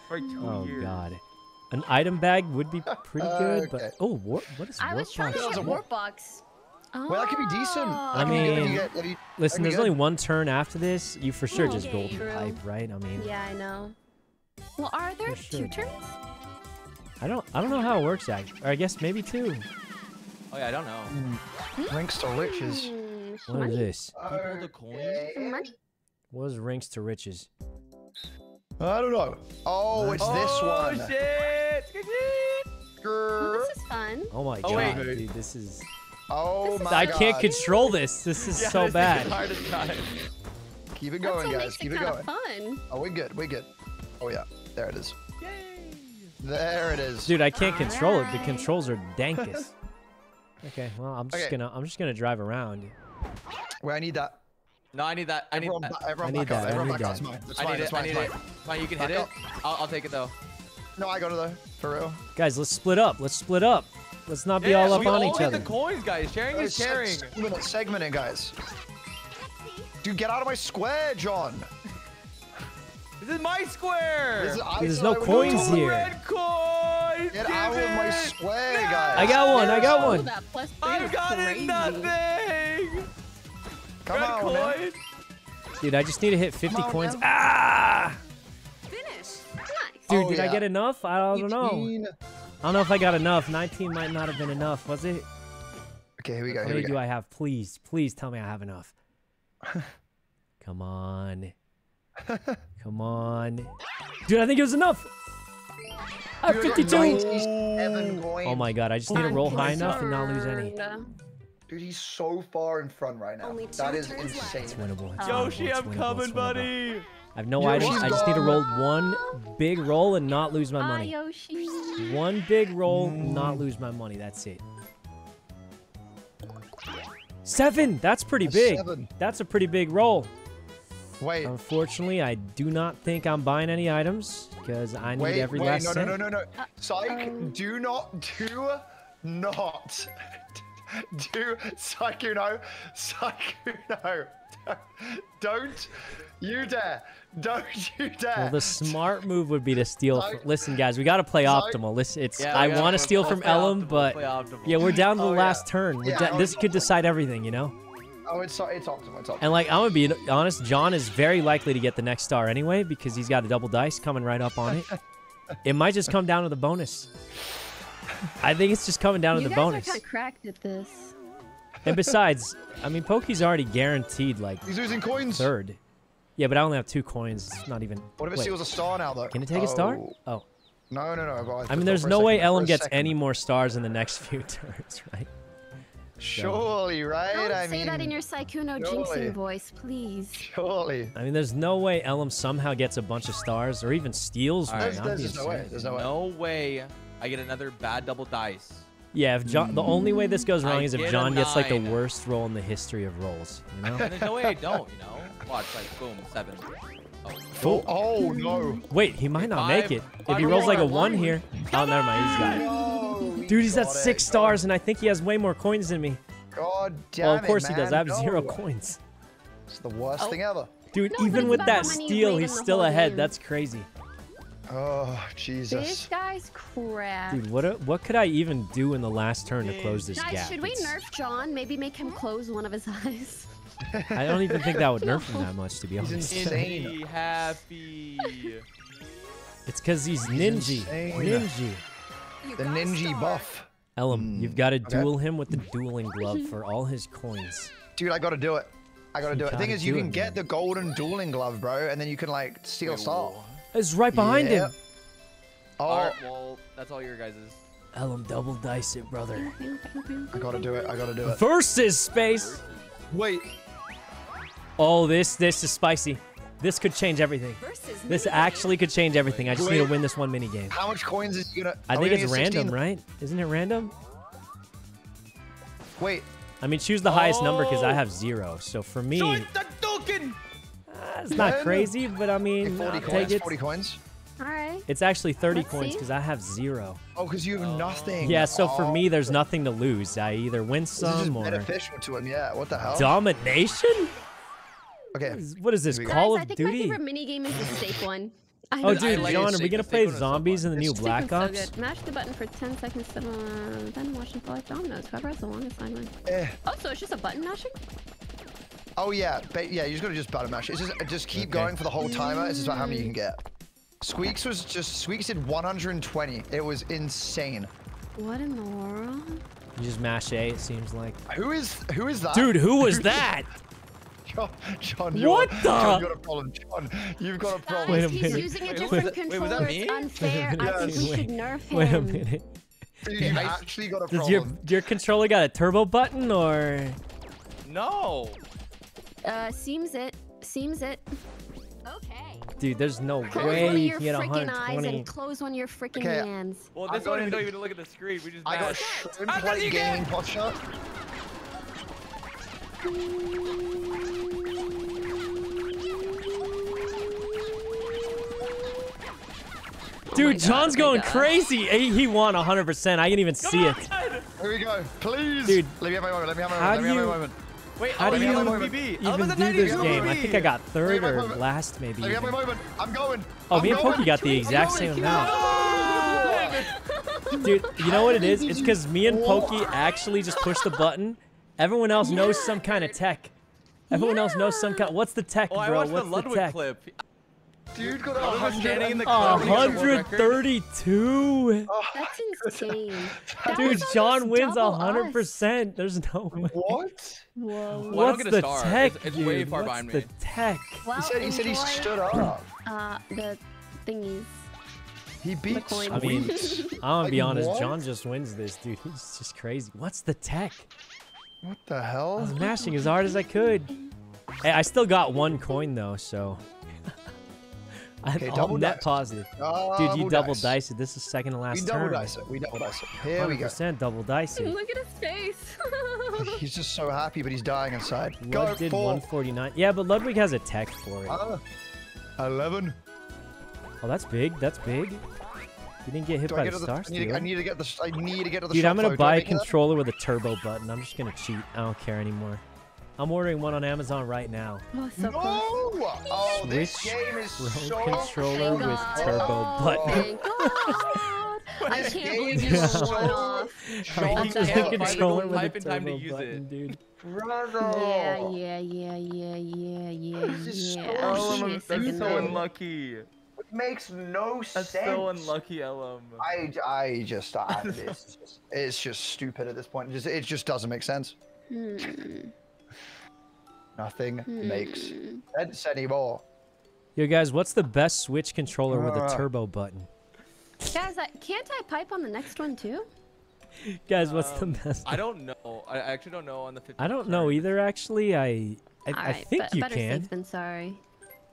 For 2 years. Oh god. An item bag would be pretty good, but what is warp box? I was trying to get warp box. Oh. Well, that could be decent. I mean, listen, there's only one turn after this. You for sure just golden pipe, right? I mean. Yeah, I know. Well, are there two turns? I don't know how it works actually. Or I guess maybe two. Oh yeah, I don't know. Ranks to riches. What is this? What is ranks to riches? I don't know. Oh, it's this one. Oh shit! Well, this is fun. Oh my god, dude, this is. Oh my god! I can't control this. This is so bad. Keep it going, guys. Keep it going. Fun. Oh, we're good. We're good. Oh yeah, there it is. Yay! There it is. Dude, I can't control it. The controls are dankest. Okay, well, I'm just gonna drive around. Wait, I need that. No, I need that. I need that. You can hit it. I'll take it though. No, I got it though. For real. Guys, let's split up. Let's split up. Let's not be all up on each other. We all need the coins, guys. Sharing is sharing. Segmenting, guys. Dude, get out of my square, John. This is my square. There's no coins here. Get out of my square, guys. I got one. I got nothing. Come on, man. Dude, I just need to hit 50 coins. Ah! Finish. Dude, did I get enough? I don't know. I don't know if I got enough. 19 might not have been enough, was it? Okay, here we go. How many do I have? Please, please tell me I have enough. Come on. Come on. Dude, I think it was enough. I have 52. Oh my god, I just need to roll high enough and not lose any. Dude, he's so far in front right now. That is insane. It's winnable. Yoshi, I'm coming, buddy. I have no idea. I just need to roll one big roll and not lose my money. One big roll, not lose my money. That's it. 7. That's pretty big. 7. That's a pretty big roll. Wait. Unfortunately, I do not think I'm buying any items because I need every last cent. No. Psych, do not. Do Sykkuno, Sykkuno. Don't you dare. Don't you dare. Well, the smart move would be to steal. Listen, guys, we got to play optimal. Listen, I want to steal from Ellum, but we're down to the last turn. This could decide everything, you know? Oh, it's optimal. It's optimal. And, like, I'm going to be honest, John is very likely to get the next star anyway because he's got a double dice coming right up on it. It might just come down to the bonus. I think it's just coming down to the bonus. You guys are kind of cracked at this. And besides, I mean, Poki's already guaranteed, like, he's losing coins. Third. Yeah, but I only have 2 coins. It's not even. What if it steals a star now, though? Can it take a star? Oh. No. I mean, there's no way Ellum gets any more stars in the next few turns, right? Surely, right? I mean, say that in your Sykkuno jinxing voice, please. Surely. I mean, there's no way Ellum somehow gets a bunch of stars or even steals. There's no way. There's no way. No way. I get another bad double dice. Yeah, if John, the only way this goes wrong is if John gets like the worst roll in the history of rolls. You know? There's no way I don't, you know? Watch, like, boom, 7. Oh, no. Wait, he might not make it. If he rolls like a 1 here. Oh, never mind, he's got it. No, dude, he's at 6 stars, and I think he has way more coins than me. God damn it, well, of course he does. I have 0 coins. It's the worst thing ever. Dude, even with that steal, he's still ahead. That's crazy. Oh, Jesus. This guy's crap. Dude, what could I even do in the last turn to close this gap? Guys, should we nerf John? Maybe make him close one of his eyes? I don't even think that would nerf him that much, to be honest. He's insane. Happy. It's because he's Ninji. Ninji. The Ninji buff. Ellum, you've got to duel him with the dueling glove for all his coins. Dude, I gotta do it. I gotta do it. The thing is, you can get the golden dueling glove, bro, and then you can like steal salt. It's right behind him. Oh, all right, well, that's all your guys'. Ellum, double dice it, brother. I gotta do it. I gotta do it. Versus space. Wait. Oh, this is spicy. This could change everything. This actually could change everything. I just need to win this one mini game. How much coins is you gonna? I think it's random, right? Isn't it random? Wait. I mean, choose the highest number because I have 0. So for me, it's not crazy, but I mean, I'll take it. 40 coins. All right. It's actually 30 coins because I have 0. Oh, because you have nothing. Yeah. So for me, there's nothing to lose. I either win some or beneficial to him. Yeah. What the hell? Domination. Okay. What is this? Call of Duty? I think my favorite minigame is the safe one. Oh, dude, John, are we going to play zombies in the new Black Ops? Mash the button for 10 seconds, then watch and fall like dominoes. Whoever has the longest line wins. Oh, so it's just a button mashing? Oh, yeah. Yeah, you're just going to just button mash. It's just keep going for the whole timer. It's just about how many you can get. Squeaks was just... Squeaks did 120. It was insane. What in the world? You just mash A, it seems like. Who is that? Dude, who was that? John, you've got a problem. John, you've got a problem. Wait a minute. He's using a different controller. Was that me? It's unfair. I think we should nerf him. Wait a minute. Dude, you actually got a problem. Does your controller got a turbo button or? No. Seems it. Okay. Dude, there's no way you get 120. Close one of your freaking eyes and close one of your freaking hands. Well, this one didn't even look at the screen. We just. I got shrimp plate gaming pot shot. Dude, John's going crazy. He won 100%. I can even see it. Here we go. Please. Dude, let me have my moment. Wait, how do you even do this game? I think I got third or last, maybe. Let me have my moment. I'm going. Oh, me and Poki got the exact same amount. Dude, you know what it is? It's because me and Poki actually just pushed the button. Everyone else knows some kind of tech. Everyone else knows some kind. What's the tech, bro? What's the Ludwig clip? Dude got 100 in the 132. That's insane. Dude, John wins 100%. There's no way. What? Whoa. What's the tech? It's way far behind me. What's the tech? He said he stood up. The thingies. He beats. I mean, I'm gonna be honest. What? John just wins this, dude. It's just crazy. What's the tech? What the hell? I was mashing as hard as I could. Hey, I still got 1 coin though, so. Okay, double net positive. Dude, you double dice it. This is second to last turn. We double dice it. Here we go. 100% double dice it. Look at his face. He's just so happy, but he's dying inside. Lud did 149. Yeah, but Ludwig has a tech for it. 11. Oh, that's big. That's big. You didn't get hit by the stars. I need to get the. I need to get to the. Dude, I'm gonna buy a controller with a turbo button. I'm just gonna cheat. I don't care anymore. I'm ordering one on Amazon right now. Oh, so no! Oh, Switch this game is so controller with turbo button. Oh, I can't believe you went off. I'm just the controller with a turbo button, dude. Yeah. This is so unlucky. It makes no sense. That's so unlucky, Ellum. It's just stupid at this point. It just doesn't make sense. Nothing makes sense anymore. Yo, guys, what's the best Switch controller with a turbo button? Guys, can't I pipe on the next one, too? Guys, what's the best? I don't know. I actually don't know on the 15th. I don't know either, actually. I think you better can. Better safe than sorry.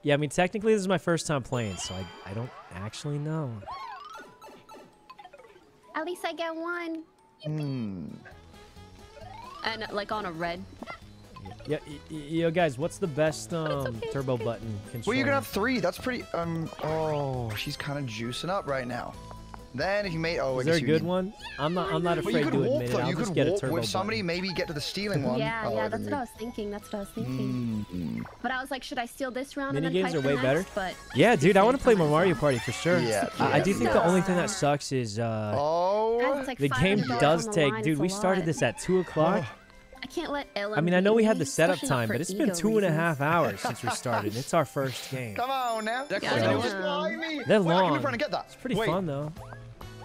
Yeah, I mean, technically, this is my first time playing, so I don't actually know. At least I get one. And, like, on a red... Yeah, yo guys, what's the best turbo button controller? Well, you're gonna have 3. That's pretty. Oh, she's kind of juicing up right now. Then if you made, oh, is there a good one? I'm not afraid to admit it. I'll just get a turbo button. Somebody maybe get to the stealing one. Yeah, that's what I was thinking. But I was like, should I steal this round? Mini games are way better. Yeah, dude, I want to play more Mario Party for sure. Yeah, I do think the only thing that sucks is the game does take. Dude, we started this at 2 o'clock. I can't let Ellum. I mean, I know we had the setup time, but it's been 2.5 hours since we started. It's our first game. Come on now. They're long. It's pretty fun though.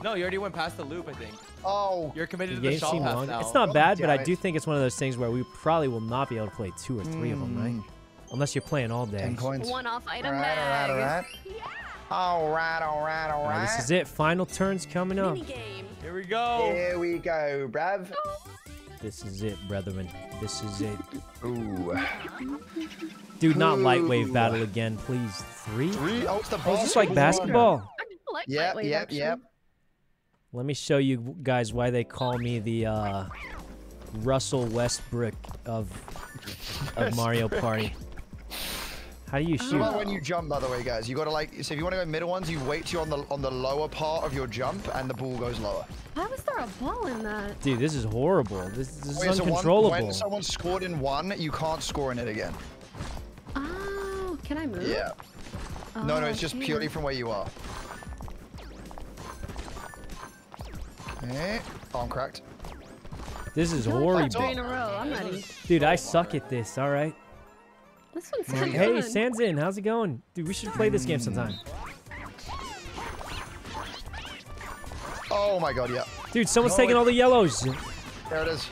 No, you already went past the loop, I think. Oh. You're committed to the shop path now. It's not bad, but I do think it's one of those things where we probably will not be able to play 2 or 3 of them, right? Unless you're playing all day. 10 coins. One-off item bag. All right. This is it. Final turns coming up. Here we go. Here we go, bruv. This is it, brethren. This is it. Ooh. Dude, not lightwave battle again, please. Three? Oh, it's the ball. Oh, just like basketball. Like yep. Let me show you guys why they call me the Russell Westbrook of Mario Party. How do you shoot? About when you jump, by the way, guys, you gotta like. So if you want to go middle ones, you wait till you're on the lower part of your jump, and the ball goes lower. How is there a ball in that? Dude, this is horrible. This is uncontrollable. So when someone scored in one, you can't score in it again. Oh, can I move? Yeah. Oh, no, it's just purely from where you are. Okay. Oh, I'm cracked. This is horrible. Dude, I suck at this. All right. This one's fun. Hey, Sanzin, how's it going? Dude, we should play this game sometime. Oh my god, yeah. Dude, someone's taking all the yellows. There it is.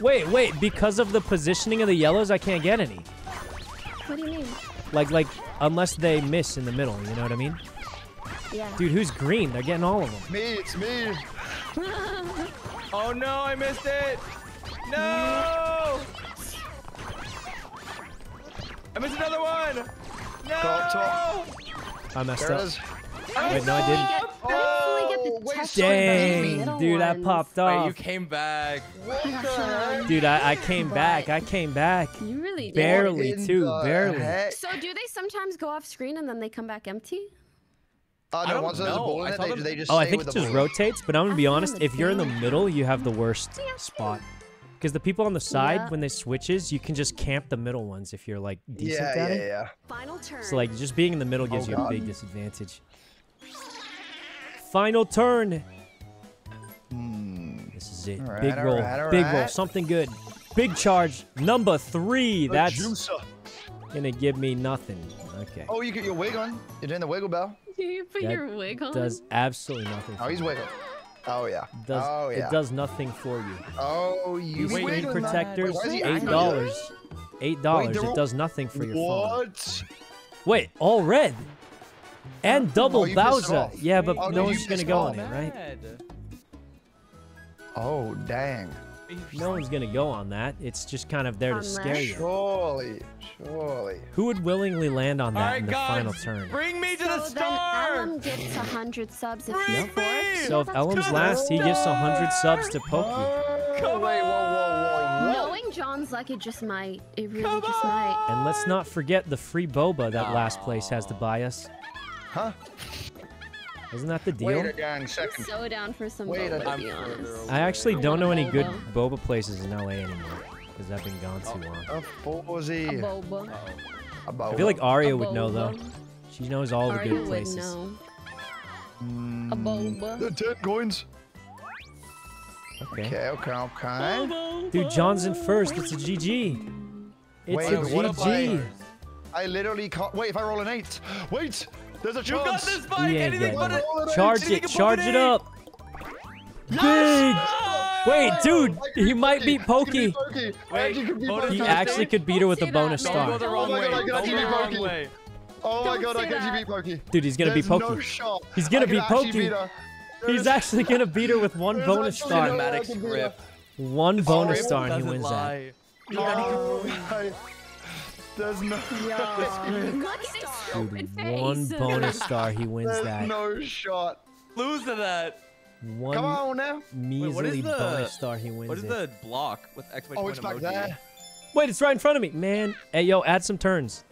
Wait, because of the positioning of the yellows, I can't get any. What do you mean? Like, unless they miss in the middle, you know what I mean? Yeah. Dude, who's green? They're getting all of them. It's me. Oh no, I missed it. No! I missed another one! No! I messed up. Wait, no, I didn't. Oh, dang, dude, I popped off. Wait, you came back. Dude, I came back. You really did. Barely. So do they sometimes go off screen and then they come back empty? No, once there's a ball in it, they just stay with the ball. I think it just rotates, but I'm going to be honest. If you're in the middle, you have the worst spot. Because the people on the side, when they switches, you can just camp the middle ones if you're like decent at it. Yeah. Final turn. So like just being in the middle gives you a big disadvantage. Final turn. This is it. Right, big roll. Right, big roll. Something good. Big charge. Number 3. That's gonna give me nothing. Okay. Oh, you get your wig on. You're doing the wiggle bell. You put your wig on. Does absolutely nothing. Oh, he's wiggling. Oh yeah. It does nothing for you. Oh, you screen protectors, $8. $8. It does nothing for your phone. What? Wait, all red. And double Bowser. Yeah, but no one's gonna go on it, right? Oh dang. No one's gonna go on that. It's just kind of there to scare you. Surely. Who would willingly land on that in the final turn? Bring me to the star! Ellum gets 100 subs if he forks. So if Ellum's last, he gives 100 subs to Poki. Come on! Knowing John's luck, it just might. It really just might. And let's not forget the free boba that last place has to buy us. Huh? Isn't that the deal? I'm so down for some boba, to be honest. I actually don't know any good boba places in LA anymore. Because I've been gone too long. A boba. I feel like Aria would know, though. She knows all the good places. A boba. The 10 coins. Okay. Boba. Dude, John's in first. It's a GG. Wait, a GG. I literally can't. Wait, if I roll an 8. Wait! There's a chance. You got this, Spike. Anything but it. Charge it up. Yes! Wait, dude, he might beat Poki. Wait, he actually could beat her with a bonus star. Oh my god, I can actually beat Poki. Dude, he's gonna beat Poki. He's gonna beat Poki. He's actually gonna beat her with one bonus star. One bonus star, and he wins that. There's no. Dude, one bonus star, he wins that. No shot. Lose to that. One Come on now. Measly bonus star, he wins it. What is the block with X by 20 emoji? Oh, it's back there. Wait, it's right in front of me, man. Hey, yo, add some turns.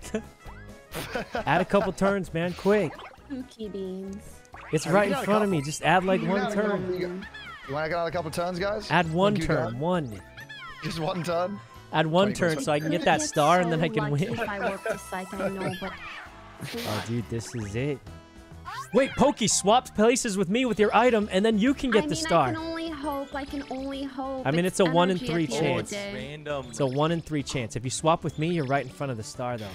Add a couple turns, man, quick. Pookie beans. It's right in front of me. Just add like one turn. You want to get on a couple turns, guys? Add one turn. One. Just one turn. Add one turn so I can get that star and then I can win. Oh, dude, this is it. Wait, Poki, swap places with me with your item and then you can get the star. I can only hope. I mean, it's a 1 in 3 chance. It's a 1 in 3 chance. If you swap with me, you're right in front of the star, though.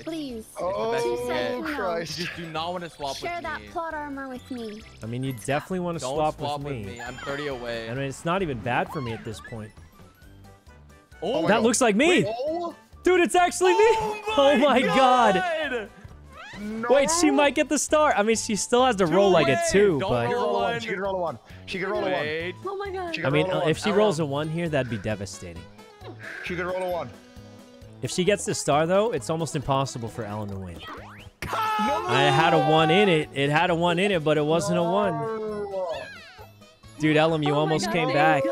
Please. Oh, Christ. You just do not want to swap with me. Share that plot armor with me. I mean, you definitely want to swap with me. I'm 30 away. I mean, it's not even bad for me at this point. Oh, that looks like me. Wait, oh. Dude, it's actually me. Oh, my God. No. Wait, she might get the star. I mean, she still has to roll like a two, but... She can roll a one. She can roll a one. Oh, my God. I mean, if she rolls a one here, that'd be devastating. She can roll a one. If she gets the star, though, it's almost impossible for Ellum to win. I had a one in it. It had a one in it, but it wasn't a one. Dude, Ellum, you almost came back.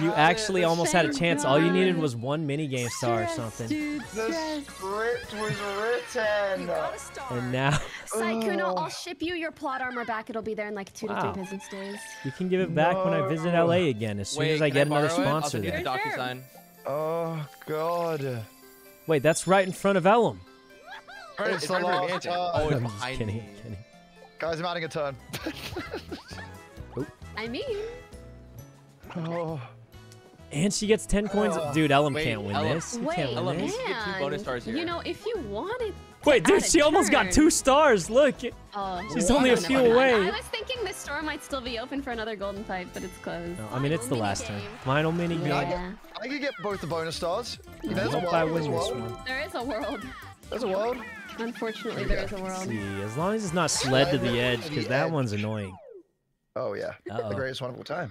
You actually almost had a chance. All you needed was one minigame star or something. Dude, the script was written. You got a star. And now... Sykkuno, I'll ship you your plot armor back. It'll be there in like 2 to 3 business days. You can give it back when I visit LA again, as soon as I get another sponsor there. Oh, God. Wait, that's right in front of Ellum. It's a long time. Oh, it's behind me. Guys, I'm adding a turn. I mean... Oh. And she gets 10 coins. Dude, Ellum can't win this. She can't win this. You get 2 bonus stars here. You know, if you wanted... Wait, dude, she almost got 2 stars. Look. She's only a few away. I was thinking this store might still be open for another golden pipe, but it's closed. No, I mean, it's the last time. Final mini game. Yeah. I could get both the bonus stars. There's a world. There is a world. There's a world. Unfortunately, there is a world. See, as long as it's not sled to the edge, because that one's annoying. Oh, yeah. The greatest one of all time.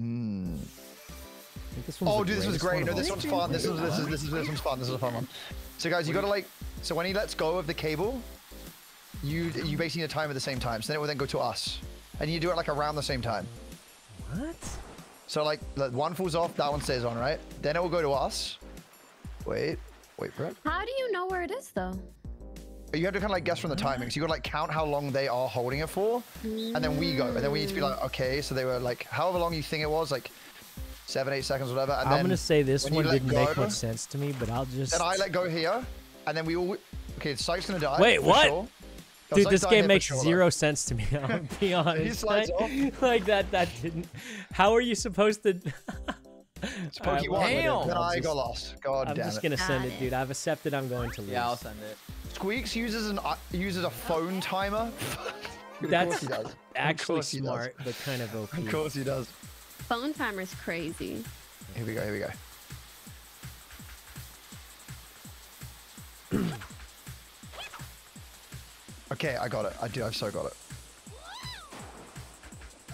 Mm. Oh, dude, this was great. No, this one's fun. This one's fun. This is a fun one. So, guys, you gotta like. So when he lets go of the cable, you basically need to time at the same time. So then it will then go to us, and you do it like around the same time. What? So like, one falls off, that one stays on, right? Then it will go to us. Wait for it. How do you know where it is though? You have to kind of like guess from the timings. You got to like count how long they are holding it for, and then we go, and then we need to be like, okay, so they were like, however long you think it was, like 7, 8 seconds, whatever. And I'm gonna say this one didn't make much sense to me, but I'll just. Then I let go here, and then we all. Okay, Sykes gonna die. Wait, what? Sure. Dude, this game makes zero sense to me. I'll be honest. Like that didn't. How are you supposed to? Poki won. Then I got lost. God damn it. I'm just gonna send it, dude. I've accepted. I'm going to lose. Yeah, I'll send it. Squeaks uses a phone timer. That's actually smart, but kind of OP. Of course he does. Phone timer's crazy. Here we go. Here we go. Okay, I got it. I do. I've so got it.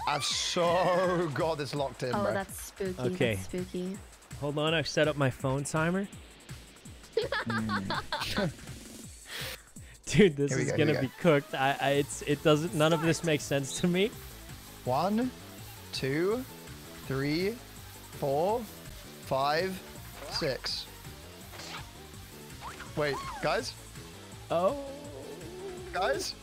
I've so got this locked in, bro. Oh, that's spooky. Okay. That's spooky. Hold on, I've set up my phone timer. Dude, this is gonna be cooked. It doesn't. None of this makes sense to me. 1, 2, 3, 4, 5, 6. Wait, guys. Oh, guys.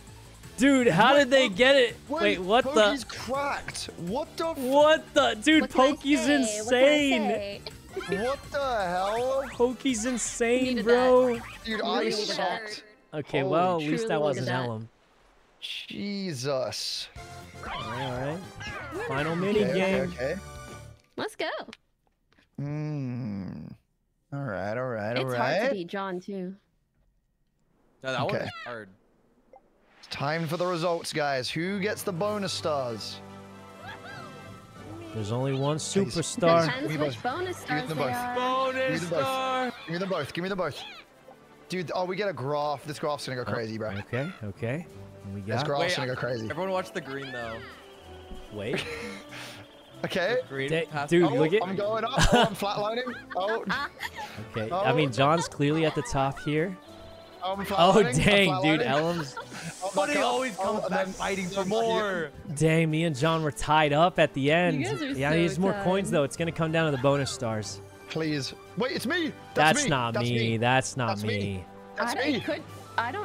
Dude, how did they get it? Wait, what the? Poki's cracked. What the? What the? Dude, Poki's insane. What the hell? Poki's insane, bro. Dude, I sucked. Okay, well, at least that wasn't Ellum. Jesus. Alright. Final mini game. Okay. Let's go. Alright, alright, alright. It's hard to beat John, too. No, that one was hard. It's time for the results, guys. Who gets the bonus stars? There's only one superstar. Give me them both. Give me them both. Dude, oh, we get a graph. This graph's gonna go crazy, bro. Okay, okay. We got this graph's gonna go crazy. Everyone watch the green, though. Wait. Okay. Dude, look at... I'm going up. Oh, I'm flatlining. Oh. Okay, oh. I mean, John's clearly at the top here. Oh, dang, dude, Ellum's... Buddy always comes back fighting for more. Dang, me and John were tied up at the end. Yeah, he needs more coins, though. It's gonna come down to the bonus stars. Please. Wait, it's me. That's me. Not that's me. Me. That's not that's me. That's me. I'm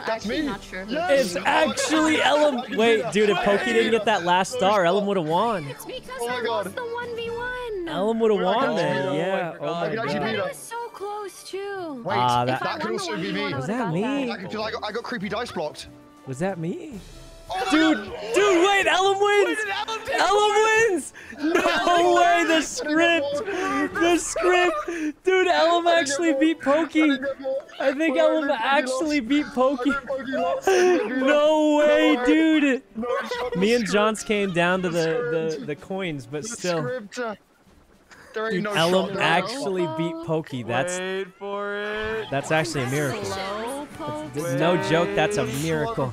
not sure. Yes. It's actually Ellum. Wait, dude, if Poki didn't get that last star, Ellum would have won. It's because I lost the 1v1. Ellum would have won then. Yeah. Oh my God. It was so close too. Wait, that could also be me. Was that me? I got creepy dice blocked. Was that me? Oh, Dude, wait, Ellum wins! Ellum wins! No way, the script! Dude, Ellum actually beat Poki! I think Ellum actually beat Poki! No way, dude! Me and John's came down to the coins, but still. Dude, Ellum actually beat Poki. That's actually a miracle. That's no joke. That's a miracle.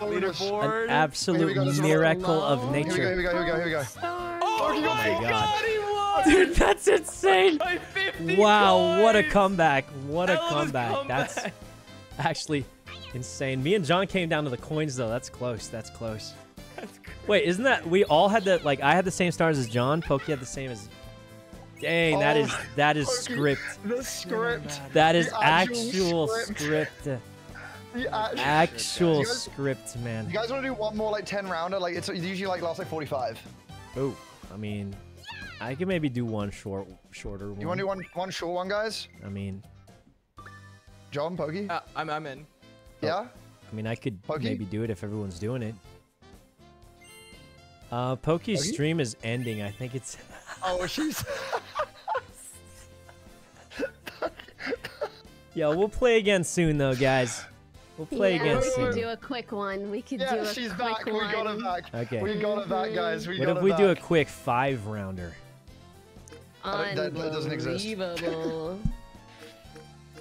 An absolute miracle of nature. Here we go. Oh my God! Dude, that's insane! Wow, what a comeback! What a comeback! That's actually insane. Me and John came down to the coins though. That's close. That's close. Wait, isn't that we all had the like? I had the same stars as John. Poki had the same as. Dang, that is script. The script. That is actual script. Actual script, man. You guys want to do one more like 10-rounder? Like it's usually like lasts like 45. Oh, I mean, I can maybe do one shorter one. You want to do one short one, guys? I mean, John, Poki. I'm in. Yeah. I mean, I could maybe do it if everyone's doing it. Poki's stream is ending. I think it's. Oh, she's. Yo, we'll play again soon, though, guys. We'll play again soon. We could do a quick one. We could do a quick one. We got it back. Okay. We got it back, guys. We got it back. What if we do a quick 5-rounder? That doesn't exist.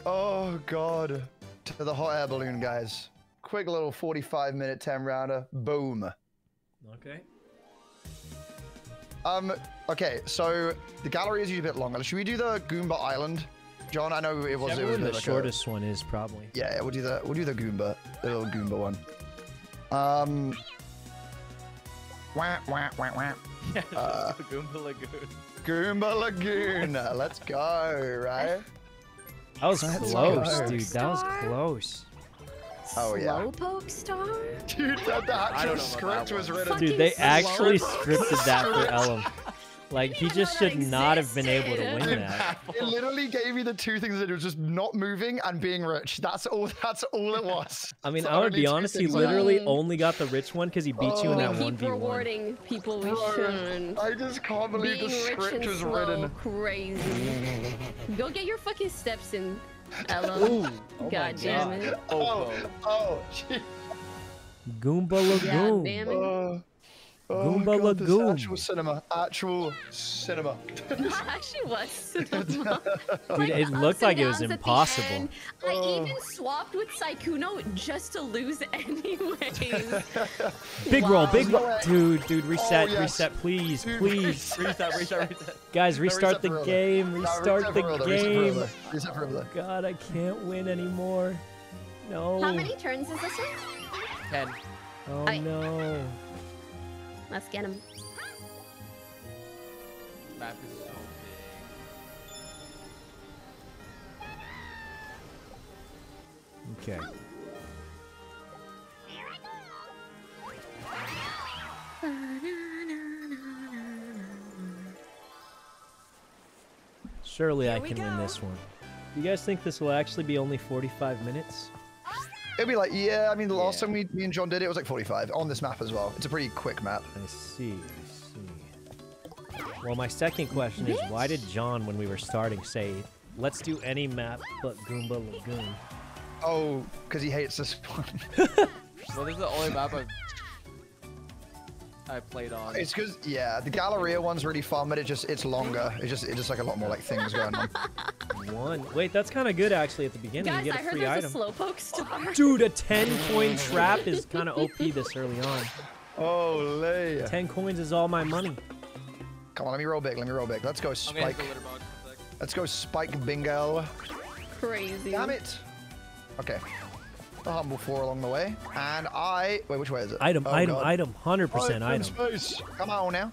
Oh, God. To the hot air balloon, guys. Quick little 45-minute 10-rounder. Boom. Okay. Okay, so the gallery is usually a bit longer. Should we do the Goomba Island? John, I know it was the shortest one is probably. Yeah, we'll do the Goomba, the little Goomba one. Yeah, the Goomba Lagoon. Goomba Lagoon. Let's go, right? That was close, dude. That was close. Oh yeah. Slowpoke star? Dude, that actual script was written. Dude, they actually scripted that for Ellum. Like, he just should not have been able to win that. It literally gave me the two things that it was just not moving and being rich. That's all it was. I mean, I would be honest, he literally only got the rich one because he beat you in that 1v1. Keep rewarding people we shouldn't. I just can't believe the script was written. Crazy. Go get your fucking steps in. Hello. God damn it. Oh, jeez. Goomba Lagoon. Damn it. Goomba Lagoon. Actual cinema. Actually was cinema. Dude, it looked like it was impossible. I even swapped with Sykkuno just to lose anyways. Big roll. Dude, reset, reset, please, please. Reset. Guys, restart the game. Restart the game. God, I can't win anymore. No. How many turns is this one? 10. Oh no. Let's get him. Map is so big. Okay. Surely I can win this one. You guys think this will actually be only 45 minutes? It'd be like, yeah, I mean, the last time me and John did it, it was like 45 on this map as well. It's a pretty quick map. I see. Well, my second question is, why did John, when we were starting, say, let's do any map but Goomba Lagoon? Oh, because he hates this one. Well, this is the only map I played on. It's because, yeah, the Galleria one's really fun, but it's longer. It's just like a lot more like things going on. Wait, that's kind of good actually at the beginning. Guys, you get a free item. A slowpoke star. Dude, a 10-coin trap is kind of OP this early on. Oh, lay. 10 coins is all my money. Come on, let me roll big. Let's go, Spike. Let's go, Spike Bingo. Crazy. Damn it. Okay. The humble four along the way, and wait. Which way is it? Item. 100% item. Space. Come on now.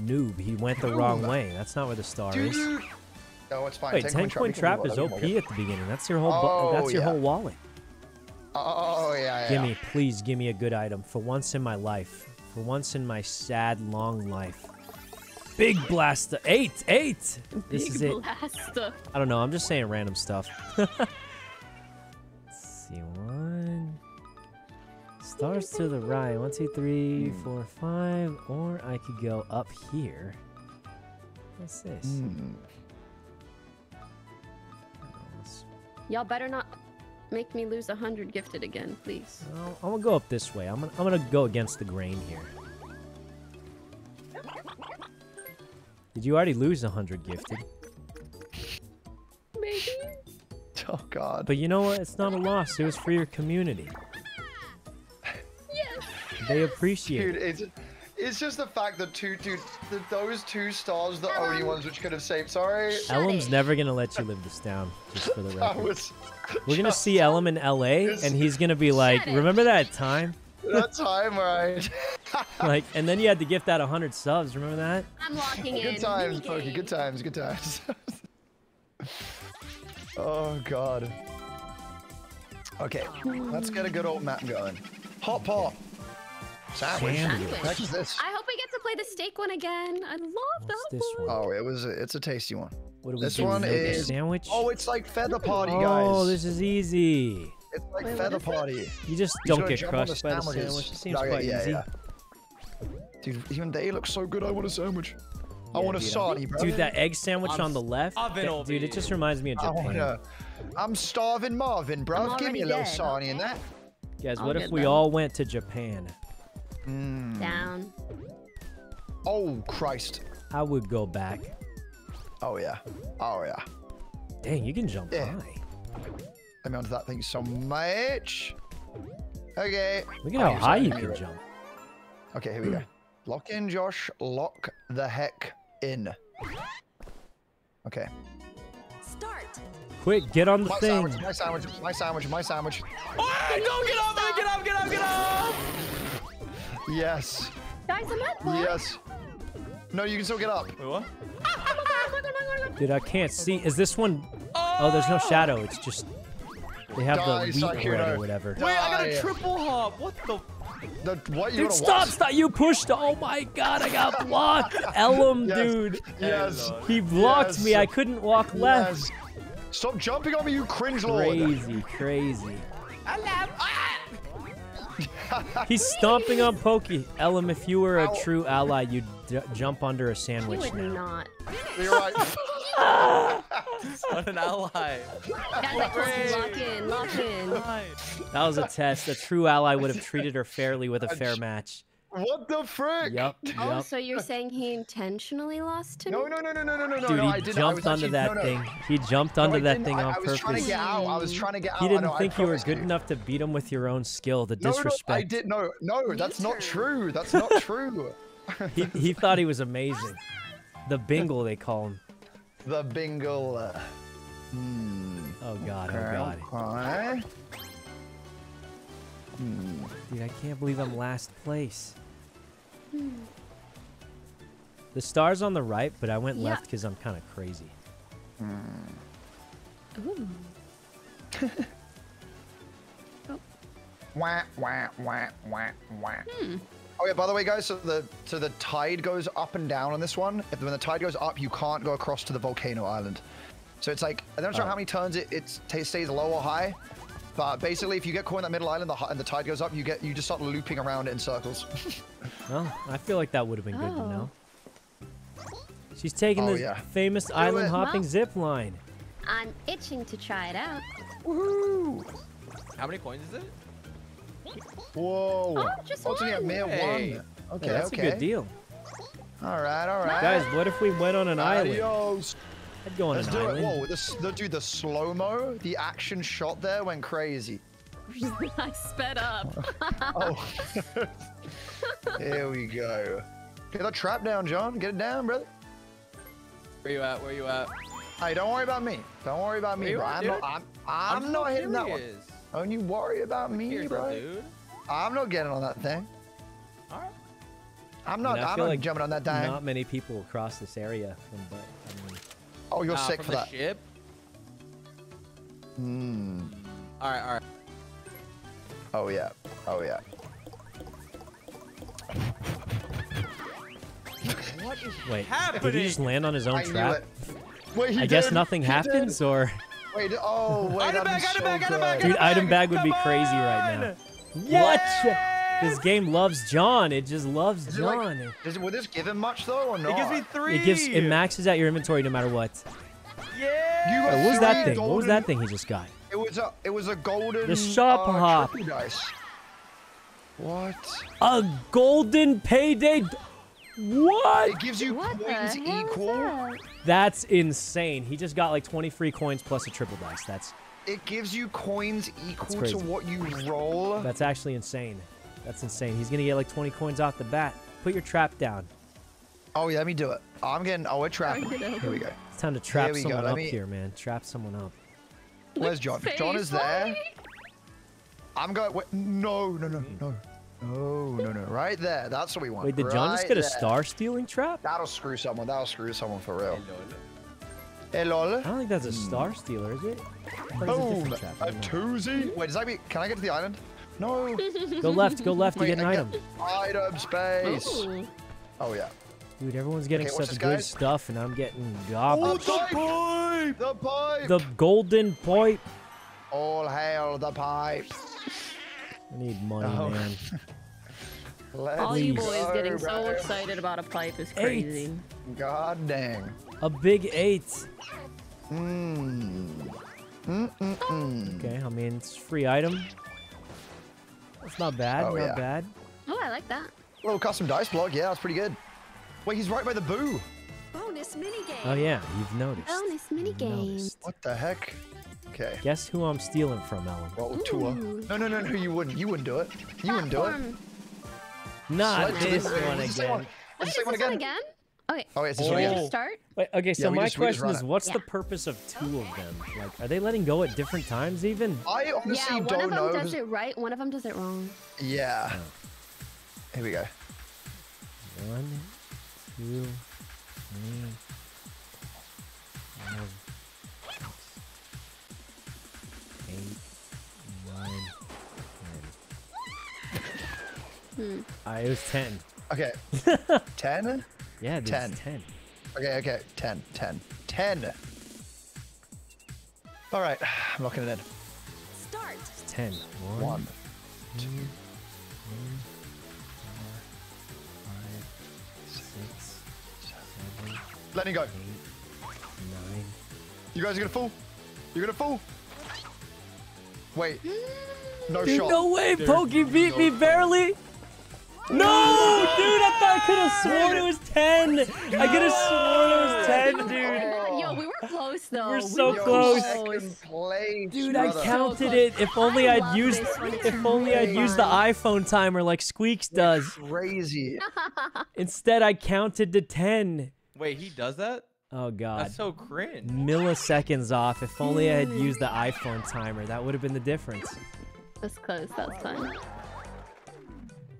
Noob, he went the wrong way. That's not where the star is. No, it's fine. Wait, 10-coin trap is OP at the beginning. That's your whole. That's your whole wallet. Oh yeah. Please give me a good item for once in my life. For once in my sad long life. Big Blaster 8. This is it. Big Blaster. I don't know. I'm just saying random stuff. Stars to the right. 1, 2, 3, 4, 5. Or I could go up here. What's this? Y'all better not make me lose 100 gifted again, please. Well, I'm gonna go up this way. I'm gonna go against the grain here. Did you already lose 100 gifted? Maybe. Oh God. But you know what? It's not a loss. It was for your community. Yes. They appreciate it. Dude, it's just the fact that those 2 stars, the only ones which could have saved. Sorry. Ellum's never gonna let you live this down. Just for the record. We're gonna see Ellum in LA, and he's gonna be like, "Remember that time?" That time, right? Like, and then you had to gift out 100 subs. Remember that? I'm locking in. Good times, Poki. Good times. Good times. Oh God. Okay, let's get a good old map going. Hot pot. Sandwich. What is this? I hope we get to play the steak one again. I love that one. Oh, it's a tasty one. What do we this do? One is sandwich. Oh, it's like feather party, guys. Oh, this is easy. It's like feather party. You just don't get crushed by the sandwich. It seems quite easy. Yeah. Dude, even they look so good. I want a sandwich. Yeah, I want a sardi, bro. Dude, that egg sandwich on the left. Dude, it just reminds me of Japan. I'm starving, Marvin, bro. Give me a little sardi in that. Guys, what if we all went to Japan? Down. Oh Christ! I would go back. Oh yeah. Oh yeah. Dang, you can jump high. I'm onto that thing so much. Okay. Look at how high you can jump. Okay, here we go. Lock in, Josh. Lock the heck in. Okay. Start. Quick, get on the thing. My sandwich. My sandwich. My sandwich. Oh, don't get off! Get up! Get up! Get up! Yes. Guys, I'm up. Yes. No, you can still get up. Wait, what? Dude, I can't see. Is this one? Oh, there's no shadow. It's just they have the wheat bread or whatever. Wait, I got a triple hop. What the? What you dude, stop! Stop! You pushed. Oh my God, I got blocked. Ellum, dude. Yes. He blocked me. I couldn't walk left. Stop jumping on me, you cringe lord. Crazy, crazy. He's stomping on Poki. Ellum, if you were a true ally, you'd jump under a sandwich now. You would not. You're right. What an ally. Lock in, lock in. That was a test. A true ally would have treated her fairly with a fair match. What the frick? Yep. Oh, so you're saying he intentionally lost to me? No, no, no, no, no, no, no, no. Dude, he jumped onto that thing. He jumped onto that thing on purpose. I was trying to get out. I was trying to get out. He didn't think you were good enough to beat him with your own skill. The disrespect. No, I did. No, no, that's not true. That's not true. He thought he was amazing. The Bingle, they call him. The Bingle. Oh God. Oh God. Dude, I can't believe I'm last place. The star's on the right, but I went left because I'm kind of crazy. Ooh. Wah, wah, wah, wah, wah. Oh yeah, by the way, guys, so the tide goes up and down on this one. When the tide goes up, you can't go across to the volcano island. So it's like, I'm not sure how many turns it stays low or high. But basically, if you get caught in that middle island and the tide goes up, you just start looping around it in circles. Well, I feel like that would have been good to know. She's taking the famous island hopping zip line. I'm itching to try it out. Woohoo! How many coins is it? Whoa! Oh, just one. Hey. Okay, that's a good deal. All right, all right. Guys, what if we went on an island? I'd go on an island. Whoa, dude, the slow-mo, the action shot there went crazy. I sped up. Oh. Here we go. Get that trap down, John. Get it down, brother. Where you at? Where you at? Hey, don't worry about me. Don't worry about me, bro. I'm not hitting that one. Don't you worry about me, bro. I'm not getting on that thing. All right. I'm not jumping on that thing. Not many people cross this area from Oh, you're sick for that. Ship? All right, all right. Oh yeah, oh yeah. What is happening? Did he just land on his own trap? Wait, I guess nothing happens, or? Wait, oh wait, item bag, item bag, item bag, item bag. Dude, item bag would be crazy right now. Yeah! What? This game loves John. It just loves John. Like, would this give him much though, or not? It gives me three. It maxes out your inventory no matter what. Yeah. What was that thing? Golden... What was that thing he just got? It was a golden. The shop hop. What? A golden payday. What? It gives you coins equal. That's insane. He just got like 20 free coins plus a triple dice. That's. It gives you coins equal to what you roll. That's actually insane. That's insane. He's gonna get like 20 coins off the bat. Put your trap down. Oh yeah, let me do it. I'm getting. Oh, we're trapping. Here we go. It's time to trap someone up here, man. Trap someone up. Where's John? John is there. I'm going. Wait, no. Right there. That's what we want. Wait, did John just get a star stealing trap? That'll screw someone. That'll screw someone for real. Hey, lol. I don't think that's a star stealer, is it? Oh, is a twosie. Wait, does that mean? Can I get to the island? No. Go left. Go left to get an item. Item space. Ooh. Oh yeah. Dude, everyone's getting such good stuff, and I'm getting garbage. Oh, the pipe! The pipe! The golden pipe. All hail the pipe. I need money, man. All you boys getting so excited about a pipe is crazy. God dang. A big 8. Okay, I mean, it's a free item. That's not bad, not bad. Oh, I like that. A little custom dice block, yeah, that's pretty good. Wait, he's right by the boo. Bonus minigame. Oh, yeah, you've noticed. Bonus minigame. What the heck? Okay. Guess who I'm stealing from, Ellum. Roll tour. No, you wouldn't do it. You wouldn't do it. Not this one again. Wait, is this one again? Okay. Oh, it's this one again. Start? Wait, okay, so my question is, what's the purpose of two of them? Like, are they letting go at different times even? I honestly don't know. Yeah, one of them does it right, one of them does it wrong. Yeah. Here we go. 1, 2, 3, 4, 5, 6, 7, 8, 9, 10. It was 10. Okay. 10? Yeah, this 10. Is 10. Okay. 10, 10, 10. All right, I'm locking it in. Start. It's 10. One, two, three. 5, 6, 7. Let me go. 8, 9. You guys are gonna fall. You're gonna fall. Wait. No shot. No way, dude. Poki beat me barely. No, dude, I thought I could have sworn it was 10. No. I could have sworn it was 10, dude. Yo, we were close though. We're so close. Place, dude, brother. I counted it. If only I'd used, if only I'd used the iPhone timer like Squeaks does. Crazy. Instead, I counted to 10. Wait, he does that? Oh god. That's so cringe. Milliseconds off. If only I had used the iPhone timer, that would have been the difference. That's close. That's fun.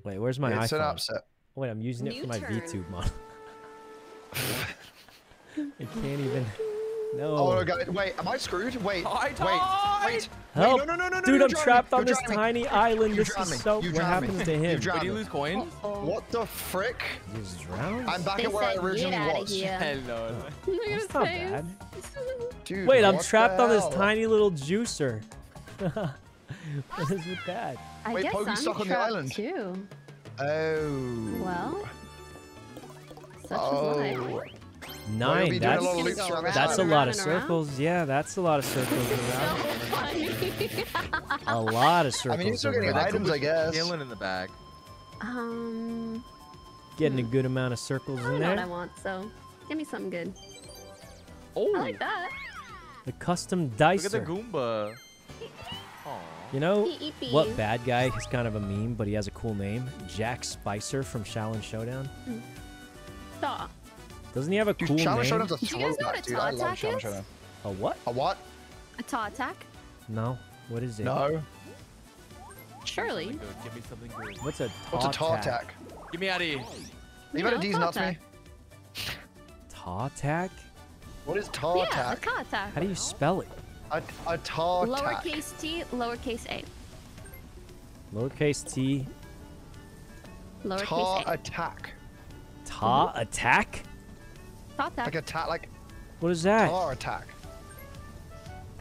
Wait, where's my iPhone? It's an upset. Wait, I'm using it for my VTube model. I can't even. No. Oh god. Wait, am I screwed? Wait. Wait. Help. Wait, no. Dude, I'm trapped on this tiny island. This is so. What happens to him? Did he lose coins? What the frick? He was drowned? I'm back at where I originally was. Hello. That's not bad. Dude, wait, I'm trapped on this tiny little juicer. What is with that? Wait, Poki's stuck on the island too. Oh. Well. Such is life. 9. That's a lot of circles. Yeah, that's a lot of circles around. A lot of circles. I mean, you're still getting items, I guess. Killing in the bag. Getting a good amount of circles in there. I know what I want, so give me something good. Oh. I like that. The custom dicer. Look at the Goomba. You know what bad guy? He's kind of a meme, but he has a cool name. Jack Spicer from Shaolin Showdown. Thaw. Doesn't he have a cool name? Showdown's a throwback, dude. I love Shaolin Showdown. A what? A what? A Taw attack? No. What is it? No. Surely. Give me something good. What's a Taw attack? Get me out of here. You better D's nuts me. Taw attack? What is Taw attack? Yeah, Taw attack. How do you spell it? A Taw attack. Lowercase t, lowercase a. Lowercase t. Lowercase a. Taw attack. Taw attack? Taw attack. Like a taw, like... What is that? Taw attack.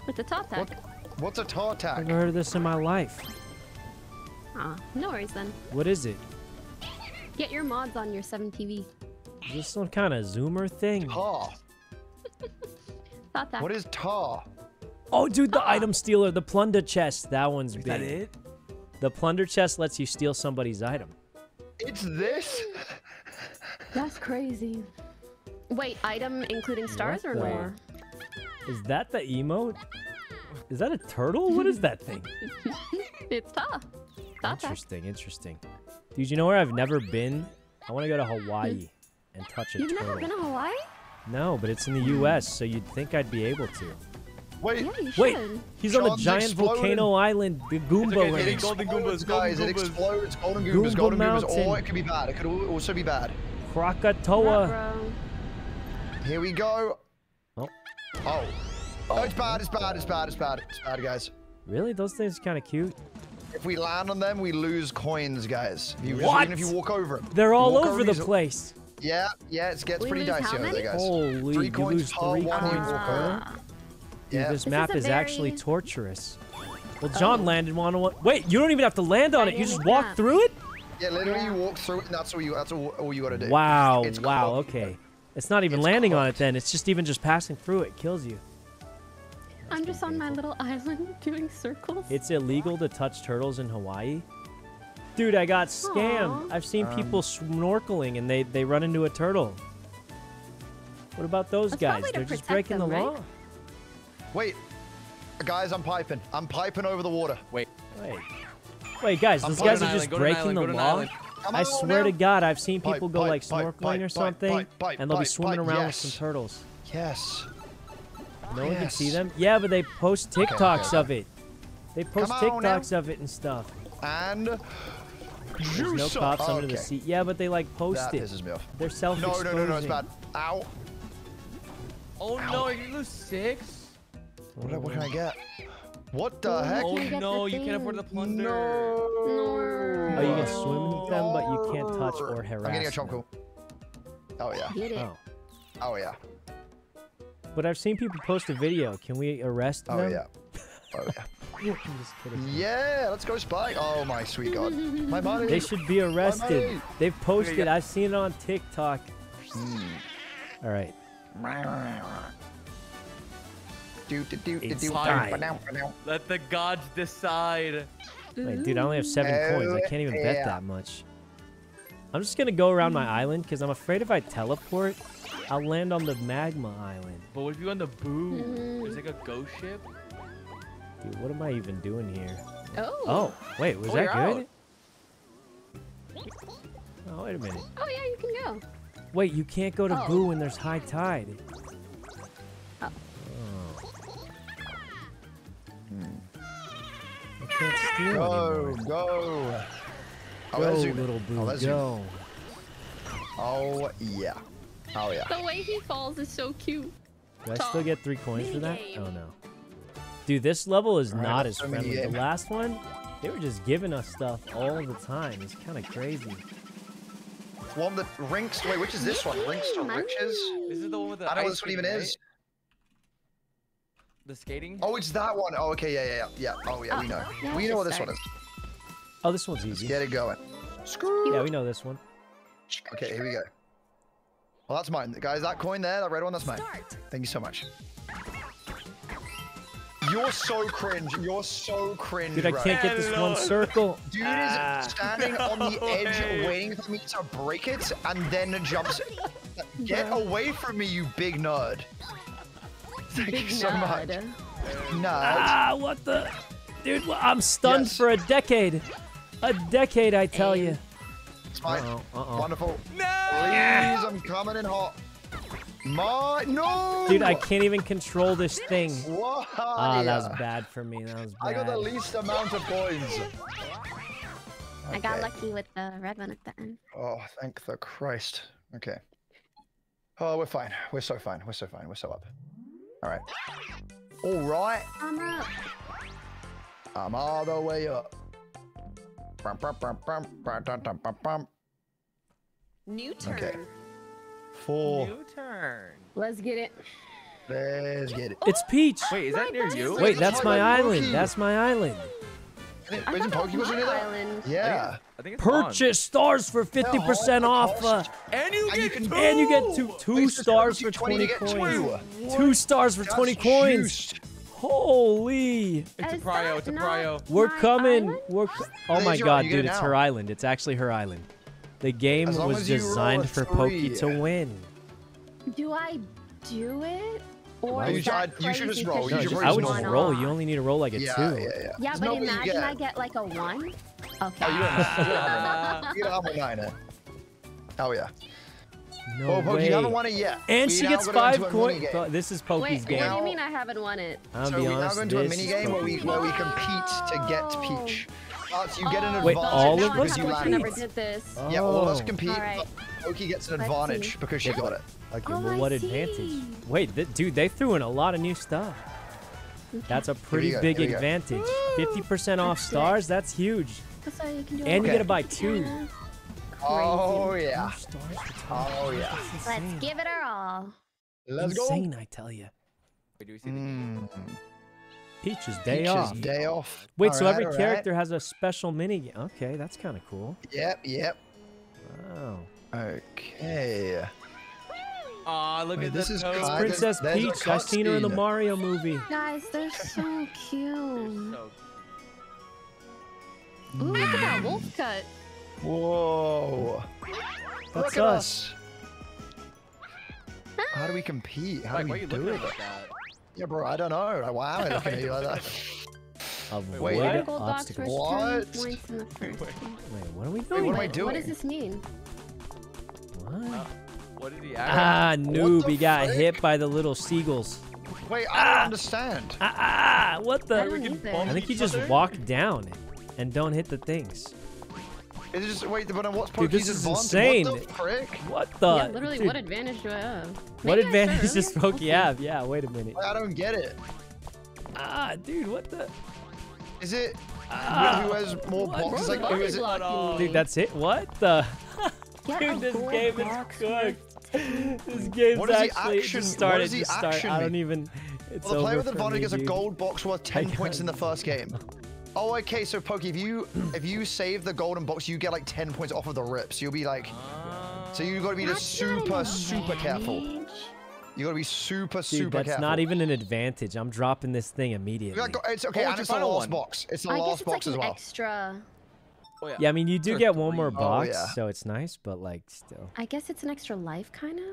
It's a taw attack. What's a taw attack? I've never heard of this in my life. Ah, no worries then. What is it? Get your mods on your 7TV. Is this some kind of zoomer thing? Taw. Thought that. What is Taw? Oh, dude, the item stealer, the plunder chest. That one's big. Is that it? The plunder chest lets you steal somebody's item. It's this? That's crazy. Wait, item including stars or more? Is that the emote? Is that a turtle? What is that thing? It's Taw. Interesting, interesting. Dude, you know where I've never been? I want to go to Hawaii and touch a turtle. You've never been to Hawaii? No, but it's in the U.S., so you'd think I'd be able to. Wait, yeah, wait! He's John's on the giant exploding volcano island, the Goomba range. Golden Goombas, guys! It explodes. Golden Goombas, Goomba Golden Mountain. Goombas. Oh, it could be bad. It could also be bad. Krakatoa. Here we go. Oh. Oh. Oh, it's bad. It's bad. It's bad. It's bad. It's bad, guys. Really? Those things are kind of cute. If we land on them, we lose coins, guys. If you, what? Even if you walk over them. They're all over the place. Yeah, yeah. It gets pretty dicey over there, guys. Holy! You lose three coins per. Dude, yeah. This map is actually torturous. Well, John landed on one. Wait, you don't even have to land on it. You just walk through it? Yeah, literally you walk through it and that's all you gotta do. Wow, wow, okay. It's not even landing on it then. It's just even just passing through it kills you. I'm just on my little island doing circles. It's illegal to touch turtles in Hawaii. Dude, I got scammed. Aww. I've seen people snorkeling and they run into a turtle. What about those guys? They're just breaking the law. Wait, guys, I'm piping over the water. Wait, guys, those guys are just breaking the law. I swear to God, I've seen people go like snorkeling or something, and they'll be swimming around with some turtles. Yes. No one can see them? Yeah, but they post TikToks of it. They post TikToks of it and stuff. And there's no cops under the seat. Yeah, but they like post it. They're self-exposing. No, it's bad. Ow. Oh no, you lose 6? What can I get? What the heck? Oh no, you can't afford the plunder. No. Oh, you can swim with them, but you can't touch or harass. I'm getting a Chomko. Oh yeah. Get it. Oh yeah. But I've seen people post a video. Can we arrest them? Oh yeah. I'm just kidding. Yeah, let's go Spike. Oh my sweet God. My money. They should be arrested. They've posted. I've seen it on TikTok. All right. Let the gods decide. Wait, dude, I only have 7 coins. I can't even bet that much. I'm just gonna go around my island because I'm afraid if I teleport, I'll land on the magma island. But what if you on the boo? There's like a ghost ship. Dude, what am I even doing here? Oh wait, was that good? Oh, wait a minute. Oh yeah, you can go. Wait, you can't go to boo when there's high tide. I can't steal anymore. Go! Oh, go, little boo, go. Oh, yeah. Oh, yeah. The way he falls is so cute. Do I still get 3 coins for that? Oh, no. Dude, this level is not as friendly. The last one, they were just giving us stuff all the time. It's kind of crazy. One that rinks. Wait, which is this one? Rinks to riches? This is the one with the ice cream, I don't know what this one even is. The skating? Oh, it's that one. Oh, okay, yeah. Oh, yeah, we know. Yeah, we know what this one is. Oh, this one's easy. Let's get it going. Screw. Yeah, we know this one. Okay, here we go. Well, that's mine, guys. That coin there, that red one, that's mine. Thank you so much. You're so cringe. You're so cringe. Dude, I can't get this one circle. Dude is standing on the edge, waiting for me to break it, and then jumps. Get away from me, you big nerd. Thank you so much. No. Ah, what the? Dude, I'm stunned for a decade. A decade, I tell you. It's fine. Wonderful. No! Please, I'm coming in hot. My... No! Dude, I can't even control this thing. What? Ah, that was bad for me. That was bad. I got the least amount of coins. Okay. I got lucky with the red one at the end. Oh, thank the Christ. Okay. Oh, we're fine. We're so fine. We're so fine. We're so up. All right. I'm up. I'm all the way up. New turn. Okay. 4. New turn. Let's get it. Let's get it. It's Peach. Wait, is that near you? Wait, that's my island. That's my island. Isn't Poki was in there? Yeah. I think purchase stars for 50% off. And you get two stars for 20 coins. Two stars for 20 coins. Holy! It's a prio. It's a prio. We're coming. We're. Oh my God, dude! It's her island. It's actually her island. The game was designed for Poki to win. Do I do it? Or you should just roll. I would just roll. You only need to roll like a 2. Yeah, but imagine I get like a 1. Okay. You don't have a 9. Oh yeah. No way. You haven't won it yet. And she gets 5 coins. This is Poki's game. Wait, what do you mean I haven't won it? So we now go into a mini game where we compete to get Peach. You get an advantage. All of us compete. Yeah, all of us compete. Poki gets an advantage because she got it. Okay, well, what advantage? Wait, dude, they threw in a lot of new stuff. That's a pretty big advantage. 50% off stars. That's huge. And you get to buy 2. Oh yeah. Oh yeah. Let's give it our all. Let's go. Insane, I tell you. Peach's day off. Peach's day off. Wait, so every character has a special mini. Okay, that's kind of cool. Yep, yep. Wow. Okay. Aw, look at this. This is Princess Peach. I've seen her in the Mario movie. Guys, they're so cute. Ooh, look at that wolf cut. Whoa. That's us. How do we compete? How do we do it? Yeah, bro, I don't know. Why am I looking at you like that? Wait, what? Wait, what are we doing? What am I doing? What does this mean? What? What did he act? Ah, noob, he got hit by the little seagulls. Wait, I don't understand. What the? I think you just walk down and don't hit the things. It's just, wait, but what's Poki's advantage? Dude, this is insane. What the frick? What the? Yeah, literally, dude. What advantage do I have? What advantage does Poki have? Yeah, wait a minute. I don't get it. Ah, dude, what the? Is it who has more blocks? Like, who is it? Dude, that's it? What the? Dude, this game is cooked. This game's actually just started to start. I don't even. It's over for me, dude. The player with advantage gets a gold box worth 10 points in the first game. Oh, okay. So Poki, if you save the golden box, you get like 10 points off of the rips. You'll be like, so you got to be just super careful. You got to be super careful. That's not even an advantage. I'm dropping this thing immediately. It's okay. And it's the last box. It's the last box as well. Extra. Oh, yeah. I mean, you do get one more box, so it's nice, but like still. I guess it's an extra life, kind of.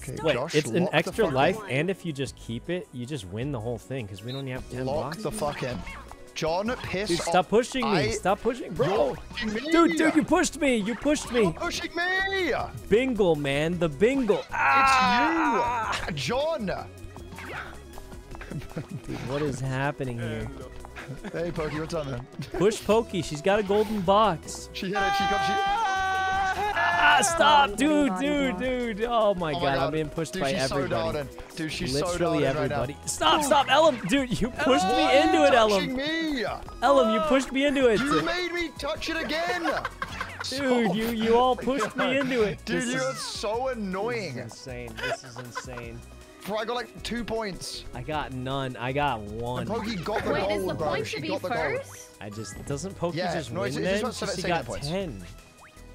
Okay, wait, Josh, it's an extra life, and if you just keep it, you just win the whole thing because we don't have 10 blocks. Lock the fuck in. John, piss off. Stop pushing me. Stop pushing, bro. Dude, you pushed me. You pushed me. You're pushing me. Bingle, man. The bingle. Ah! It's you, John. Dude, what is happening here? Hey, Poki, what's up, man? Push Poki. She's got a golden box. She got it. Stop, dude. Oh my God, I'm being pushed by everybody. Dude, she's literally everybody. Stop, Ellum. Dude, you pushed me into it, Ellum. Ellum, you pushed me into it. You made me touch it again. Dude, you all pushed me into it. Dude, you're so annoying. This is insane. I got like 2 points. I got none. I got 1. Poki got the gold, the point should be first? I just doesn't Poki just win then? She got 10.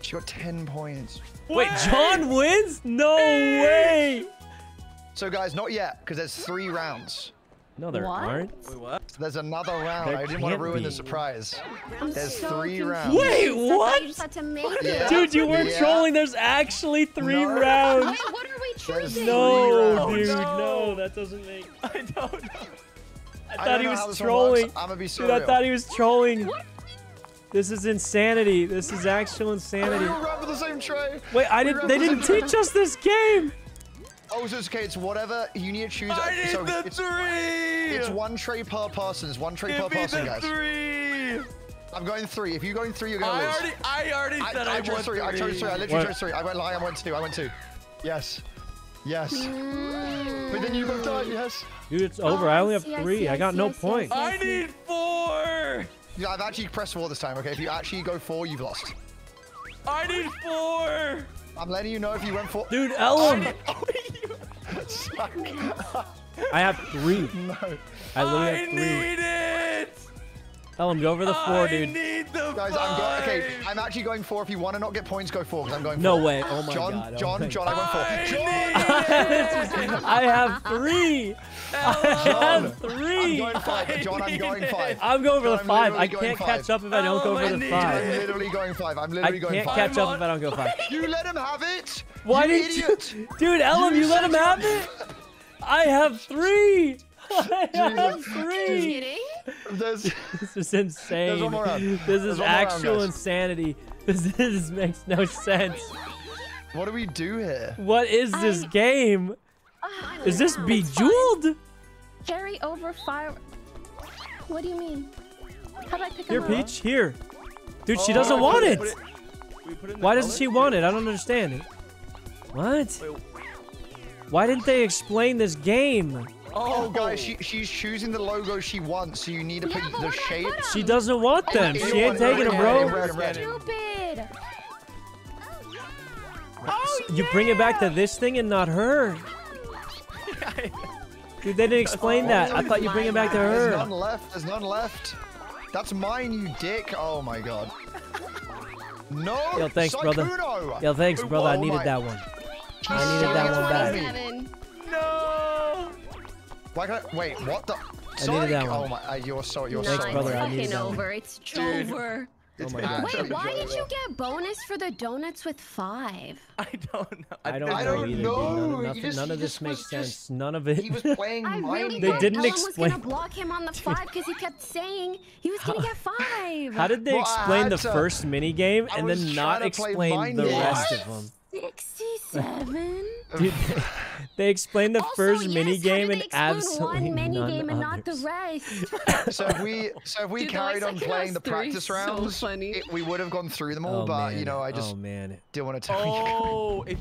She got 10 points. Wait, John wins? No way! So guys, not yet, because there's 3 rounds. No, there aren't. Wait, what? There's another round. I didn't want to ruin the surprise. There's 3 rounds. Wait, what? Dude, you were trolling. There's actually 3 rounds. Wait, what are we treating? No, dude, no, that doesn't make. I don't know. I thought he was trolling. I'm gonna be serious. Dude, I thought he was trolling. What? This is insanity. This is actual insanity. We wrapped with the same tray. Wait, they didn't teach us this game. Oh, so it's okay. It's whatever you need to choose. I need the three. It's 1 tray per person. It's 1 tray per person, guys. Three. I'm going 3. If you're going 3, you're going to lose. I already said I chose three. I chose 3. I literally chose 3. I went lying. I went 2. I went 2. Yes. But then you both died. Yes. Dude, it's over. I only have 3. I got no points. I need 4. Yeah, I've actually pressed 4 this time. Okay, if you actually go 4, you've lost. I need 4. I'm letting you know if you went 4. Dude, Ellum. I have 3. No. I literally have 3. I need it. Ellum, go over the floor, dude. I need the guys, I'm going. Okay, I'm actually going four. If you want to not get points, go four. Because I'm going. No way. Oh my god. John, I went four. John, I have three. I'm going five. John, I'm going five. I'm going for the five. I can't catch up if I don't go for the five. I'm literally going five. I'm literally going five. I can't catch up if I don't go five. You let him have it. Why did you, dude? Ellum, you let him have it. I have three. I have three. This is insane. This is actual insanity. This makes no sense. What do we do here? What is this game? Is this Bejeweled? Carry over fire. What do you mean? How do I pick up? Here, Peach. Here, dude. She doesn't want it. Why doesn't she want it? I don't understand it. What? Why didn't they explain this game? Oh, guys, she's choosing the logo she wants, so you need to pick the shape. She doesn't want them. She ain't taking them, bro. Stupid. You bring it back to this thing and not her. Dude, they didn't explain that. I thought you bring it back to her. There's none left. There's none left. That's mine, you dick. Oh, my God. No, Sykkuno. Yo, thanks, brother. Yo, thanks, brother. I needed that one. I needed that one back. No. Why can't I, wait, what the? I needed that one. Oh my, you're so brother, I needed that over. It's over. Oh my God. Wait, why did you get bonus for the donuts with five? I don't know. I don't know either. None of this makes sense. None of it. He was playing really they didn't explain. I was going to block him on the five because he kept saying he was going to get five. How did they explain the first minigame and then not explain the rest of them? 67. Dude, they explained the first mini game and absolutely not the rest. So if we carried on playing the practice rounds, we would have gone through them all. You know, I just didn't want to tell you.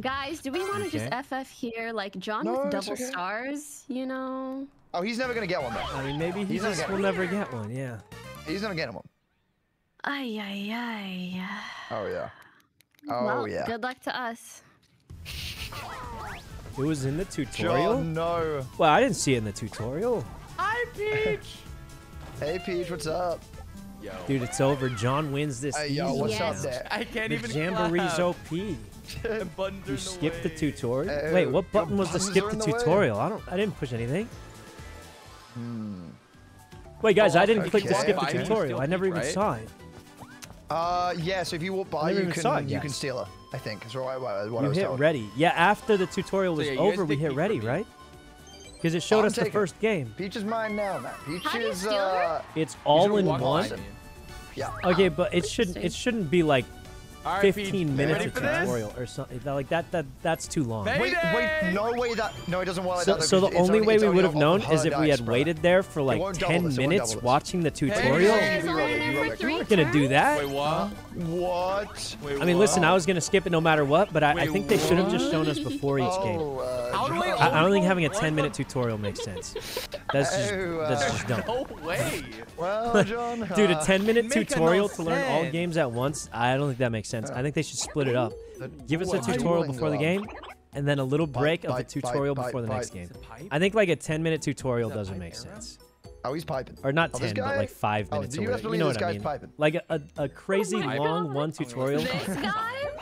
Guys, do we want to just FF here, like John with double stars? You know. Oh, he's never gonna get one though. I mean, maybe he just will never get one. Yeah. He's gonna get one. Ay ay ay. Oh yeah. Oh, well, yeah. Good luck to us. It was in the tutorial? John, no. Well, I didn't see it in the tutorial. Hi, Peach. Hey, Peach, what's up? Yo. Dude, it's over. John wins this. Hey, yo, what's up there? I can't even Jamboree's OP. You skipped the tutorial? Wait, what button was to skip the tutorial? I didn't push anything. Wait, guys, I didn't click to skip the tutorial. I never even saw it. So if you walk by, you can steal it. I think is what I was told. Ready. Yeah, after the tutorial was over, we hit ready, right? Because it showed us the first game. Peach is mine now, man. Peach is it's all in one. Yeah. Okay, but it shouldn't be like 15 minutes of tutorial or something like that. That's too long. Wait, no way that it doesn't work. So the only way we would have known is if we had waited there for like 10 minutes watching the tutorial. We're not gonna do that. Wait, what? What? I mean, listen, I was gonna skip it no matter what, but I think they should have just shown us before each game. I don't think having a 10-minute tutorial makes sense. That's just dumb. No way. Well, John, dude, a 10-minute tutorial to learn all games at once. I don't think that makes sense. I think they should split it up. Give us a tutorial before the game, and then a little break of the tutorial before the next game. I think like a 10-minute tutorial doesn't make sense. Oh, he's piping. Or not 10, but like 5 minutes away. You know what I mean? Piping. Like a crazy long one tutorial,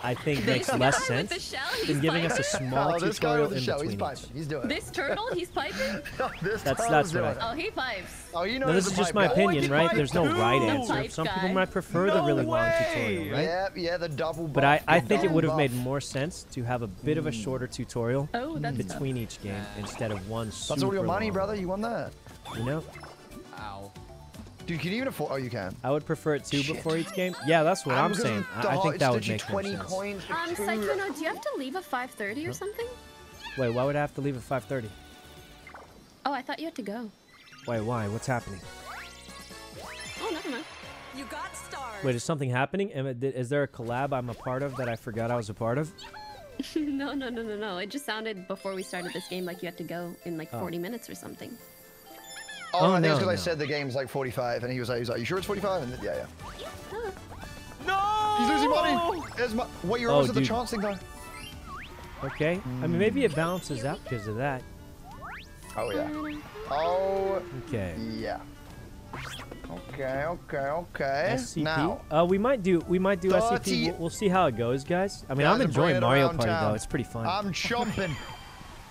I think makes less sense than giving us a small tutorial in between. He's piping. He's doing it. This turtle, he's piping? That's right. Oh, he pipes. Oh, you know this is just my opinion, right? There's no right answer. Some people might prefer the really long tutorial, right? Yeah, the double buff. But I think it would have made more sense to have a bit of a shorter tutorial between each game instead of one super long. That's all your money, brother. You won that. You know? Ow. Dude, can you even afford? Oh, you can. I would prefer it two before each game. Yeah, that's what I'm saying. I think that would make more sense. Sykkuno, do you have to leave at 5:30 or something? Wait, why would I have to leave at 5:30? Oh, I thought you had to go. Wait, why? What's happening? Oh, never mind. You got stars. Wait, is something happening? Is there a collab I'm a part of that I forgot I was a part of? No. It just sounded before we started this game like you had to go in like 40 minutes or something. Oh, I think it's because I said the game's like 45, and he was like, "You sure it's 45?" And yeah. No! He's losing money. There's my what you're always at the chancing though. Okay, I mean maybe it balances out because of that. Oh yeah. Oh. Okay. Yeah. Okay, okay, okay. SCP? Now, we might do SCP. We'll see how it goes, guys. I mean, guys, I'm enjoying Mario Party though. It's pretty fun. I'm chomping.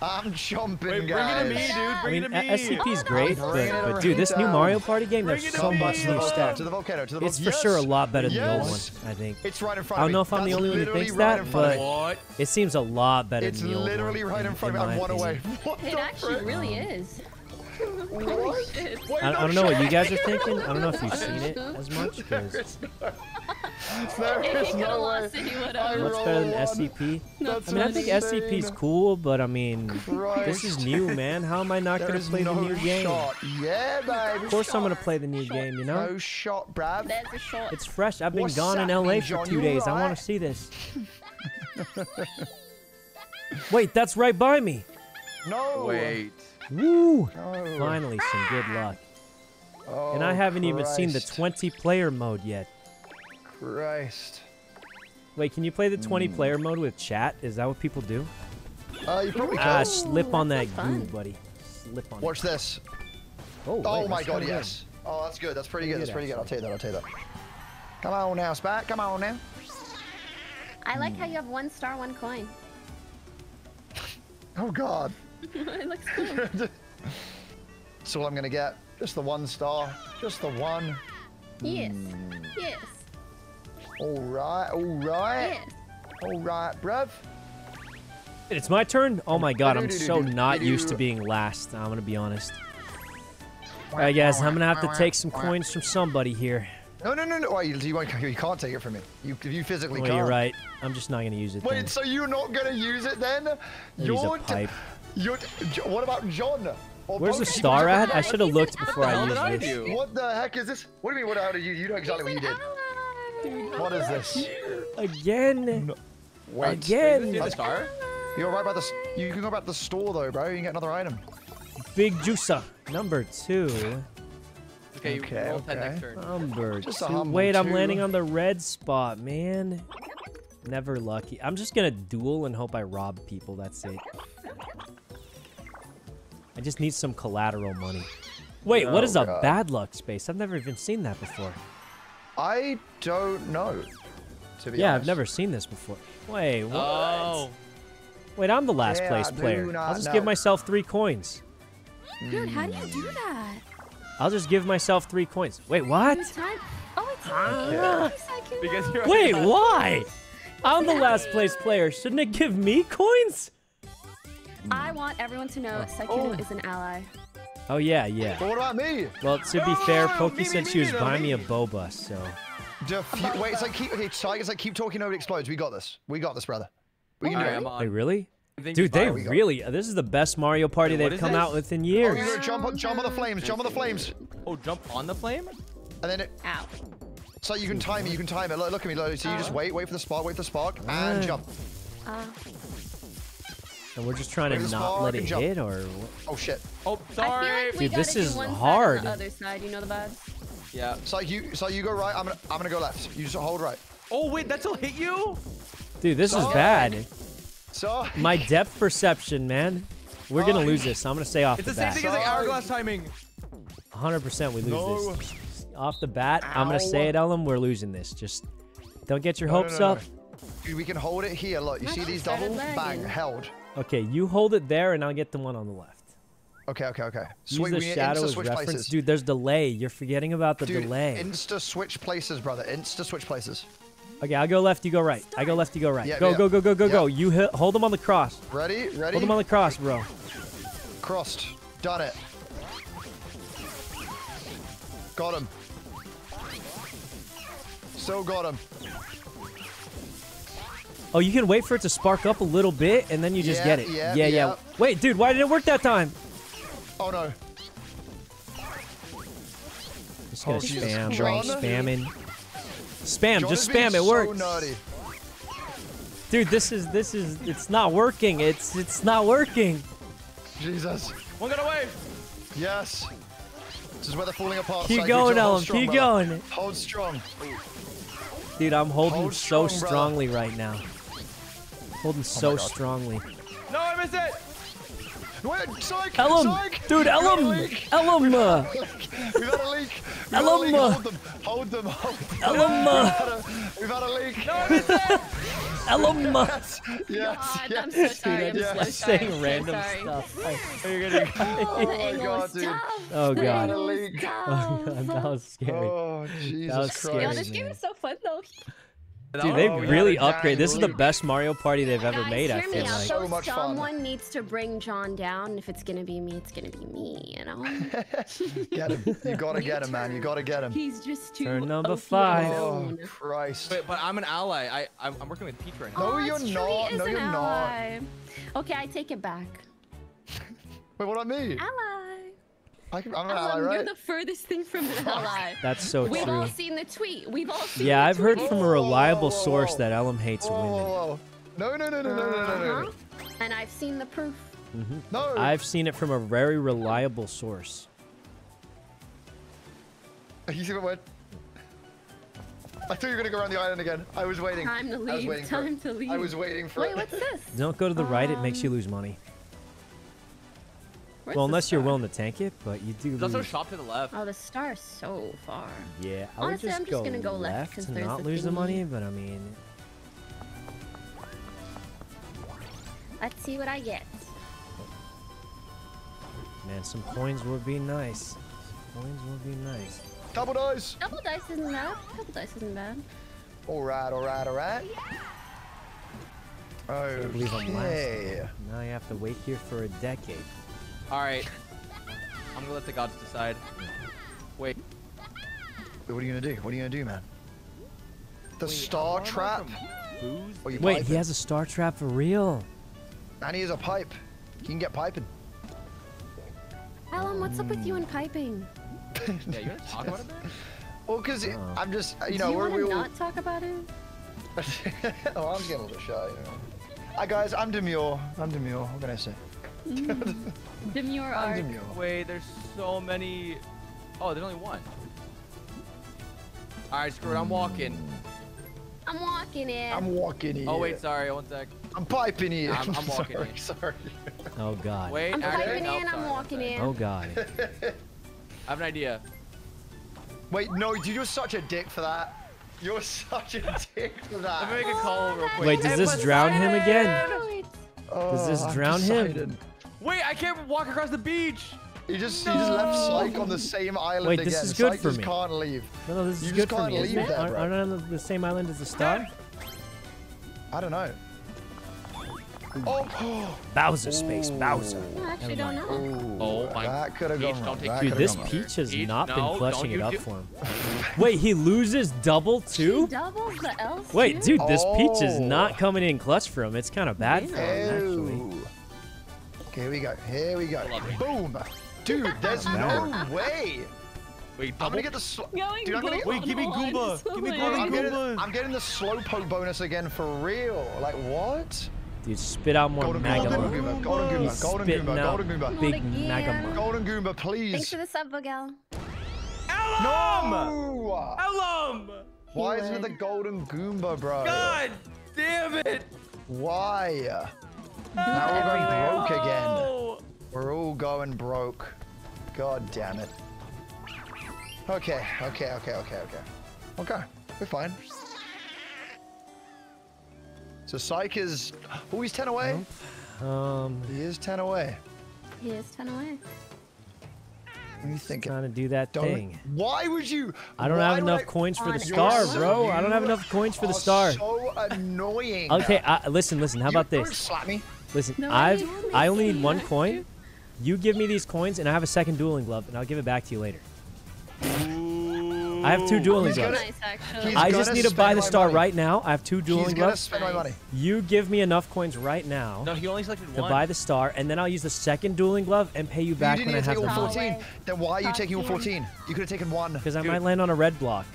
I'm jumping, wait, guys. Bring it to me, dude. Bring it to me. SCP's great, but dude, this new Mario Party game, there's so much new stuff. To the volcano, to the volcano. It's for sure a lot better than the old one, I think. It's right in front of me. I don't know if I'm the only one who thinks that, but it seems a lot better than the old one. It's literally right in front of me. I'm one away. It actually really is. What? I don't know what you guys are thinking. I don't know if you've seen it as much. There is no way. What's better than SCP? I mean, I think SCP's cool, but I mean, this is new, man. How am I not going to play the new game? Yeah, baby. Of course I'm going to play the new game, you know? No shot, bruv. It's fresh. I've been gone in LA for 2 days. I want to see this. Wait, that's right by me. No. Wait. Woo! Oh. Finally, some good luck. Oh, and I haven't even seen the 20-player mode yet. Christ. Wait, can you play the 20-player mode with chat? Is that what people do? You probably can. Ah, slip on that goo, buddy. Slip on Watch it. This. Oh, wait, oh my god, yes. Good. Oh, that's good. That's pretty good. That's pretty good. I'll tell you that. I'll tell you that. Come on now, Spike. Come on now. I like how you have 1 star, 1 coin. Oh, God. It looks cool. That's all I'm gonna get. Just the 1 star. Just the one. Yes. Yes. Alright, alright. Yes. Alright, bruv. It's my turn? Oh my god, I'm so not used to being last. I'm gonna be honest. Alright guys, I'm gonna have to take some coins from somebody here. No, no, no, no. Oh, you can't take it from me. You physically can't. You're right. I'm just not gonna use it. Wait, so you're not gonna use it then? You're a pipe. What about John? Where's the star at? I should have looked before I used this. What the heck is this? What do you mean, what how did you? You know exactly what you did. Dude, what is this? Again. No. Wait. Again. The star? You're right by the. You can go about the store though, bro. You can get another item. Big juicer. Number 2. Okay. Okay. Okay. Number 2. Wait, I'm landing on the red spot, man. Never lucky. I'm just gonna duel and hope I rob people. That's it. I just need some collateral money. Wait, what is a bad luck space? I've never even seen that before. I don't know, to be honest. Yeah, I've never seen this before. Wait, what? Oh. Wait, I'm the last place player. I'll just give myself 3 coins. Dude, how do you do that? I'll just give myself 3 coins. Wait, what? Oh, it's Wait, why? I'm the last place player. Shouldn't it give me coins? I want everyone to know Sykkuno is an ally. Oh, yeah, yeah. But what about me? Well, to be fair, Poki said she was buying me a boba, so... Wait, it's like, keep talking over it explodes. We got this. We got this, brother. We can do it. Wait, really? Dude, they really... This is the best Mario Party they've come out with in years. Oh, jump on the flames. Jump on the flames. Oh, jump on the flame? And then it... Ow. So you can time it. You can time it. Look at me, Lily. So you just wait for the spark, and jump. And we're just trying to not let it hit, or what? Oh shit! Oh, sorry. Like dude, this is hard. The other side, you know the vibes. Yeah. So you go right. I'm gonna go left. You just hold right. Oh wait, that'll hit you. Dude, this is bad. So my depth perception, man. We're gonna lose this. I'm gonna stay off the bat. It's the same thing as like hourglass timing. 100%, we lose this. Off the bat, I'm gonna say it, Ellum. We're losing this. Just don't get your hopes up. Dude, we can hold it here. Look, you see these doubles? Bang, held. Okay, you hold it there, and I'll get the one on the left. Okay, okay, okay. Use the shadow as reference. Dude, there's delay. You're forgetting about the delay. Insta-switch places, brother. Insta-switch places. Okay, I'll go left, you go right. I go left, you go right. Yeah, go, go, go, go, go, go. You hold them on the cross. Ready? Ready? Hold them on the cross, bro. Crossed. Done it. Got him. So got him. Oh, you can wait for it to spark up a little bit, and then you just get it. Yeah. Wait, dude, why did it work that time? Oh, no. Just gonna spam, bro. Spamming. Spam, just spam. It works. Dude, this is. It's not working. It's not working. Jesus. One got away. Yes. This is where they're falling apart. Keep going, Ellum. Keep going. Hold strong. Dude, I'm holding so strongly right now. Holding so strongly. No, I missed it! Wait, Psych! Ellum! Psych. Dude, Ellum! Ellum! We've had a leak! We've had a leak! Hold them! Hold them! Ellum! We've had a leak! No, it's there! Ellum! Yes! Yes! God, I'm so sorry. Dude, I'm just saying random stuff. Oh, you're gonna cry. Oh my god, dude. Oh god. Oh god, that was scary. Oh, Jesus Christ. Yo, this game is so fun though. Dude, they've really upgraded. This is the best Mario Party they've ever made, I feel like. So much fun. Someone needs to bring John down. If it's gonna be me, it's gonna be me, you know? Get him. You gotta get him, man. You gotta get him. He's just too Turn number 5. Oh, Christ. Wait, but I'm an ally. I'm working with Peach right now. No, you're not. No, you're not. Okay, I take it back. Wait, what do I mean? Ally. I'm an ally, right? You're the furthest thing from an ally. That's so true. We've all seen the tweet. We've all seen Yeah, I've heard from a reliable source that Ellum hates women. No, no, no, no, no, no, no. And I've seen the proof. Mm-hmm. No. I've seen it from a very reliable source. You see what? I thought you were going to go around the island again. I was waiting. Time to leave. I was waiting Time to leave. I was waiting for it. Wait, what's this? Don't go to the right. It makes you lose money. Where's well, unless you're willing to tank it, but you do. There's also a shop to the left. Oh, the star is so far. Yeah, I honestly, would just I'm just gonna go left to not lose the money, but I mean. Let's see what I get. Man, some coins would be nice. Some coins would be nice. Double dice. Double dice isn't bad. Double dice isn't bad. All right, all right, all right. Yeah. Okay. I can't believe I'm last. Now you have to wait here for a decade. Alright. I'm gonna let the gods decide. Wait. What are you gonna do? What are you gonna do, man? The star trap? Wait, he has a star trap for real. And he has a pipe. You can get piping. Ellum, what's up with you and piping? Yeah, you wanna talk about it? Well, cause it, I'm just, you know, we're. Do you wanna not talk about it? Oh, I'm getting a little shy, you know. Hi, guys, I'm demure. I'm demure. What can I say? Demure art. Wait, there's so many. Oh, there's only one. All right, screw it. I'm walking. I'm walking in. I'm walking in. Oh wait, sorry. One sec. I'm piping in. I'm walking in. Sorry. Oh god. Wait. I'm piping in. I'm walking in. Oh god. I have an idea. Wait, no, you're such a dick for that. You're such a dick for that. Let me make a call real quick. Wait, does this drown him again? Does this drown him? Wait, I can't walk across the beach. You just left Psych on the same island again. Wait, this is good for me. Psych just can't leave. No, this is good for me. You just can't leave that, bro. Aren't I on the same island as the star? I don't know. Oh, Bowser space, Bowser. I actually don't know. Oh my. That could have gone wrong. Dude, this Peach has not been flushing it up for him. Wait, he loses double too? She doubles the L's. Wait, dude, this Peach is not coming in clutch for him. It's kind of bad for him, actually. Here we go. Here we go. Boom. Dude, there's no way. Wait, I'm going to get the slow. Dude, I'm going to Wait, give me Goomba. Give me Goomba. I'm getting the slowpoke bonus again for real. Like, what? Dude, spit out more Magaluf. Golden Goomba. Golden Goomba. Golden Goomba. Big Magaluf. Golden Goomba, please. Thanks for the sub, Vogel. Ellum! Ellum! Why isn't it the Golden Goomba, bro? God damn it. Why? Now we're going broke again. We're all going broke. God damn it. Okay, okay, okay, okay, okay. Okay, we're fine. So Psych is... Oh, he's 10 away? He is 10 away. He is 10 away. What are you thinking? Trying to do that thing. Why would you? I don't have enough coins for the star, bro. I don't have enough coins for the star. So annoying. Okay, listen, listen. How about this? Slap me. Listen, no, I only need one coin. You give me these coins, and I have a second dueling glove, and I'll give it back to you later. Ooh. I have two dueling gloves. Nice, I just need to buy the star right now. I have two dueling gloves. Spend my money. You give me enough coins right now. No, he only selected one. To buy the star, and then I'll use the second dueling glove and pay you back when I have the 14. Then why are you taking all 14? You could have taken one. Because I might land on a red block.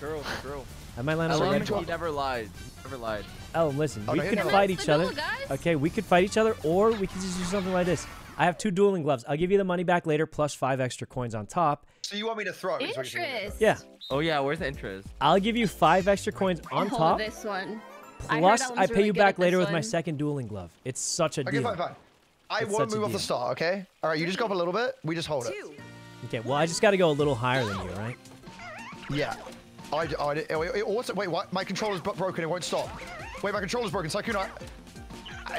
Girl, girl. I might land on a red block. He never lied. Never lied. Oh, listen, we could fight each other. Okay, we could fight each other, or we could just do something like this. I have two dueling gloves. I'll give you the money back later, plus 5 extra coins on top. So you want me to throw? Interest. Yeah. Oh yeah, where's the interest? I'll give you 5 extra coins on top. This one. Plus, I pay you back later with my second dueling glove. It's such a deal. Okay, fine, fine. I won't move off the star, okay? All right, you just go up a little bit. We just hold it. Okay, well, I just got to go a little higher than you, right? Yeah. Wait, what? My controller's broken. It won't stop. Wait, my controller's broken. Sykkuno.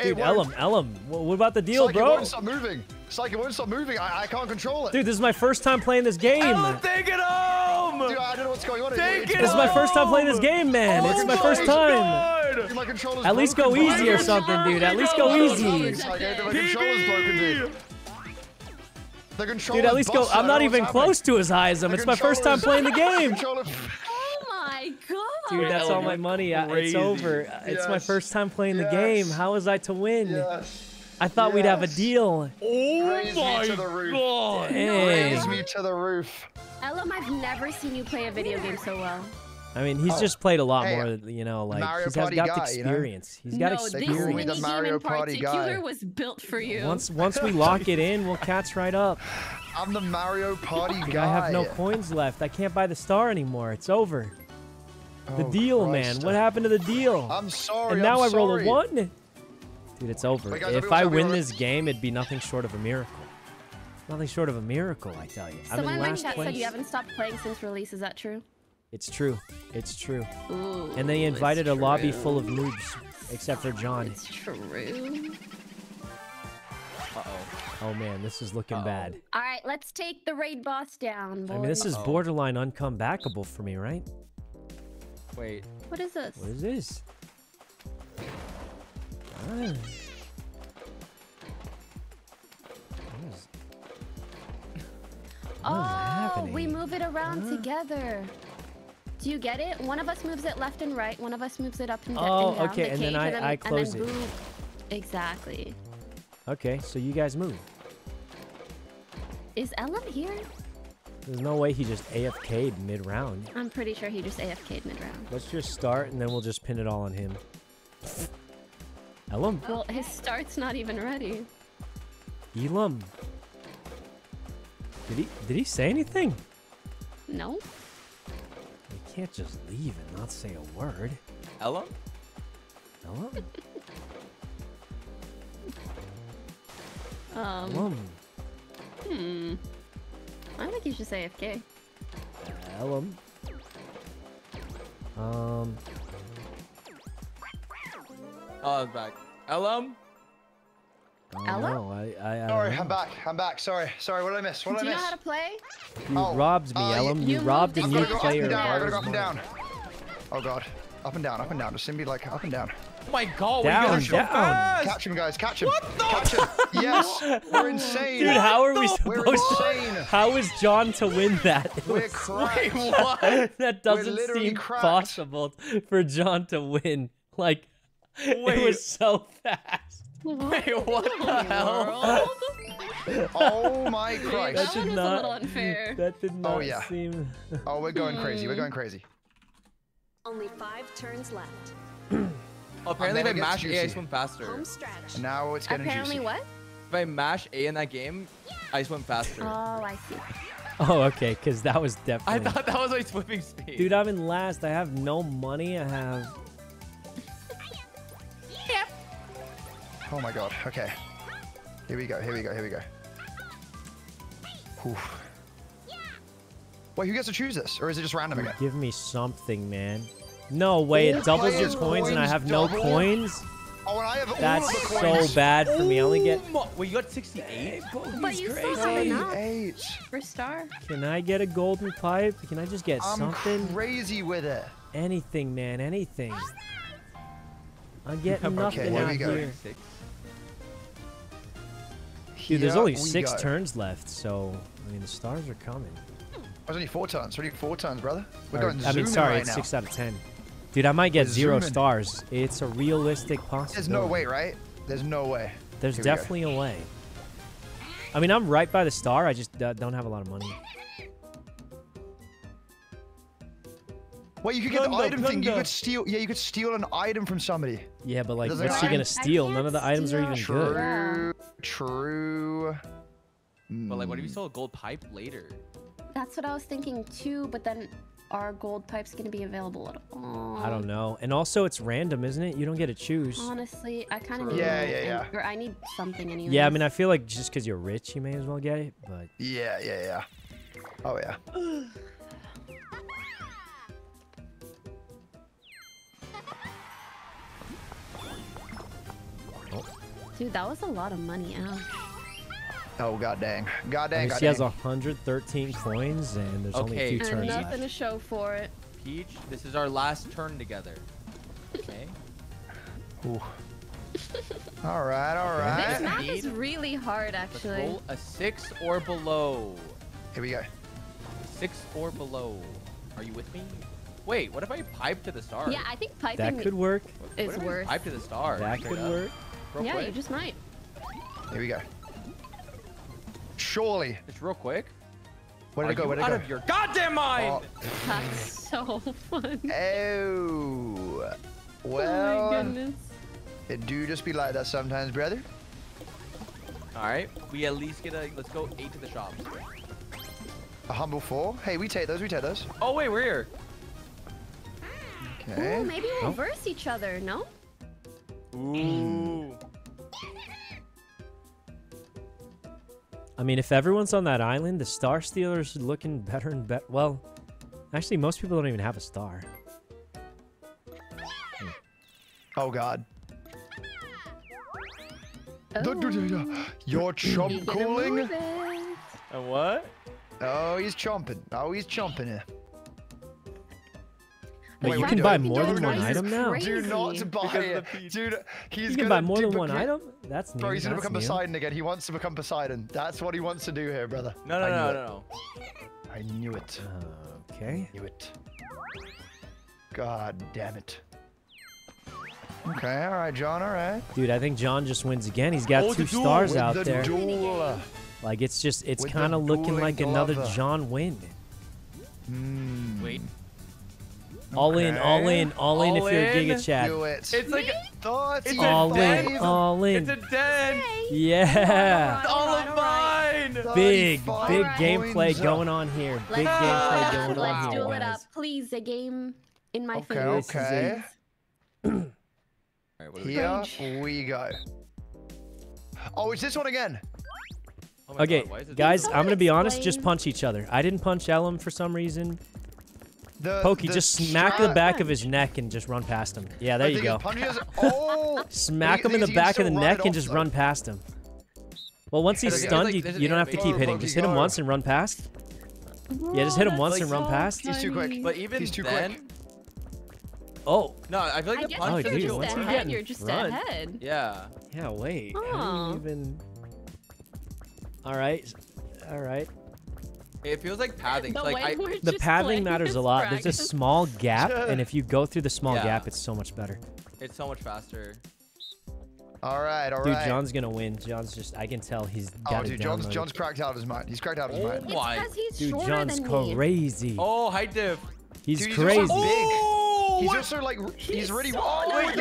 Dude, Ellum. What about the deal, bro? It won't stop moving. It won't stop moving. I can't control it. Dude, this is my first time playing this game. Ellum, take it home! Dude, I don't know what's going on. This is my first time playing this game, man. Oh, it's my first time. Dude, my controller's broken. At least go easy or something, dude. At least go easy. My controller's broken, dude. The controller. Dude, at least go. I'm not even close to as high as him. It's my first time playing the game. Dude, that's all my money. It's over. It's my first time playing the game. How was I to win? I thought we'd have a deal. Oh my god! Raise me to the roof. Ellum, I've never seen you play a video game so well. I mean, he's just played a lot more. You know, like he's got experience. He's got experience. This minigame in particular was built for you. Once we lock it in, we'll catch right up. I'm the Mario Party guy. I have no coins left. I can't buy the star anymore. It's over. The deal, man. What happened to the deal? I'm sorry. And now I roll a 1. Dude, it's over. Wait, guys, if I win this game, it'd be nothing short of a miracle. Nothing short of a miracle, I tell you. Someone in my chat said you haven't stopped playing since release. Is that true? It's true. It's true. Ooh, and they invited a lobby full of noobs, except for John. It's true. Uh-oh. Oh, man, this is looking bad. All right, let's take the raid boss down, boys. I mean, this is borderline uncomebackable for me, right? Wait. What is this? What is this? Ah. Oh, we move it around together. Do you get it? One of us moves it left and right. One of us moves it up and down. Oh, okay. The cage, and then I close it. Boom. Exactly. Okay, so you guys move. Is Ellum here? There's no way he just AFK'd mid-round. I'm pretty sure he just AFK'd mid-round. Let's just start, and then we'll just pin it all on him. Ellum. Well, his start's not even ready. Ellum. Did he say anything? No. You can't just leave and not say a word. Ellum? Ellum? Ellum. Hmm. I don't think you should say AFK. Ellum. Oh, I'm back. Ellum? Oh, Ellum? No, I sorry, know. I'm back. Sorry, what did I miss? What did I miss? Do you know how to play? You robbed me, Ellum. You robbed a new player. I gotta go up and down. Oh, God. Up and down. Just seem to be like up and down. Oh, my God. Down. Catch him, guys. Catch him. What the? Catch him. Yes. We're insane. Dude, how are we supposed to? How is John to win that? We're cracked. Wait, what? That doesn't seem possible for John to win. Like, it was so fast. Wait, what the hell? Oh my Christ! That was a little unfair. That did not seem. Oh, we're going crazy. We're going crazy. Only 5 turns left. Apparently, if I mash A, I swim faster. And now it's getting juicy. Apparently, what? If I mash A in that game, I swim faster. Oh, I see. Oh, okay. Because that was definitely. I thought that was my swimming speed. Dude, I'm in last. I have no money. I have. Oh my God. Okay. Here we go. Oof. Wait, who gets to choose this? Or is it just random again? Give me something, man. No way, it doubles your coins and I have no coins? Oh, and I have all the coins. So bad for me. I only get... Wait, you got 68? But you still have enough. For star. Can I get a golden pipe? Can I just get something? I'm crazy with it. Anything, man. Anything. I'm getting nothing out here. Dude, there's only 6 turns left, so I mean the stars are coming. There's only 4 turns. Already 4 turns, brother. We're going zooming. I mean, sorry, right it's now. 6 out of 10. Dude, I might get 0 stars. It's a realistic possibility. There's no way, right? There's no way. There's definitely a way. I mean, I'm right by the star. I just don't have a lot of money. Wait, you could get the item thing. You could steal. Yeah, you could steal an item from somebody. Yeah, but like, what's he gonna steal? None of the items are even good. True. But like, what if you stole a gold pipe later? That's what I was thinking too, but then are gold types going to be available at all? I don't know. And also, it's random, isn't it? You don't get to choose. Honestly, I kind of need or I need something anyway. Yeah, I mean, I feel like just because you're rich, you may as well get it. But yeah. Oh yeah. Dude, that was a lot of money. Ouch. Oh, god dang. God dang, she has 113 coins, and there's only a few turns left. Nothing to show for it. Peach, this is our last turn together. Okay? Ooh. Alright, alright. This map is really hard, actually. Let's roll a 6 or below. Here we go. 6 or below. Are you with me? Wait, what if I pipe to the stars? Yeah, I think piping that could work. It's worse. Pipe to the stars. That could work. Yeah, you just might. Here we go. Surely. It's real quick. Where did it go? Where did it go? Out of your goddamn mind! Oh. That's so fun. Oh. Well. Oh my goodness. It do just be like that sometimes, brother. All right. We at least get a. Let's go 8 to the shops. A humble 4. Hey, we take those. We take those. Oh wait, we're here. Okay. Ooh, maybe we'll verse each other. No. Ooh. I mean, if everyone's on that island, the Star Stealer's looking better and better. Well, actually, most people don't even have a star. Oh, God. Oh. You're chomp calling? A what? Oh, he's chomping. Oh, he's chomping it. Wait, you can buy more than one item now? Do not buy it. Dude, he's going to buy more than one item? That's new. Bro, he's going to become Poseidon again. He wants to become Poseidon. That's what he wants to do here, brother. No, no, no, no, no. I knew it. Okay. I knew it. God damn it. Okay, all right, John, all right. Dude, I think John just wins again. He's got 2 stars out there. Like, it's just, it's kind of looking like another John win. Wait. All in, if you're a Giga Chat. Do it. It's like it's all in. It's a den. Yeah. It's all of mine. Big gameplay going on here. Big gameplay going on here. Let's do it up. Please, a game in my fingers. Okay, okay. Here we go. Oh, it's this one again. Okay, guys, I'm going to be honest. Just punch each other. I didn't punch Ellum for some reason. Poki, just smack the back of his neck and just run past him. Yeah, there you go. Smack him in the back of the neck and just run past him. Well, once he's stunned, you don't have to keep hitting. Just hit him once and run past. Yeah, just hit him once and run past. He's too quick. But even then... Oh. No, I feel like the punch... Oh, dude, once you get in front... Yeah. Yeah, wait. How do you even... Alright. Alright. It feels like pathing. The pathing matters a lot. There's a small gap, and if you go through the small gap, it's so much better. It's so much faster. All right, all right. Dude, John's gonna win. John's just—I can tell he's got it down. John's cracked out of his mind. He's cracked out of his mind. Why? Dude, John's crazy. Oh, height diff. He's crazy. He's big. He's also like he's ready. I'll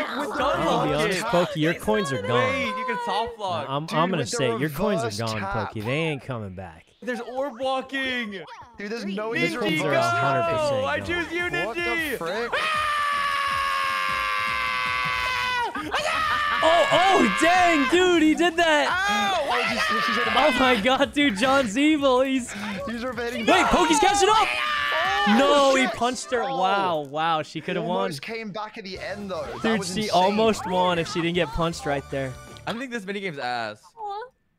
be honest, Poki, your coins are gone. You can soft log. I'm gonna say your coins are gone, Poki. They ain't coming back. There's orb walking! Dude, there's no Ninji, go! I choose you, Ninji! What the frick? Oh, dang, dude, he did that! Oh my god, dude, John's evil, he's revenging. Wait, Poki's catching up! No, he punched her. Wow, wow, she could have won. She came back at the end, though. Dude, she almost won if she didn't get punched right there. I think this minigame's ass.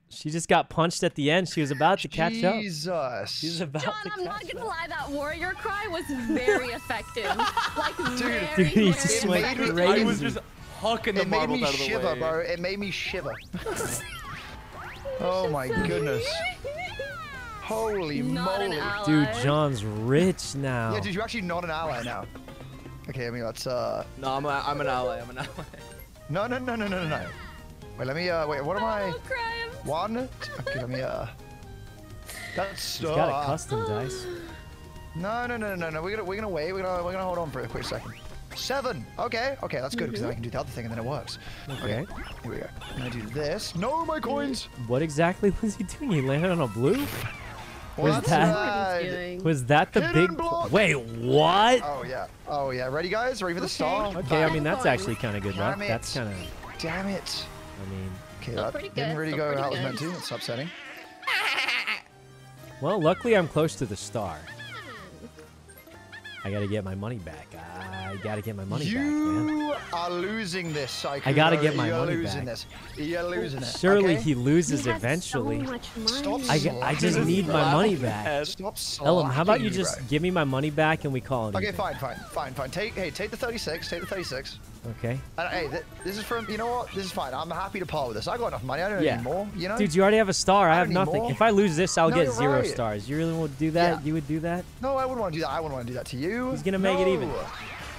She just got punched at the end. She was about to catch up. Jesus. She was about to catch up. John, I'm not going to lie. That warrior cry was very effective. Like, dude, he just went crazy. I was just hucking the marbles out of the way. It made me shiver, bro. It made me shiver. Oh, my goodness. Holy moly. Dude, John's rich now. Yeah, dude, you're actually not an ally now. Okay, I mean, let's... No, I'm an ally. I'm an ally. No, no, no, no, no, no. Wait, let me, wait, what am I? One? Okay, let me, That's, he's got a custom dice. No, no, no, no, no, we're gonna wait, we're gonna hold on for a quick second. 7! Okay, okay, that's good, because then I can do the other thing and then it works. Okay. Here we go. I'm gonna do this. No, my coins! What exactly was he doing? He landed on a blue? Was that the big... Wait, what? Oh, yeah. Oh, yeah. Ready, guys? Ready for the stall? Okay, I mean, that's actually kind of good, right? That's kind of... Damn it. I mean... Okay, that didn't really go how it was meant to. It's upsetting. Well, luckily I'm close to the star. I gotta get my money back. I gotta get my money back, man. You are losing this, Sykkuno. I gotta get my money back. You're losing this. Surely he loses eventually. So I just need my money back. Stop Ellum, how about you just give me my money back and we call it? Okay, fine. Take the 36. Take the 36. Okay. And, hey, this is from, you know what? This is fine. I'm happy to part with this. I got enough money. I don't need more, you know? Dude, you already have a star. I have nothing. If I lose this, I'll get 0 stars. You really would do that? Yeah. You would do that? No, I wouldn't want to do that. I wouldn't want to do that to you. He's going to make it even.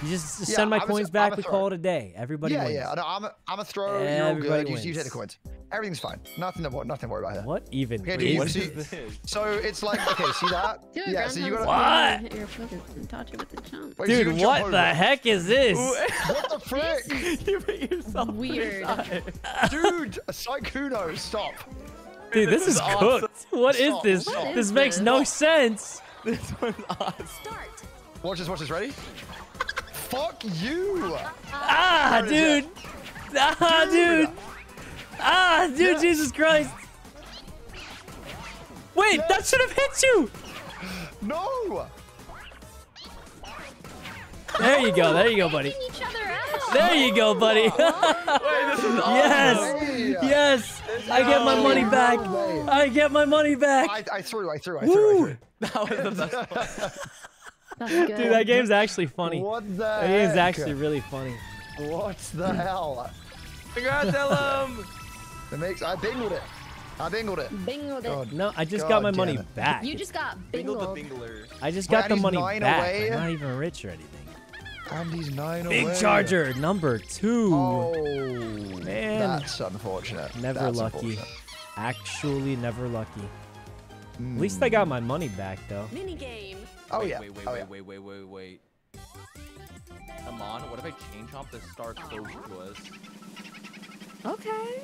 You just send my coins back. We call it a day. Everybody wins. Yeah, no, I'm a throw. You're all good. You take the coins. Everything's fine. Nothing to worry about here. What even? Okay, dude, what is this? So it's like, okay, see that? Yeah, so you gotta... What? Dude, what the heck is this? What the frick? You made yourself weird. Dude, Sykkuno, stop. Dude, this is cooked. What is this? This makes no sense. This one's odd. Start. Watch this, ready? Fuck you! Ah, dude! Ah, dude! Ah, dude, yeah. Jesus Christ! Wait, that should have hit you! No! There you go, buddy. There you go, buddy. Wait, this is awesome. Yes! I get my money back! I get my money back! I threw. That was the best one. Dude, that game's actually funny. What the hell? That game's actually really funny. What the hell? Congrats, Ellum! I bingled it. Bingled it. God, no, I just got my money back. You just got bingled. The bingler. I just got the money back. Away. I'm not even rich or anything. Andy's 9 Big away. Charger, number 2. Oh, man. That's unfortunate. That's unfortunate. Actually, never lucky. At least I got my money back, though. Mini game. Wait. Come on, what if I change off the star closure to us? Okay.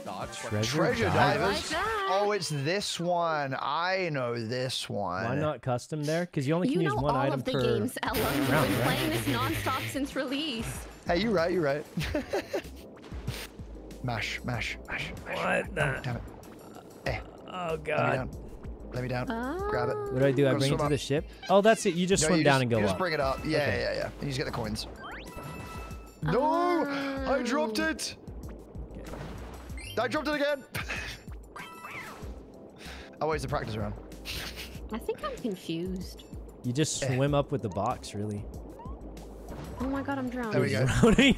Treasure divers. Oh, it's this one. I know this one. Why not custom there? Because you only can use one item per round. You know all of the games, Ellum. You've been playing this non-stop since release. Hey, you're right. Mash. What the? Damn it. Hey. Oh, God. Let me down. Grab it. What do I do? I bring it to the ship? Oh, that's it. You just swim down and go up. Just bring it up. Yeah. And you just get the coins. No! I dropped it! I dropped it again! Oh, wait, it's a practice round. I think I'm confused. You just swim up with the box, really. Oh my god, I'm drowning. There we go.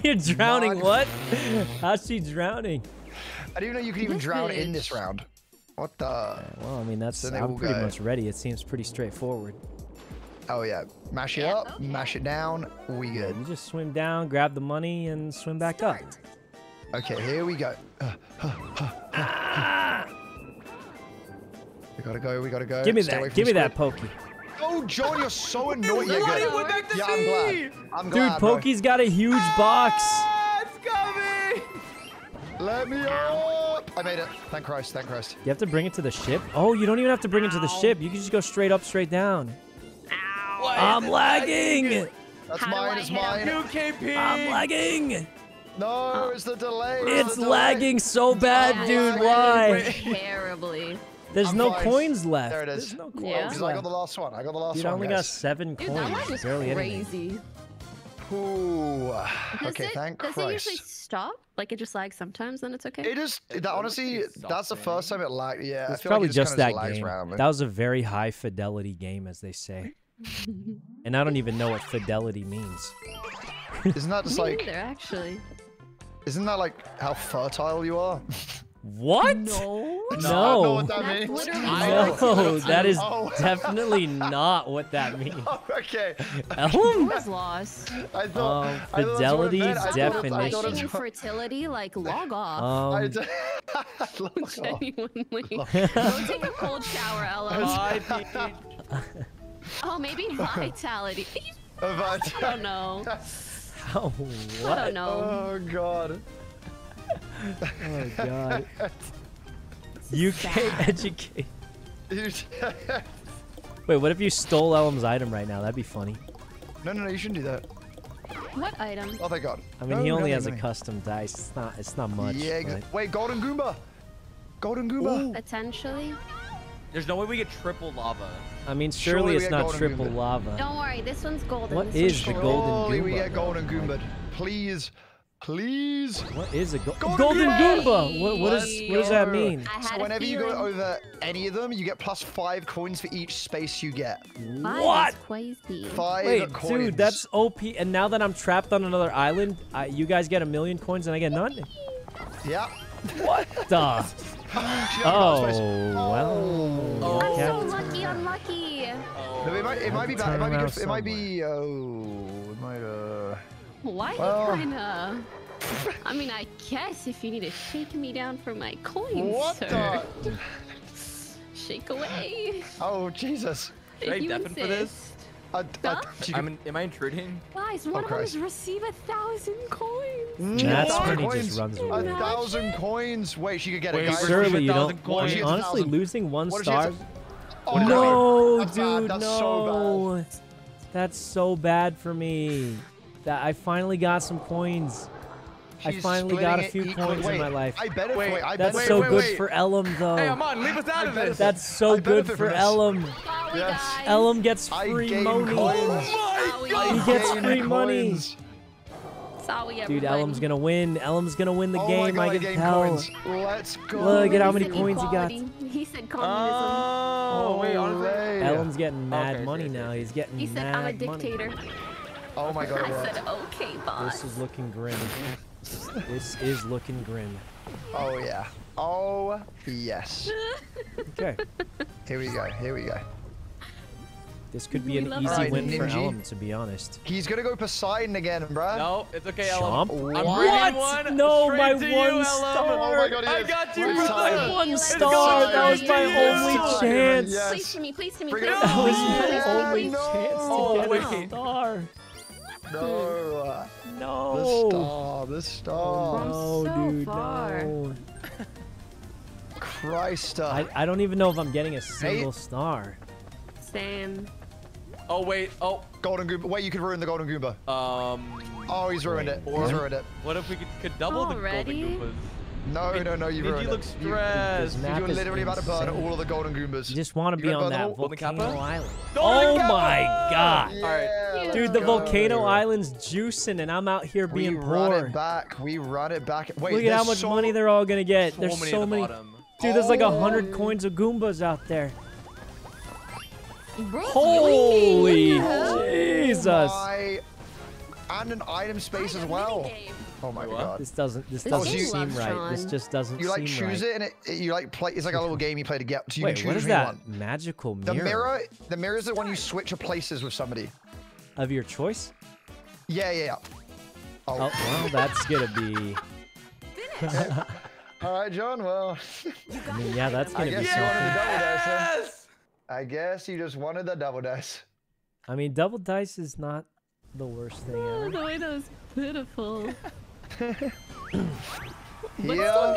You're drowning? What? How's she drowning? I didn't even know you could even drown in this round. What the? Well, I mean, I'm pretty much ready. It seems pretty straightforward. Oh, yeah. Mash it up. Okay. Mash it down. We good. You just swim down, grab the money, and swim back up. Okay, here we go. We gotta go. Give me that Poki. Oh, John, you're so annoying. I'm glad. Dude, Poki's got a huge box. It's coming. Let me up! I made it. Thank Christ. You have to bring it to the ship? Oh, you don't even have to bring it to the ship. You can just go straight up, straight down. Ow. I'm lagging! That's mine, it's mine. UKP. I'm lagging! No, it's the delay. It's lagging so bad, dude. Why? Terribly. There's no coins left. There it is. There's no coins left. I got the last one. Dude, I only got 7 coins. That was crazy. Ooh. Okay, thank Christ. Does it usually stop? Like, it just lags sometimes, then it's okay? It is. Honestly, that's the first time it lagged. Yeah, it's probably just that game. That was a very high fidelity game, as they say. And I don't even know what fidelity means. Isn't that just like... Me either, actually. Isn't that like how fertile you are? What? No. That is definitely not what that means. Okay. Ellum was lost. I thought fidelity's definition. Like fertility, like log off. Genuinely. Go take a cold shower, Ellum. Oh, maybe vitality. I don't know. Oh, what? I don't know. Oh God. Oh God. UK educate. Wait, what if you stole Ellum's item right now? That'd be funny. No, no, no, you shouldn't do that. What item? Oh, thank God. I mean, no, he only has a custom dice. It's not much. Yeah, exactly. Right? Wait, Golden Goomba. Golden Goomba. Ooh. Potentially. There's no way we get triple lava. I mean, surely it's not triple lava. Don't worry, this one's golden. What is the Golden Goomba? Surely we get Golden Goomba. Please. Please. What is a golden Goomba? What does that mean? So whenever you go over any of them, you get plus 5 coins for each space you get. What? Wait, coins. Dude, that's OP. And now that I'm trapped on another island, you guys get 1,000,000 coins and I get none? Yeah. What the? Oh, well. Oh, I'm so lucky, unlucky. No, it might be bad. It might be good. It might be. Oh, it might. Why kinda? I mean, I guess if you need to shake me down for my coins, what sir. The? Shake away. Oh, Jesus. Should I deafen for this? Am I intruding? Guys, one of us receive 1,000 coins. That's pretty just runs away. 1,000 coins. Wait, she could get it. Surely you don't. Coins. Honestly, losing one star. Oh, no, that's dude, that's no. So bad. That's so bad for me. That I finally got some coins. She's I finally got a few coins in my life. I bet wait, I that's wait, so wait, good wait. For Ellum, though. Hey, Amon, leave us out of this. That's so good for Ellum. Oh, yes. Ellum gets free money. Oh my God. He gets free money. Dude, Ellum's gonna win. Ellum's gonna win the game. I can tell. Let's go. Look at how many coins he got. He said communism. Oh, wait, honestly. Ellum's getting mad money now. He's getting mad money. He said, I'm a dictator. Oh my God! I said, "Okay, boss." This is looking grim. This is looking grim. Oh yeah. Oh yes. Okay. Here we go. Here we go. This could be an easy win for Ellum, to be honest. He's gonna go Poseidon again, bruh. No, it's okay, Ellum. What? No, my one star. Oh my God, I got you, brother. My one star. That was my only chance. Please to me. Please to me. That was my only chance to get a star. No, no. The star. No, so dude, far. No. Christ. I don't even know if I'm getting a single star. Sam. Oh wait. Oh, Golden Goomba. Wait, you could ruin the Golden Goomba. Oh, he's ruined it. He's ruined it. What if we could double the Golden Goombas? No, you ruined it. You look stressed. You're literally about to burn all of the Golden Goombas. You just want to be on that volcano island. Oh my God! Yeah. All right. Dude, the volcano island's juicing, and I'm out here being poor. We run it back. Wait, look at how much money they're all gonna get. There's so many. Dude, there's like 100 coins of Goombas out there. Holy Jesus! And an item space as well. Oh my God! This doesn't seem right. This just doesn't. You like seem choose right. it and you like play. It's like a little game you play to get. So you Wait, can choose what is that one. Magical mirror? The mirror is the one you switch your places with somebody. Of your choice? Yeah. Oh well, that's gonna be. All right, John. Well. I mean, yeah, that's gonna be something. Yes! I guess you just wanted the double dice. I mean, double dice is not the worst thing ever. The way that was pitiful. Here we go.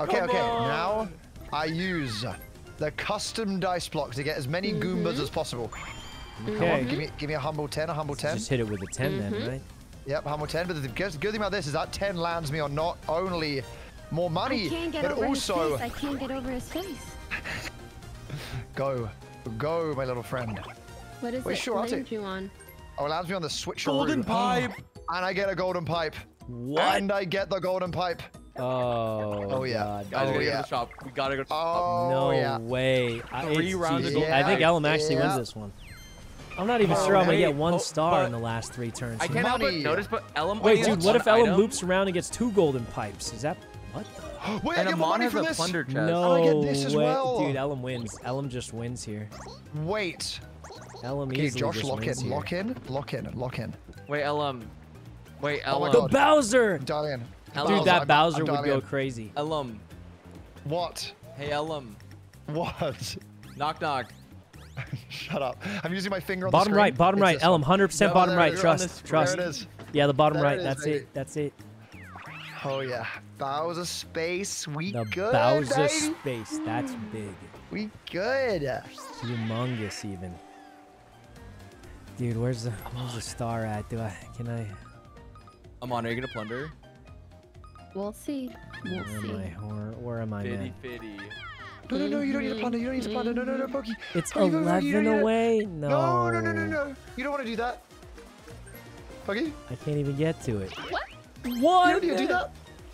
Okay. Now I use the custom dice block to get as many Goombas as possible. Okay. Come on, give me a humble 10, a humble 10. So just hit it with a 10 then, right? Yep, humble 10. But the good thing about this is that 10 lands me on not only more money, but also... I can't get over his face. Go, my little friend. What is it? Oh, it lands me on the switcheroo. Golden pipe! And I get a golden pipe. What? And I get the golden pipe. Oh yeah. Guys, we gotta go to the shop. We gotta go to the shop. No way. Three rounds of golden pipe. I think Ellum actually wins this one. I'm not even sure I'm gonna get one star in the last 3 turns. I can't notice, but Ellum... Wait, dude, what if Ellum loops around and gets 2 golden pipes? Is that... What the... Wait, I get money for this? No way. Dude, Ellum wins. Ellum just wins here. Wait. Ellum easily just wins here. Lock in. Wait, Ellum. The Bowser! Diane. Dude, that Bowser would go crazy. Ellum. What? Hey, Ellum. What? Knock, knock. Shut up. I'm using my finger on the screen. Bottom right. Ellum, 100% bottom right. Trust. There it is. Yeah, the bottom right. That's it. Oh, yeah. Bowser space. We good, baby. Bowser space. That's big. We good. Humongous even. Dude, where's the star at? Can I? I'm on. Are you gonna plunder? We'll see. We'll see. Where am I? Fitty. No, you don't need to plunder. You don't need to plunder. No, Poki. It's 11 away. No. You don't want to do that. Poki? I can't even get to it. What? What? You don't need to do that.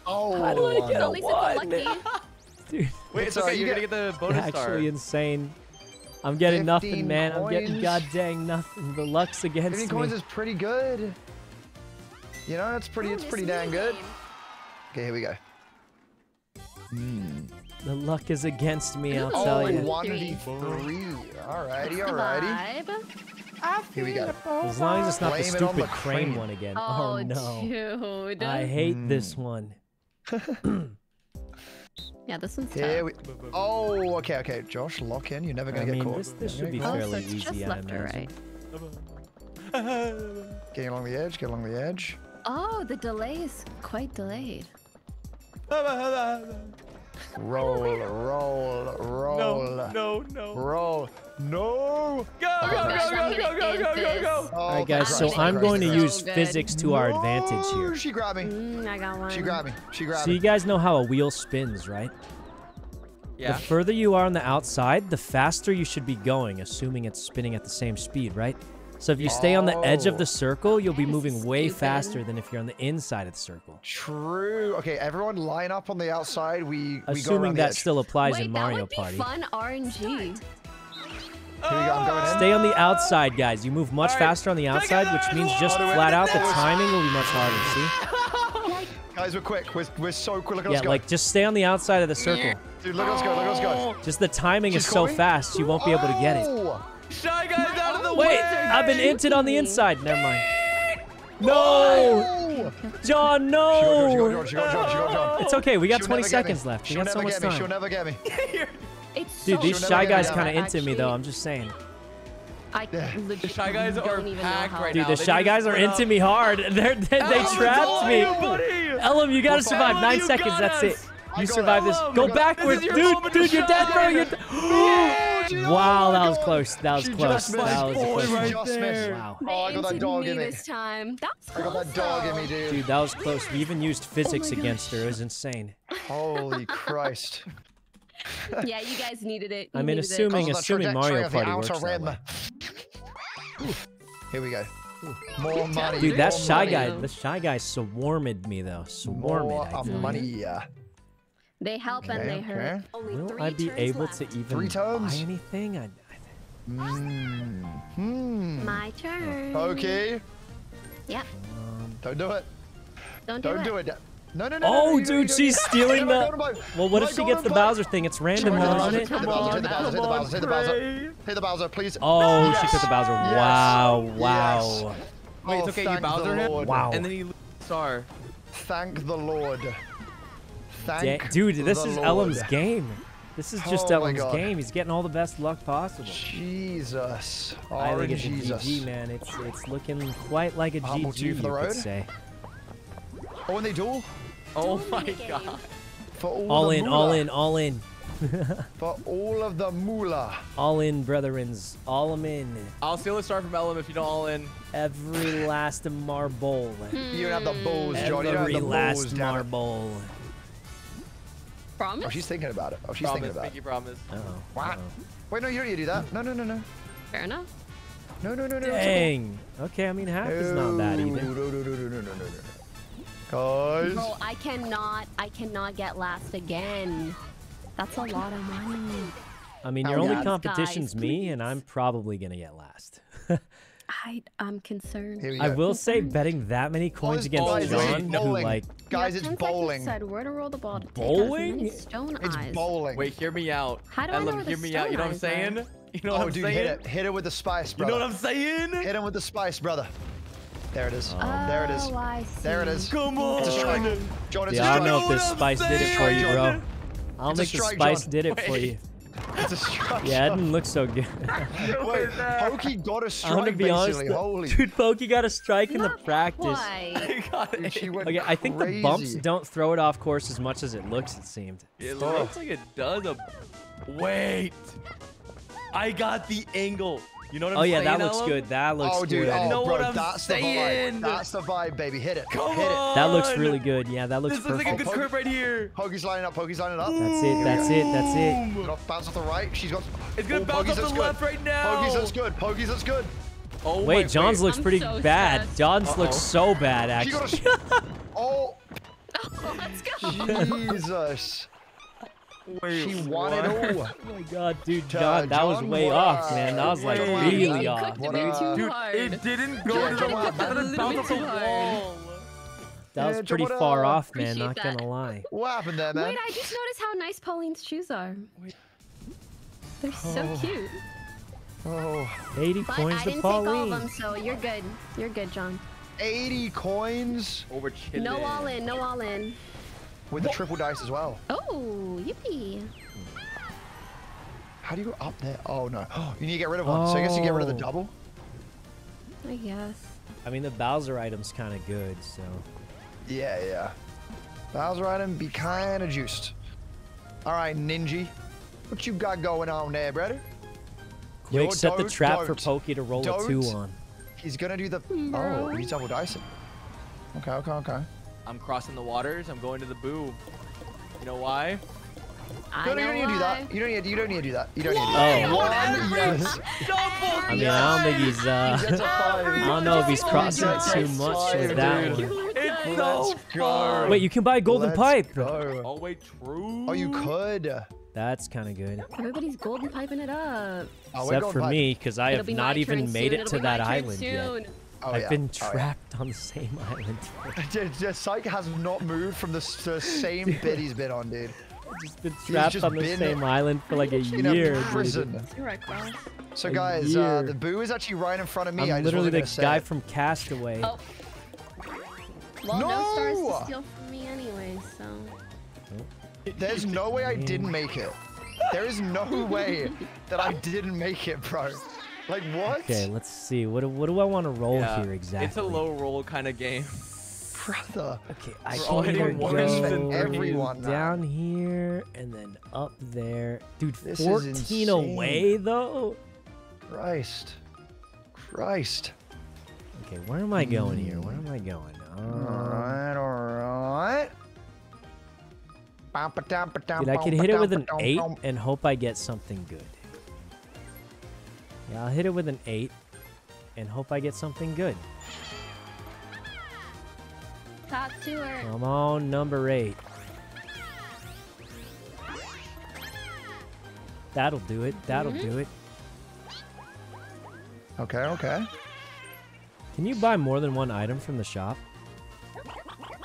Oh. How do I get a one? Dude. Wait, it's okay. You're gonna get the bonus star. Actually insane. I'm getting nothing, man. Coins. I'm getting goddamn nothing. The luck's against me. 15 coins is pretty good. You know, it's pretty dang good. Okay, here we go. The luck is against me, I'll tell you. 1v3. Alrighty. Here we go. As long as it's not the stupid crane one again. Oh no. Dude. I hate this one. Yeah, this one's tough. Oh, okay. Josh, lock in. You're never going to get caught. This should be fairly easy. Just left or right. Getting along the edge, Oh, the delay is quite delayed. Roll. No. No. Go. All right, guys, so I'm going to use physics to our advantage here. She grabbed me. I got one. She grabbed me. So you guys know how a wheel spins, right? Yeah. The further you are on the outside, the faster you should be going, assuming it's spinning at the same speed, right? So if you stay on the edge of the circle, you'll be moving way faster than if you're on the inside of the circle. True. Okay, everyone line up on the outside. We go around the edge. That still applies in Mario Party. Wait, that would be fun RNG. Here we go, I'm going in. Stay on the outside, guys. You move much faster on the outside, which means just flat out the timing will be much harder, see? Guys, we're quick. We're so quick. Look at us go. Yeah, like, just stay on the outside of the circle. Dude, look at us go. Just the timing is so fast, you won't be able to get it. Shy Guy's out of the way. Wait, I've been inted on the inside. Never mind. No! John, no! She got John. It's okay. We got 20 seconds left. We got so much time. She'll never get me. Dude, these Shy Guys kind of into me, though. I'm just saying. The Shy Guys are packed right now. Dude, the Shy Guys are into me hard. They trapped me. Ellum, you got to survive. 9 seconds. That's it. You survive this. Go backwards. Dude, you're dead, bro. You're dead. Wow, that was close. That was close. Wow. Oh, I got that dog in me. This time. I got that dog in me, dude. Dude, that was close. We even used physics against her. It was insane. Holy Christ. Yeah, you guys needed it. I mean, assuming Mario Party works that way. Here we go. More money. Dude, that Shy Guy, the Shy Guy swarmed me though. More money. They help and they hurt. Will I be able to even buy anything? My turn. Okay. Yep. Don't do it. Don't do it. No. Oh, dude, she's stealing the... Well, what if she gets the Bowser thing? It's random, isn't it? Hit the Bowser, please. Oh, she took the Bowser. Wow. Wait, it's okay, you Bowser him? Wow. And then he... Star. Thank the Lord. Dude, this is Ellum's game. This is just Ellum's game. He's getting all the best luck possible. Jesus. I think it's a GG, man. It's looking quite like a GG, you could say. Oh, and they duel? Oh my god. All in. For all of the moolah. All in, brethrens. All them in. I'll steal a star from Ellum if you don't all in. Every last marble. You don't have the balls, John. Every last marble. Promise? Oh, she's thinking about it. Promise. Uh-oh. What? Uh-oh. Wait, no, you don't need to do that. No. Fair enough. No. Dang. Okay, I mean, half is not bad either. No. Guys. No, I cannot get last again. That's a lot of money. I mean, your only competition's me, and I'm probably going to get last. I'm concerned. I will say betting that many coins against John, who like... Guys, it's bowling. Like you said, where to roll the ball to take us, it's bowling. Wait, hear me out. How do I know where the stone eyes? You know what I'm saying? Hit it. Hit it with the spice, brother. You know what I'm saying? Hit him with the spice, brother. There it is. There it is. Come on. It's a strike. John, it's a strike. I don't know if this spice did it for you, bro. I'll make the spice did it for you. It's a strike. Yeah, it didn't look so good. Wait, Poki got a strike. I'm gonna be honest, dude, Poki got a strike in the practice. Okay, I think the bumps don't throw it off course as much as it looks. It seemed. It looks like it does. Wait. I got the angle. You know what I'm saying? Oh, yeah, that looks good. That looks good. Oh, dude. I know what I'm saying. That's the vibe, baby. Hit it. Come on. That looks really good. Yeah, that looks perfect. This looks like a good curve right here. Poki's lining up. Poki's lining up. That's it. That's it. That's it. Bounce off the right. She's got... It's going to bounce off the left right now. Poki's looks good. Poki's looks good. Oh, wait. John's looks pretty bad. John's looks so bad, actually. Oh. Oh, let's go. Jesus. She wanted oh my god, dude, John, that was way off, man. That was like really off. Dude, it didn't go to the wall. That was pretty far off, man. Not gonna lie. What happened there, man? Wait, I just noticed how nice Pauline's shoes are. They're so cute. Oh, 80 coins to Pauline. I didn't take all of them, so you're good. You're good, John. 80 coins. Over chilling. No all in. No all in. With the triple dice as well. Oh, yippee. How do you go up there? Oh, no. You need to get rid of one. So I guess you get rid of the double? I guess. I mean, the Bowser item's kind of good, so. Yeah, yeah. Bowser item be kind of juiced. All right, Ninji. What you got going on there, brother? Quick, set the trap for Poki to roll a 2 on. He's going to do the... Oh, he's double dicing. Okay, okay, okay. I'm crossing the waters. I'm going to the boob. You know why? I know you don't need to do that. You don't need to do that. You don't need to do that. Oh, yes. I mean, I don't think he's. I don't know if he's crossing it too much with that one. It's so far. Wait, you can buy a golden pipe. Oh wait, true. Oh, you could. That's kind of good. Everybody's golden piping it up. Except for me, because I have not even made it to that island yet. Oh, I've been trapped on the same island. Psych has not moved from the same bit he's been on, dude. Just been trapped on the same island for like a year. In a prison. So guys, the boo is actually right in front of me. I'm literally the guy from Castaway. Oh. Well, no stars to steal from me anyway, so. There's no way I didn't make it. There is no way that I didn't make it, bro. Like what? Okay, let's see. What do I want to roll here exactly? It's a low roll kind of game. Brother. Okay, I can go everyone down here and then up there. Dude, this 14 away though. Christ. Christ. Okay, where am I going here? Where am I going? Alright, alright. Dude, I could hit it with an 8 and hope I get something good. Yeah, I'll hit it with an 8 and hope I get something good. Talk to her. Come on, number 8. That'll do it. That'll do it. Okay, okay. Can you buy more than one item from the shop?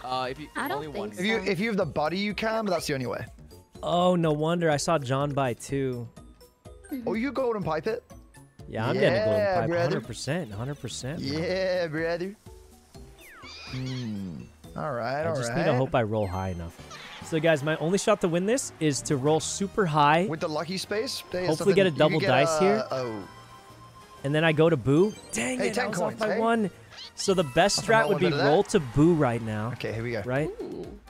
If you only one. So. If you have the buddy, you can, but that's the only way. Oh, no wonder. I saw John buy 2. Oh, you go and pipe it. Yeah, I'm getting a golden pipe, 100%, 100%. Yeah, brother. All right, all right. I just need to hope I roll high enough. So, guys, my only shot to win this is to roll super high. With the lucky space. Hopefully get a double dice here. Oh. And then I go to Boo. Dang it, I was off by 1. So the best strat would be roll to Boo right now. Okay, here we go. Right?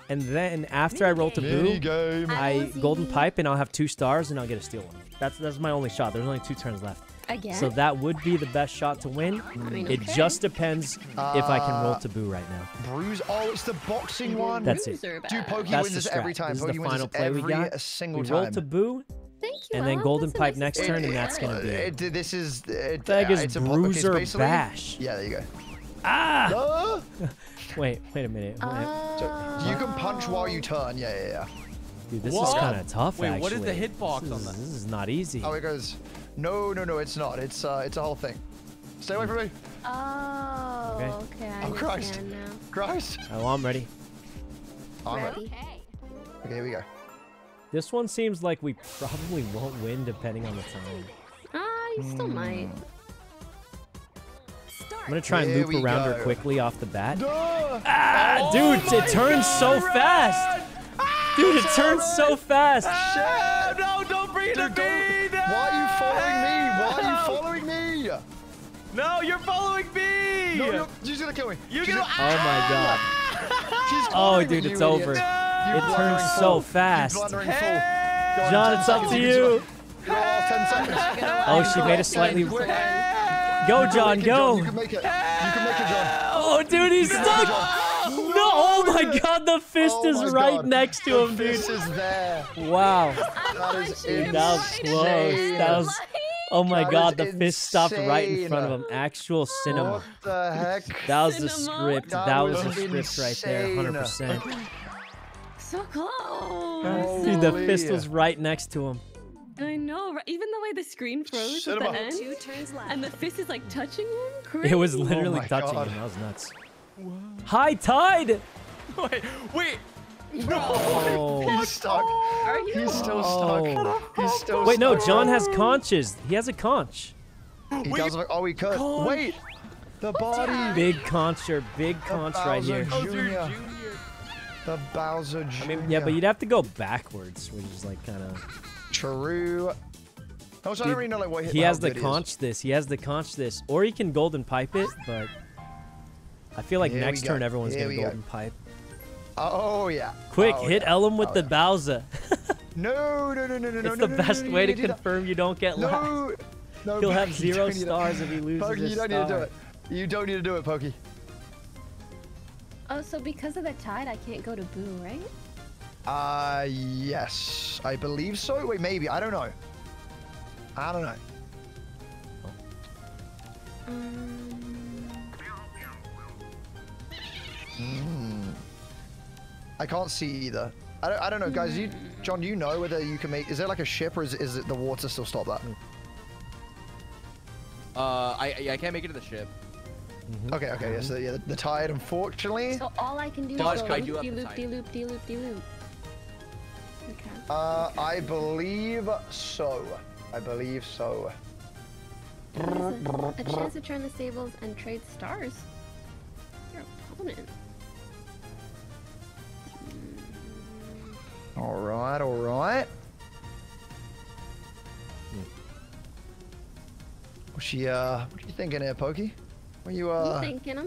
And then after I roll to Boo, I golden pipe, and I'll have 2 stars, and I'll get a steal one. That's my only shot. There's only 2 turns left. Again? So that would be the best shot to win. I mean, it just depends if I can roll to Boo right now. Bruise. Oh, it's the boxing one. That's it. Dude, Poki wins this every time. This is the final play we got. We roll to Boo. Thank you. And then golden pipe next turn, and that's gonna be it. This is it's a bruiser bash. Yeah, there you go. Ah! Wait a minute. So you can punch while you turn. Yeah, yeah, yeah. Dude, this is kind of tough. Wait, actually. What is the hitbox on that? This is not easy. Oh, it goes. No, no, no, it's not. It's a whole thing. Stay away from me. Oh, okay. I understand now. Christ. Oh, I'm ready. I'm ready. Okay, here we go. This one seems like we probably won't win depending on the time. You still might. I'm going to try and loop around her quickly off the bat. Ah, dude, it turns so fast. Dude, it turns so fast. No, don't bring it to me. Why are you following me? No, you're following me. No, she's going to kill me. You're going to... Oh, my God. She's dude, it's over. It turns so fast. John, it's up to you. Oh, she made a slightly... Go, John, go. You can make it. You can make it, John. Oh, dude, he's stuck. No, oh my God, the fist is right next to him, dude. The fist is there. Wow. That is insane. That was close. That was... Oh my God, the fist stopped right in front of him. Actual cinema. What the heck? That was the script. That was the script right there, 100%. So close. Dude, the fist was right next to him. I know, right? Even the way the screen froze at the end, two turns left, and the fist is like touching him. Crazy. It was literally touching him. That was nuts. Whoa. High tide. Wait, wait. No, oh. He's stuck. Are you? He's still stuck. He's still stuck. No, John has conches. He has a conch. He does like all he could. Conch. Wait, the body. Big concher, big conch right here. Junior. The Bowser Jr. I mean, yeah, but you'd have to go backwards, which is like kind of. True. Dude, I don't really know like what hit. He has the conch this. He has the conch this, or he can golden pipe it. But I feel like next turn everyone's gonna golden pipe. Oh yeah. Quick, hit Ellum with the Bowser. No, no, no, no, no. It's the best way to confirm you don't get lost. No, he'll have 0 stars if he loses. Poki, you don't need to do it. You don't need to do it, Poki. Oh, so because of the tide, I can't go to Boo, right? Yes, I believe so. Wait, maybe. I don't know. I don't know. Oh. I can't see either. I don't know, guys. You, John, you know whether you can make... Is there like a ship or is it the water still stop that? I can't make it to the ship. Okay, okay, yeah, so yeah, the tide, unfortunately. So all I can do is loop-de-loop-de-loop-de-loop-de-loop. Okay. I believe so. I believe so. A chance to turn the stables and trade stars. Your opponent. All right, all right. What's she, what are you thinking here, Poki? When you are I'm thinking.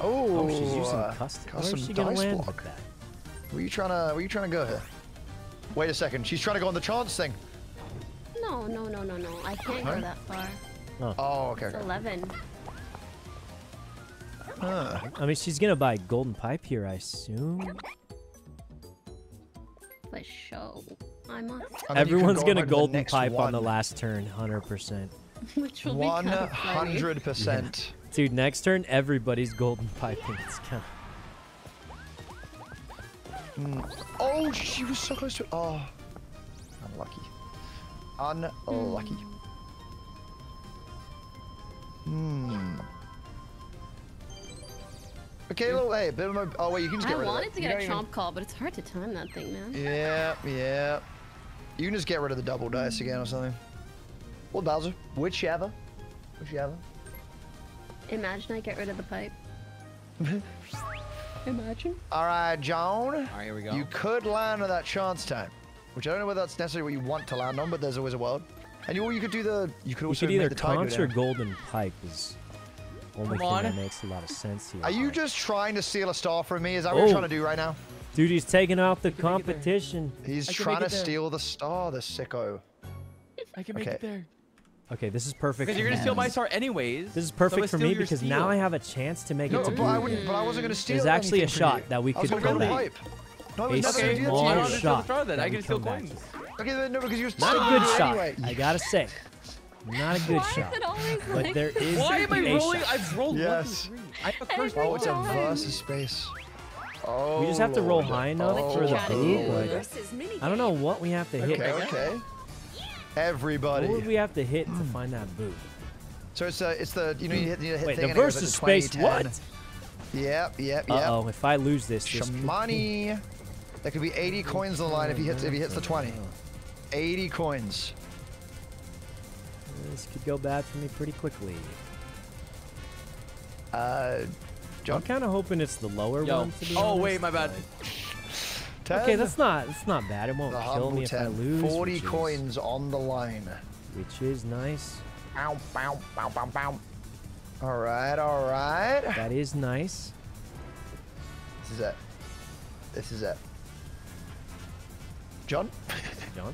Oh, she's using custom dice block. Were you trying to go here? Wait a second. She's trying to go on the chance thing. No, no, no, no, no. I can't go that far. Oh, okay. It's 11. I mean, she's gonna buy golden pipe here, I assume. For sure. I must. Everyone's gonna golden pipe on the last turn, 100%. Which will 100%. Dude, next turn everybody's golden piping. It's kind of... Oh, she was so close to it. Oh, unlucky. Unlucky. Okay, little hey, bit of a... Oh wait, you can just get rid of it. I wanted to get a chomp call, but it's hard to time that thing, man. Yeah, yeah. You can just get rid of the double dice again or something. Well, Bowser, whichever. Whichever. Imagine I get rid of the pipe. Imagine. Alright, John. Alright, here we go. You could land on that chance time. Which I don't know whether that's necessarily what you want to land on, but there's always a world. And you could do the... You could also make the tide go down. Or golden pipe is only thing that makes a lot of sense here. Are you just trying to steal a star from me? Is that what you're trying to do right now? Dude, he's taking out the competition. He's trying to steal the star, the sicko. I can make it there. Okay, this is perfect. Because you're gonna steal my star anyways. This is perfect for me because now I have a chance to make it to Boo. But I wasn't gonna steal. There's actually a shot that we could come back. A small shot. I can steal coins. Okay, no, because you're not a good shot. I gotta say, not a good shot. But there is. Why am I rolling? I've rolled 1, 2, 3. I have a first roll. Oh, it's a versus space. Oh. We just have to roll high enough for the Boo. I don't know what we have to hit. Okay. Everybody. What would we have to hit to find that Boo? So it's the you know you hit thing. Wait, the versus space. What? Yep. Uh-oh, if I lose this, Shimani. There could be 80 coins on the line if he hits the 20. 80 coins. This could go bad for me pretty quickly. John? I'm kind of hoping it's the lower one. To be honest. Wait, my bad. 10. Okay, that's not bad. It won't kill me if I lose. 40 coins on the line, which is nice. Bow, bow, bow, bow, bow. All right, all right. That is nice. This is it. This is it. John? John?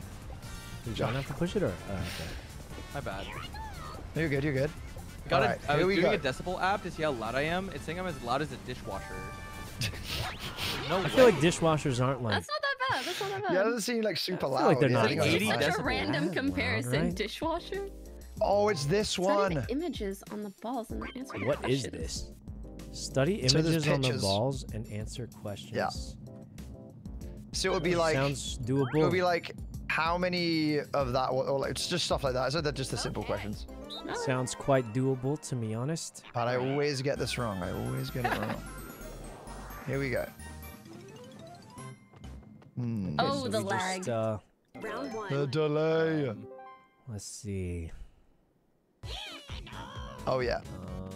Did John have to push it or? Oh, okay. My bad. You're good, you're good. Got right, I was doing a decibel app to see how loud I am. It's saying I'm as loud as a dishwasher. No way. I feel like dishwashers aren't like... That's not that bad. That's not that bad. Yeah, it doesn't seem like super loud. Like they're not like 80 decibels. Such a random comparison. Loud, right? Dishwasher? Oh, it's this one. Study the images on the balls and answer questions. What is this? Study images on the balls and answer questions. Yeah. So it would be like... Sounds doable. It would be like... How many of that, or like, it's just stuff like that. So they're just the simple questions. Sounds quite doable, to be honest. But I always get this wrong. I always get it wrong. Here we go. Mm. Oh, so the lag. Just, round one. The delay. Let's see. Oh, yeah.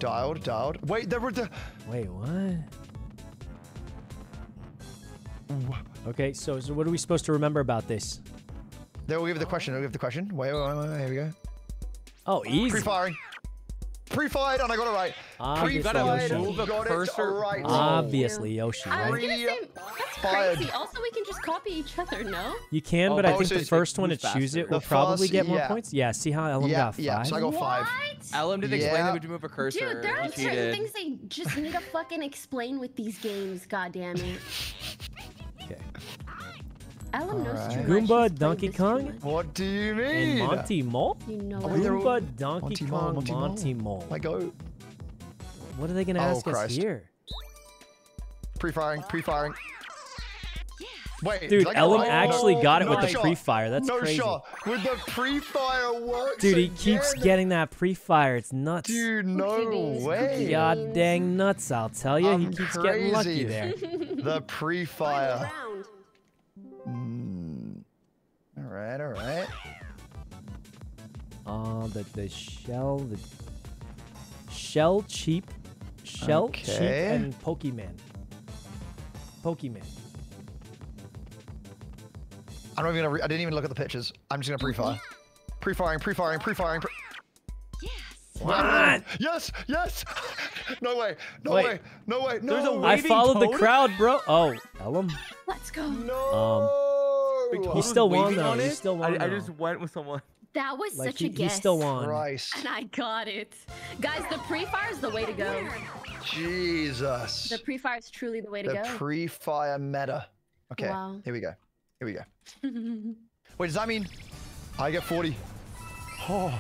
Dialed, dialed. Wait, there were the... Wait, what? Okay, so what are we supposed to remember about this? Then we'll give the question. We'll give the question. Wait, here we go. Oh, easy. Pre-firing. Pre-fired, and I got it right. Pre-fired, got it right. Obviously, Yoshi. Right? I was gonna say, that's crazy. Also, we can just copy each other, no? You can, but I think the first one to choose it will probably get more points. Yeah, see how Ellum got 5? Yeah, so I got 5. Ellum didn't explain that we could move a cursor. Dude, there are certain things they just need to fucking explain with these games, goddammit. Okay. Right. Goomba, Donkey Kong? What do you mean? And Monty Mole? You know Goomba, Donkey Kong, Monty Mole. I go. What are they going to ask us here? Pre-firing, pre-firing. Wait, dude, Ellum actually got it with the pre-fire. That's crazy. No shot. With the pre-fire works. Dude, he keeps getting that pre-fire. It's nuts. Dude, no way. God dang nuts, I'll tell you. He keeps getting lucky there. The pre-fire. Mm. All right, all right. The shell cheap, cheap, and Pokemon. I don't even. I didn't even look at the pictures. I'm just gonna pre-fire. Pre-firing, pre-firing, pre-firing. What? Yes, yes. No way. No way. No way. No. I followed the crowd, bro. Oh, Ellum. Let's go. No. He still won though. He still won. I just went with someone. That was like, such a guess. He still won. Christ. And I got it, guys. The pre-fire is the way to go. Jesus. The pre-fire is truly the way to go. The pre-fire meta. Okay. Wow. Here we go. Here we go. Wait, does that mean I get 40? Oh.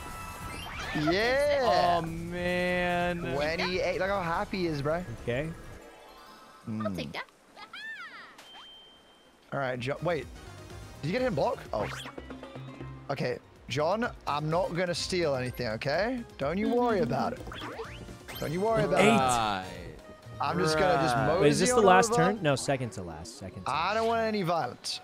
Yeah. Oh man. 28. Look how happy he is, bro. Okay. I'll take that. All right, John. Wait. Did you get him blocked? Oh. Okay, John. I'm not gonna steal anything. Okay. Don't you worry about it. Don't you worry about it. I'm just gonna just mosey. Wait, is this the last turn? No, second to last. Second to last. I don't want any violence.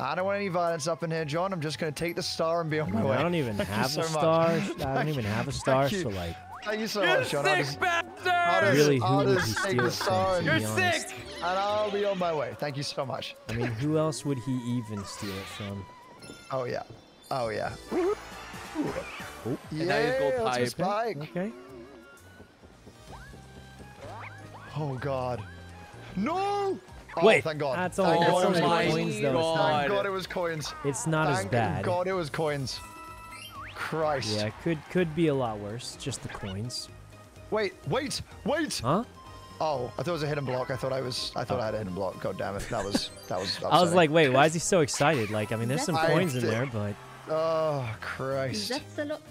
I don't want any violence up in here, John. I'm just gonna take the star and be on my way. I don't even have a star. I don't even have a star, so like. Thank you so much, John. You're sick, bastard! Really, who would he steal the star from? You're sick! And I'll be on my way. Thank you so much. I mean, who else would he even steal it from? Oh yeah. Oh yeah. Ooh. Oh. Yeah, let's go Spike. Okay. Oh god. No! Oh, wait, thank God. That's all coins, though. Thank God it was coins. It's not as bad. Thank God it was coins. Christ. Yeah, it could be a lot worse. Just the coins. Wait, wait, wait. Huh? Oh, I thought it was a hidden block. I thought I had a hidden block. God damn it. That was upsetting. I was like, wait, why is he so excited? Like, I mean, there's some coins in there, but. Oh, Christ. That's a lot.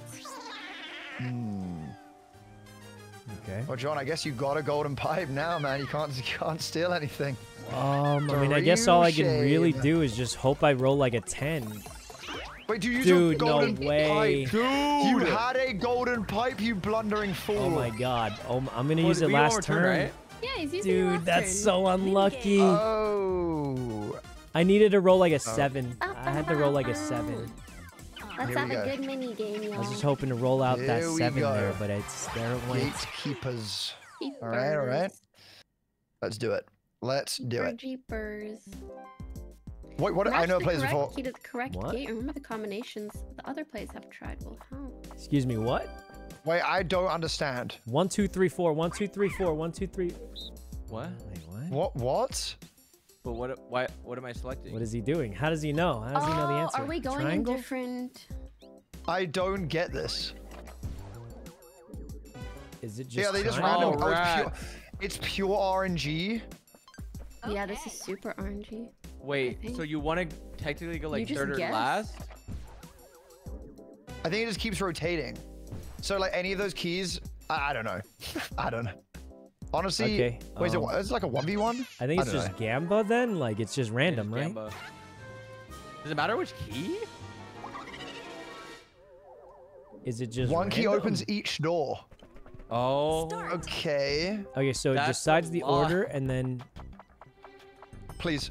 Okay. Well, John, I guess you got a golden pipe now, man. You can't steal anything. I mean, I guess all I can really do is just hope I roll like a 10. Wait, do you use a golden pipe? Dude, you had a golden pipe, you blundering fool. Oh my god. Oh, I'm gonna use it last turn. Right? Yeah, he's using it last turn. Dude, that's so unlucky. Oh. I needed to roll like a 7. I had to roll like a 7. Let's have a good mini game, y'all. I was just hoping to roll out that 7 there, but it's there it went. Gatekeepers. Alright, alright. Let's do it. Let's do it. Jeepers. Wait, what? I never played before. Key to the correct gate. Remember the combinations the other players have tried will help. Excuse me, what? Wait, I don't understand. 1, 2, 3, 4. 1, 2, 3, 4. 1, 2, 3. What? Wait, what? What? What? But what am I selecting? What is he doing? How does he know? How does he know the answer? Are we going in different... I don't get this. Is it just... Yeah, they just random... Oh, it's pure RNG. Okay. Yeah, this is super RNG. Wait, so you want to technically go like third or last? I think it just keeps rotating. So like any of those keys, I don't know. I don't know. Honestly, okay, wait, is it like a 1v1? I think it's just Gamba then? Like, it's just random, right? Gamba. Does it matter which key? Is it just one key opens each door. Oh. Start. Okay. Okay, so it decides the order and then... Please.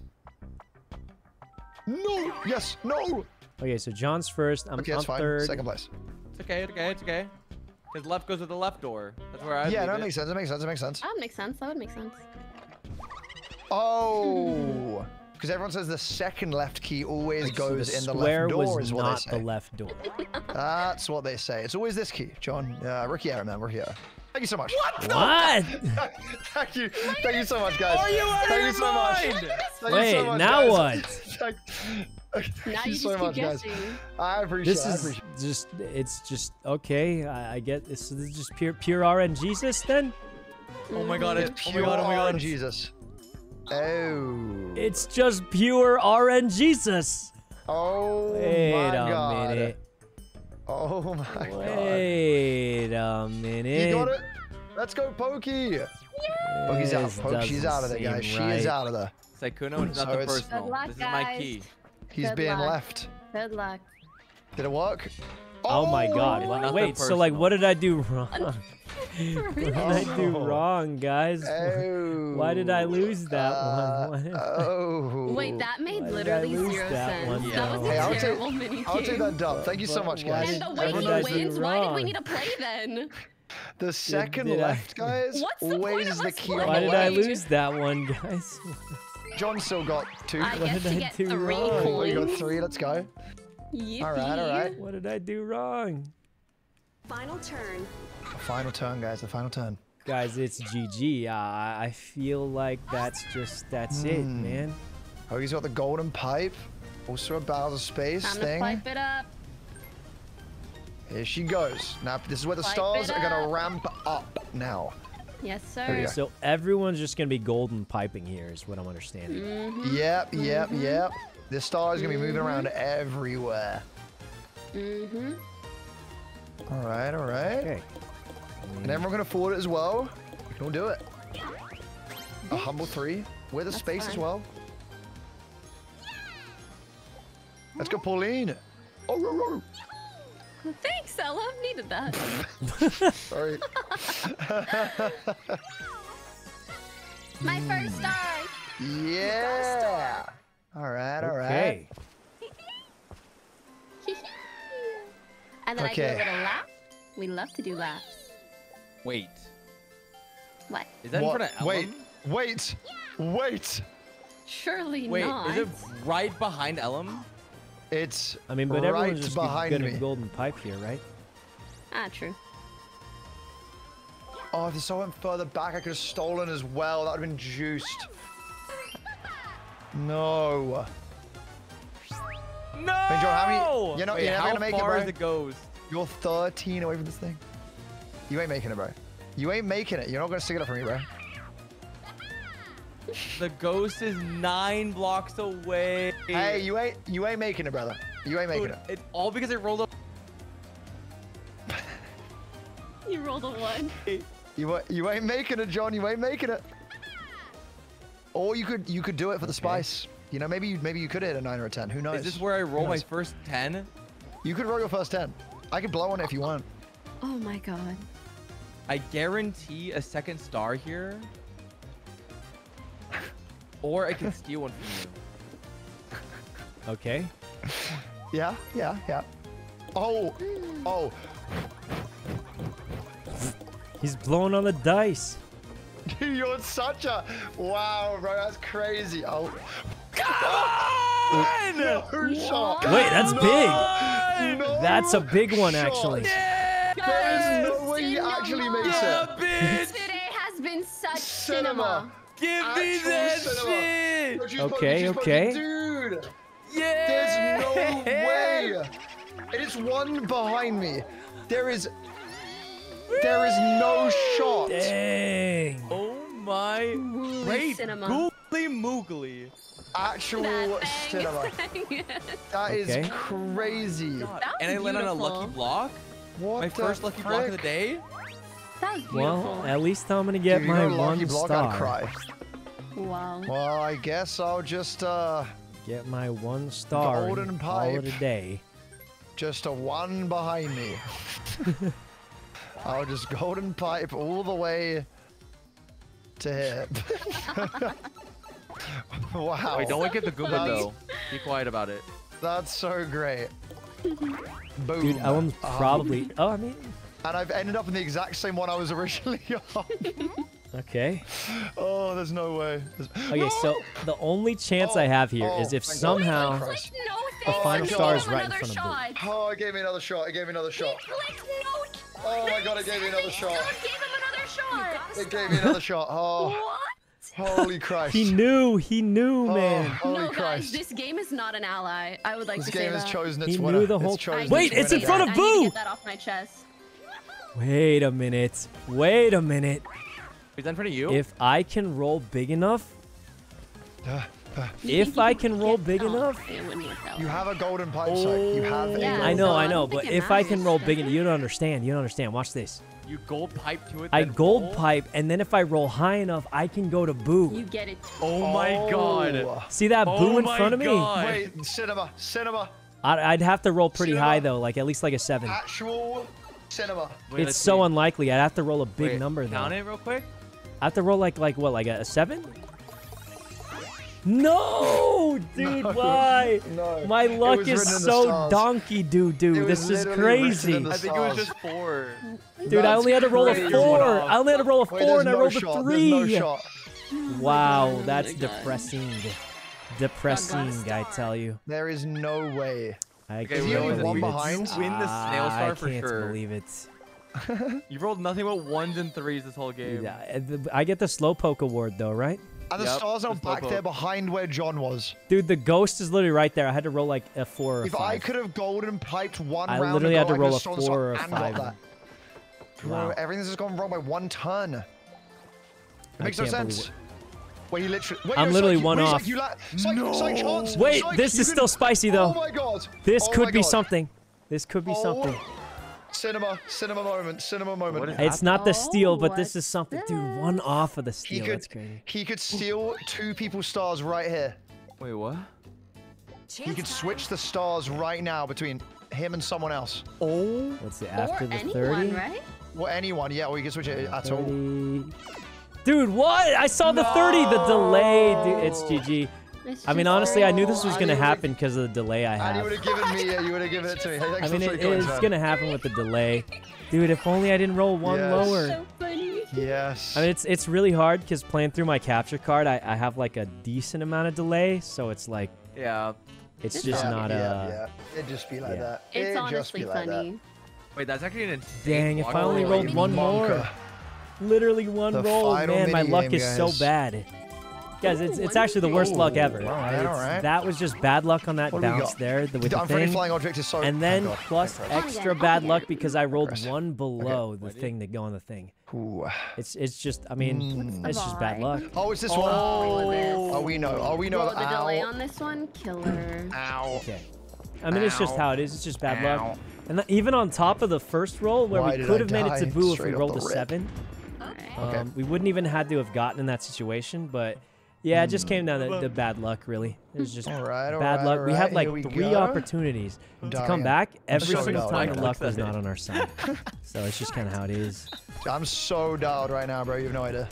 No! Yes! No! Okay, so John's first. I'm third. Second place. It's okay, it's okay, it's okay. Because left goes with the left door. That's where I. Yeah, that makes sense. That makes sense. That makes sense. That would make sense. That would make sense. Oh, because everyone says the second left key always goes in the left door. Is what they say. The left door. That's what they say. It's always this key, John. Rookie error, man. Rookie error. Thank you so much. What? Thank you. Thank you so much, guys. Are you out of your mind? Wait, now what? Now you just keep guessing. I appreciate it. This is just, it's just, okay, I get this. This is just pure RNGesus then? Oh my god, it's pure RNGesus. Oh. It's just pure RNGesus. Oh my god. Wait a minute. Oh my god. Wait a minute. You got it? Let's go, Poki. Poki's out. Poki's out of there, guys. She is out of there. Sykkuno is not the personal. This is my key. He's being left. Good luck. Did it work? Oh, my god. Wait, so like what did I do wrong? What did I do wrong, guys? Why did I lose that one? Wait, that made literally 0 sense. One, that was a terrible mini game. I'll take that dub. Thank you so much, guys. And the way he wins, why did we need to play then? The second left, guys, always is the key. Why did I lose that one, guys? John still got 2. I guess to get 3 points. Oh, you got 3. Let's go. Yippee. All right, all right. What did I do wrong? Final turn. The final turn, guys. The final turn. Guys, it's GG. I feel like that's it, man. Oh, he's got the golden pipe. Also a Bowser space thing. Time to pipe it up. Here she goes. Now this is where the stars are gonna ramp up now. Yes, sir. So everyone's just going to be golden piping here is what I'm understanding. Mm-hmm. Yep, yep, yep. The star is going to be moving around everywhere. Mm-hmm. All right, all right. Okay. And everyone's going to forward it as well. We can all do it. A humble 3 with a space as well. Let's go, Pauline. Oh, oh, oh. Thanks, Ellum. Needed that. Sorry. My first star. Yeah. All right. All right. And then I do a little laugh. We love to do laughs. Wait. What? Is that in front of Ellum? Wait. Wait. Wait. Surely not. Wait. Is it right behind Ellum? It's I mean, but everyone's just gonna be golden pipe here, right? Ah, true. Oh, if this went further back, I could have stolen as well. That would have been juiced. No. No! Hey, John, you're not gonna make it, bro. How far it goes? You're 13 away from this thing. You ain't making it, bro. You ain't making it. You're not gonna stick it up for me, bro. The ghost is 9 blocks away. Hey, you ain't making it, brother. You ain't making it. It's all because it rolled a. You rolled a 1. You ain't making it, John. You ain't making it. Or you could do it for the spice. You know, maybe you could hit a 9 or a 10. Who knows? Is this where I roll my first 10? You could roll your first 10. I could blow on it if you want. Oh my god. I guarantee a second star here. Or I can steal one from you. Okay. Yeah, yeah, yeah. Oh, oh. He's blowing on the dice. You're such a... Wow, bro, that's crazy. Oh. Shot. Wait, that's big. No. That's a big one, actually. Yes. There is no way he actually makes it. Today has been such cinema. Give me that shit! Okay, okay. Dude! Yeah! There's no way! It is one behind me. There is no shot. Dang. Oh my. Great googly moogly. Actual cinema. That is crazy. God, that and I went on a lucky block. What my first lucky block of the day. That was beautiful. Well, at least I'm gonna get my one star. Cry. Wow. Well, I guess I'll just get my one star. Golden pipe. Today. Just a one behind me. I'll just golden pipe all the way to hip. Wow. Wait, don't we get the Goomba though? Be quiet about it. That's so great. Boom. Dude, Ellum's probably. Oh, I mean. And I've ended up in the exact same one I was originally on. Okay. Oh, there's no way. Okay, no! So the only chance I have here is if somehow the final star is right in front of me. Oh, it gave me another shot. It gave me another shot. Oh my god, it gave me another shot. It gave me another shot. Oh. What? Holy Christ. He knew, man. Holy Christ. Guys, this game is not an ally. I would like to say that. This game has chosen its winner. He knew the whole time. Wait, it's in front of Boo! I need to get that off my chest. Wait a minute. Wait a minute. Is that in front of you? If I can roll big enough. If I can roll big enough. You have a golden pipe, Spike. You have a golden pipe. I know, but if I can roll big enough. You don't understand. You don't understand. Watch this. You gold pipe to it. I gold pipe, and then if I roll high enough, I can go to Boo. You get it. Oh my god. See that Boo in front of me? Wait, cinema. I'd have to roll pretty high, though, like at least like a 7. Actual cinema. Wait, it's so unlikely. I'd have to roll a big number, though. Count it real quick. I have to roll like a 7? No, dude, why? No. My luck is so donkey, dude. This is crazy. I think it was just 4. Dude, I only had to roll a 4. I only had to roll a 4 and I rolled a 3. No shot. Wow, that's depressing. Depressing, I tell you. There is no way. I can't believe it. I can't believe it. You rolled nothing but 1s and 3s this whole game. Dude, I get the Slowpoke award though, right? And the stars are back there behind where John was. Dude, the ghost is literally right there. I had to roll like a 4 or if 5. If I could have golden piped one round, I literally had to roll a 4 or 5. Bro, everything has gone wrong by 1 turn. It makes no sense. Wait, you literally... I'm literally one off. Wait, this is still spicy though. Oh my god. This could be something. This could be something. Cinema moment. It's not the steal, but this is something. Dude, one off of the steal. That's crazy. He could steal 2 people's stars right here. Wait, what? He could switch the stars right now between him and someone else. Oh. What's it, after the 30? Right? Well, anyone, yeah. Or you can switch it at all. Dude, what? I saw the 30. The delay. Dude, it's GG. I mean, honestly, I knew this was going to happen because of the delay I have. You would have given it to me. I mean, it's going to happen with the delay. Dude, if only I didn't roll 1 lower. So funny. Yes. I mean, it's really hard because playing through my capture card, I have like a decent amount of delay. So it's like, yeah, it's just not a... Yeah. It'd just be like that. It's honestly funny. Wait, that's actually an insane... Dang, if I only rolled 1 more. Literally 1 roll, man, my luck is so bad. Guys, it's actually the worst luck ever. Right? That was just bad luck on that bounce there with the thing. And then plus extra bad luck because I rolled 1 below the thing to go on the thing. It's just, I mean, it's just bad luck. Oh, it's this one. Oh, we know. Oh, we know. The delay on this one, killer. Ow. Okay. I mean, it's just how it is. It's just bad luck. And even on top of the first roll where we could have made it to Boo if we rolled a 7, we wouldn't even had to have gotten in that situation, but... Yeah, it just came down to bad luck, really. It was just bad luck. We had like 3 opportunities to come back. Every single time the luck was not on our side. So it's just kind of how it is. I'm so dialed right now, bro. You have no idea.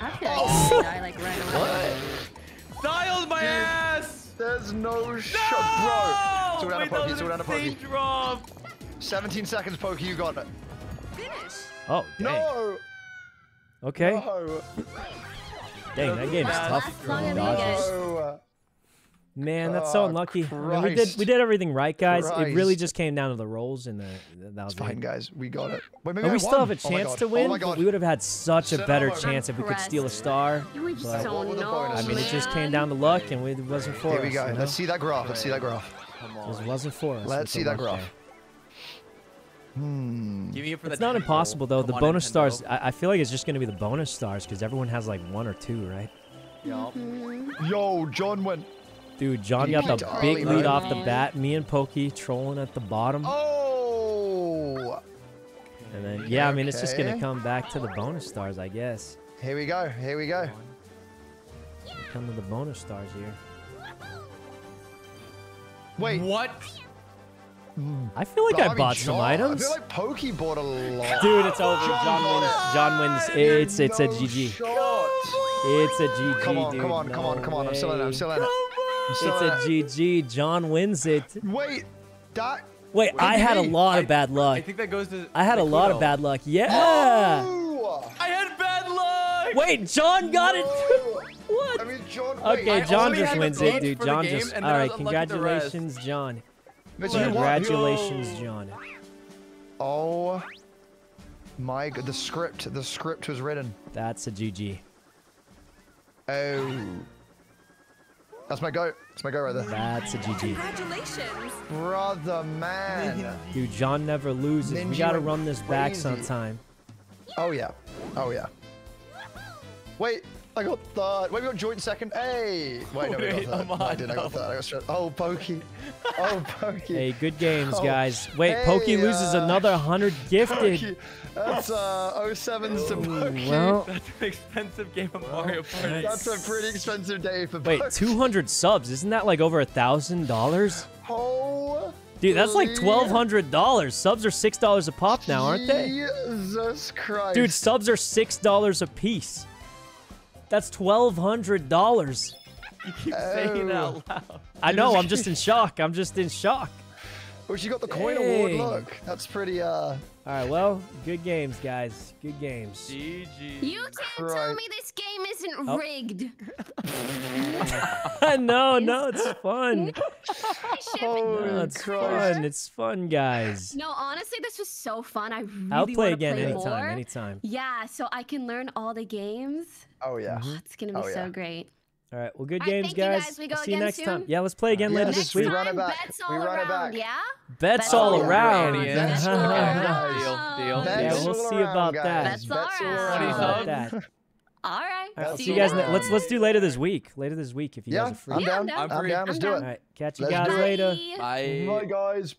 I feel like I'm gonna die like right away. What? Dialed my ass! There's no shot, bro. It's around a Poki. 17 seconds, Poki. You got it. Finish. Oh, no! Okay. Dang, that game is tough. Man, that's so unlucky. I mean, we did everything right, guys. Christ. It really just came down to the rolls, and that was fine, guys. We got it. Wait, maybe and we still have a chance to win. But we would have had such a better chance if we could steal a star. But, I mean, it just came down to luck, and it wasn't for us. Here we go. You know? Let's see that graph. Let's see that graph. It wasn't for us. Let's see that graph. It's not impossible, though. The bonus stars, I feel like it's just going to be the bonus stars, because everyone has, like, one or two, right? Yo, John went. Dude, John got the big lead off the bat. Me and Poki trolling at the bottom. Oh! And then, yeah, I mean, it's just going to come back to the bonus stars, I guess. Here we go. Here we go. Come to the bonus stars here. Wait. What? I feel like I bought some items. I feel like Poki bought a lot. Dude, it's over. John wins. It's a GG. It's a GG, dude. Come on. I'm still in it. It's a GG. John wins it. Wait, I had a lot of bad luck. I think that goes to... I had a lot of bad luck. Yeah. Oh, I had bad luck. Wait, John got it. What? I mean, John, okay, John just wins it, dude. John just... All right, congratulations, John. Congratulations, John. Oh my God, the script was written. That's a GG. Oh. That's my goat right there. That's a GG. Congratulations. Brother, man. Dude, John never loses. Ninja, we gotta run this back sometime. Oh yeah. Oh yeah. Wait. I got third. Wait, we got joint second. Hey! Wait, no, we got third. I did. I got third. I got straight. Oh, Poki. Oh, Poki. Hey, good games, guys. Wait, hey, Poki loses another 100 gifted. Poki. That's 07s to Poki. Well, that's an expensive game of Mario Party. That's a pretty expensive day for Poki. Wait, 200 subs. Isn't that like over $1,000? Oh. Dude, that's like $1,200. Subs are $6 a pop now, aren't they? Jesus Christ. Dude, subs are $6 a piece. That's $1,200. You keep saying it out loud. I know. I'm just in shock. I'm just in shock. Well, she got the coin award. Look, that's pretty. All right. Well, good games, guys. Good games. GG. You can't tell me this game isn't rigged. No, it's fun. It's fun. It's fun, guys. No, honestly, this was so fun. I really I'll play again anytime. Yeah, so I can learn all the games. Oh yeah, it's gonna be so great. All right, well, good games, guys. We go see you next time. Yeah, let's play again later this week. We run it back. Yeah. Bets all around. Bets all around. Deal. We'll see about that. Bets all around. All right. I'll see you guys. Let's do later this week. Later this week, if you guys are free. I'm down. Let's do it. All right, catch you guys later. Bye. Bye, guys.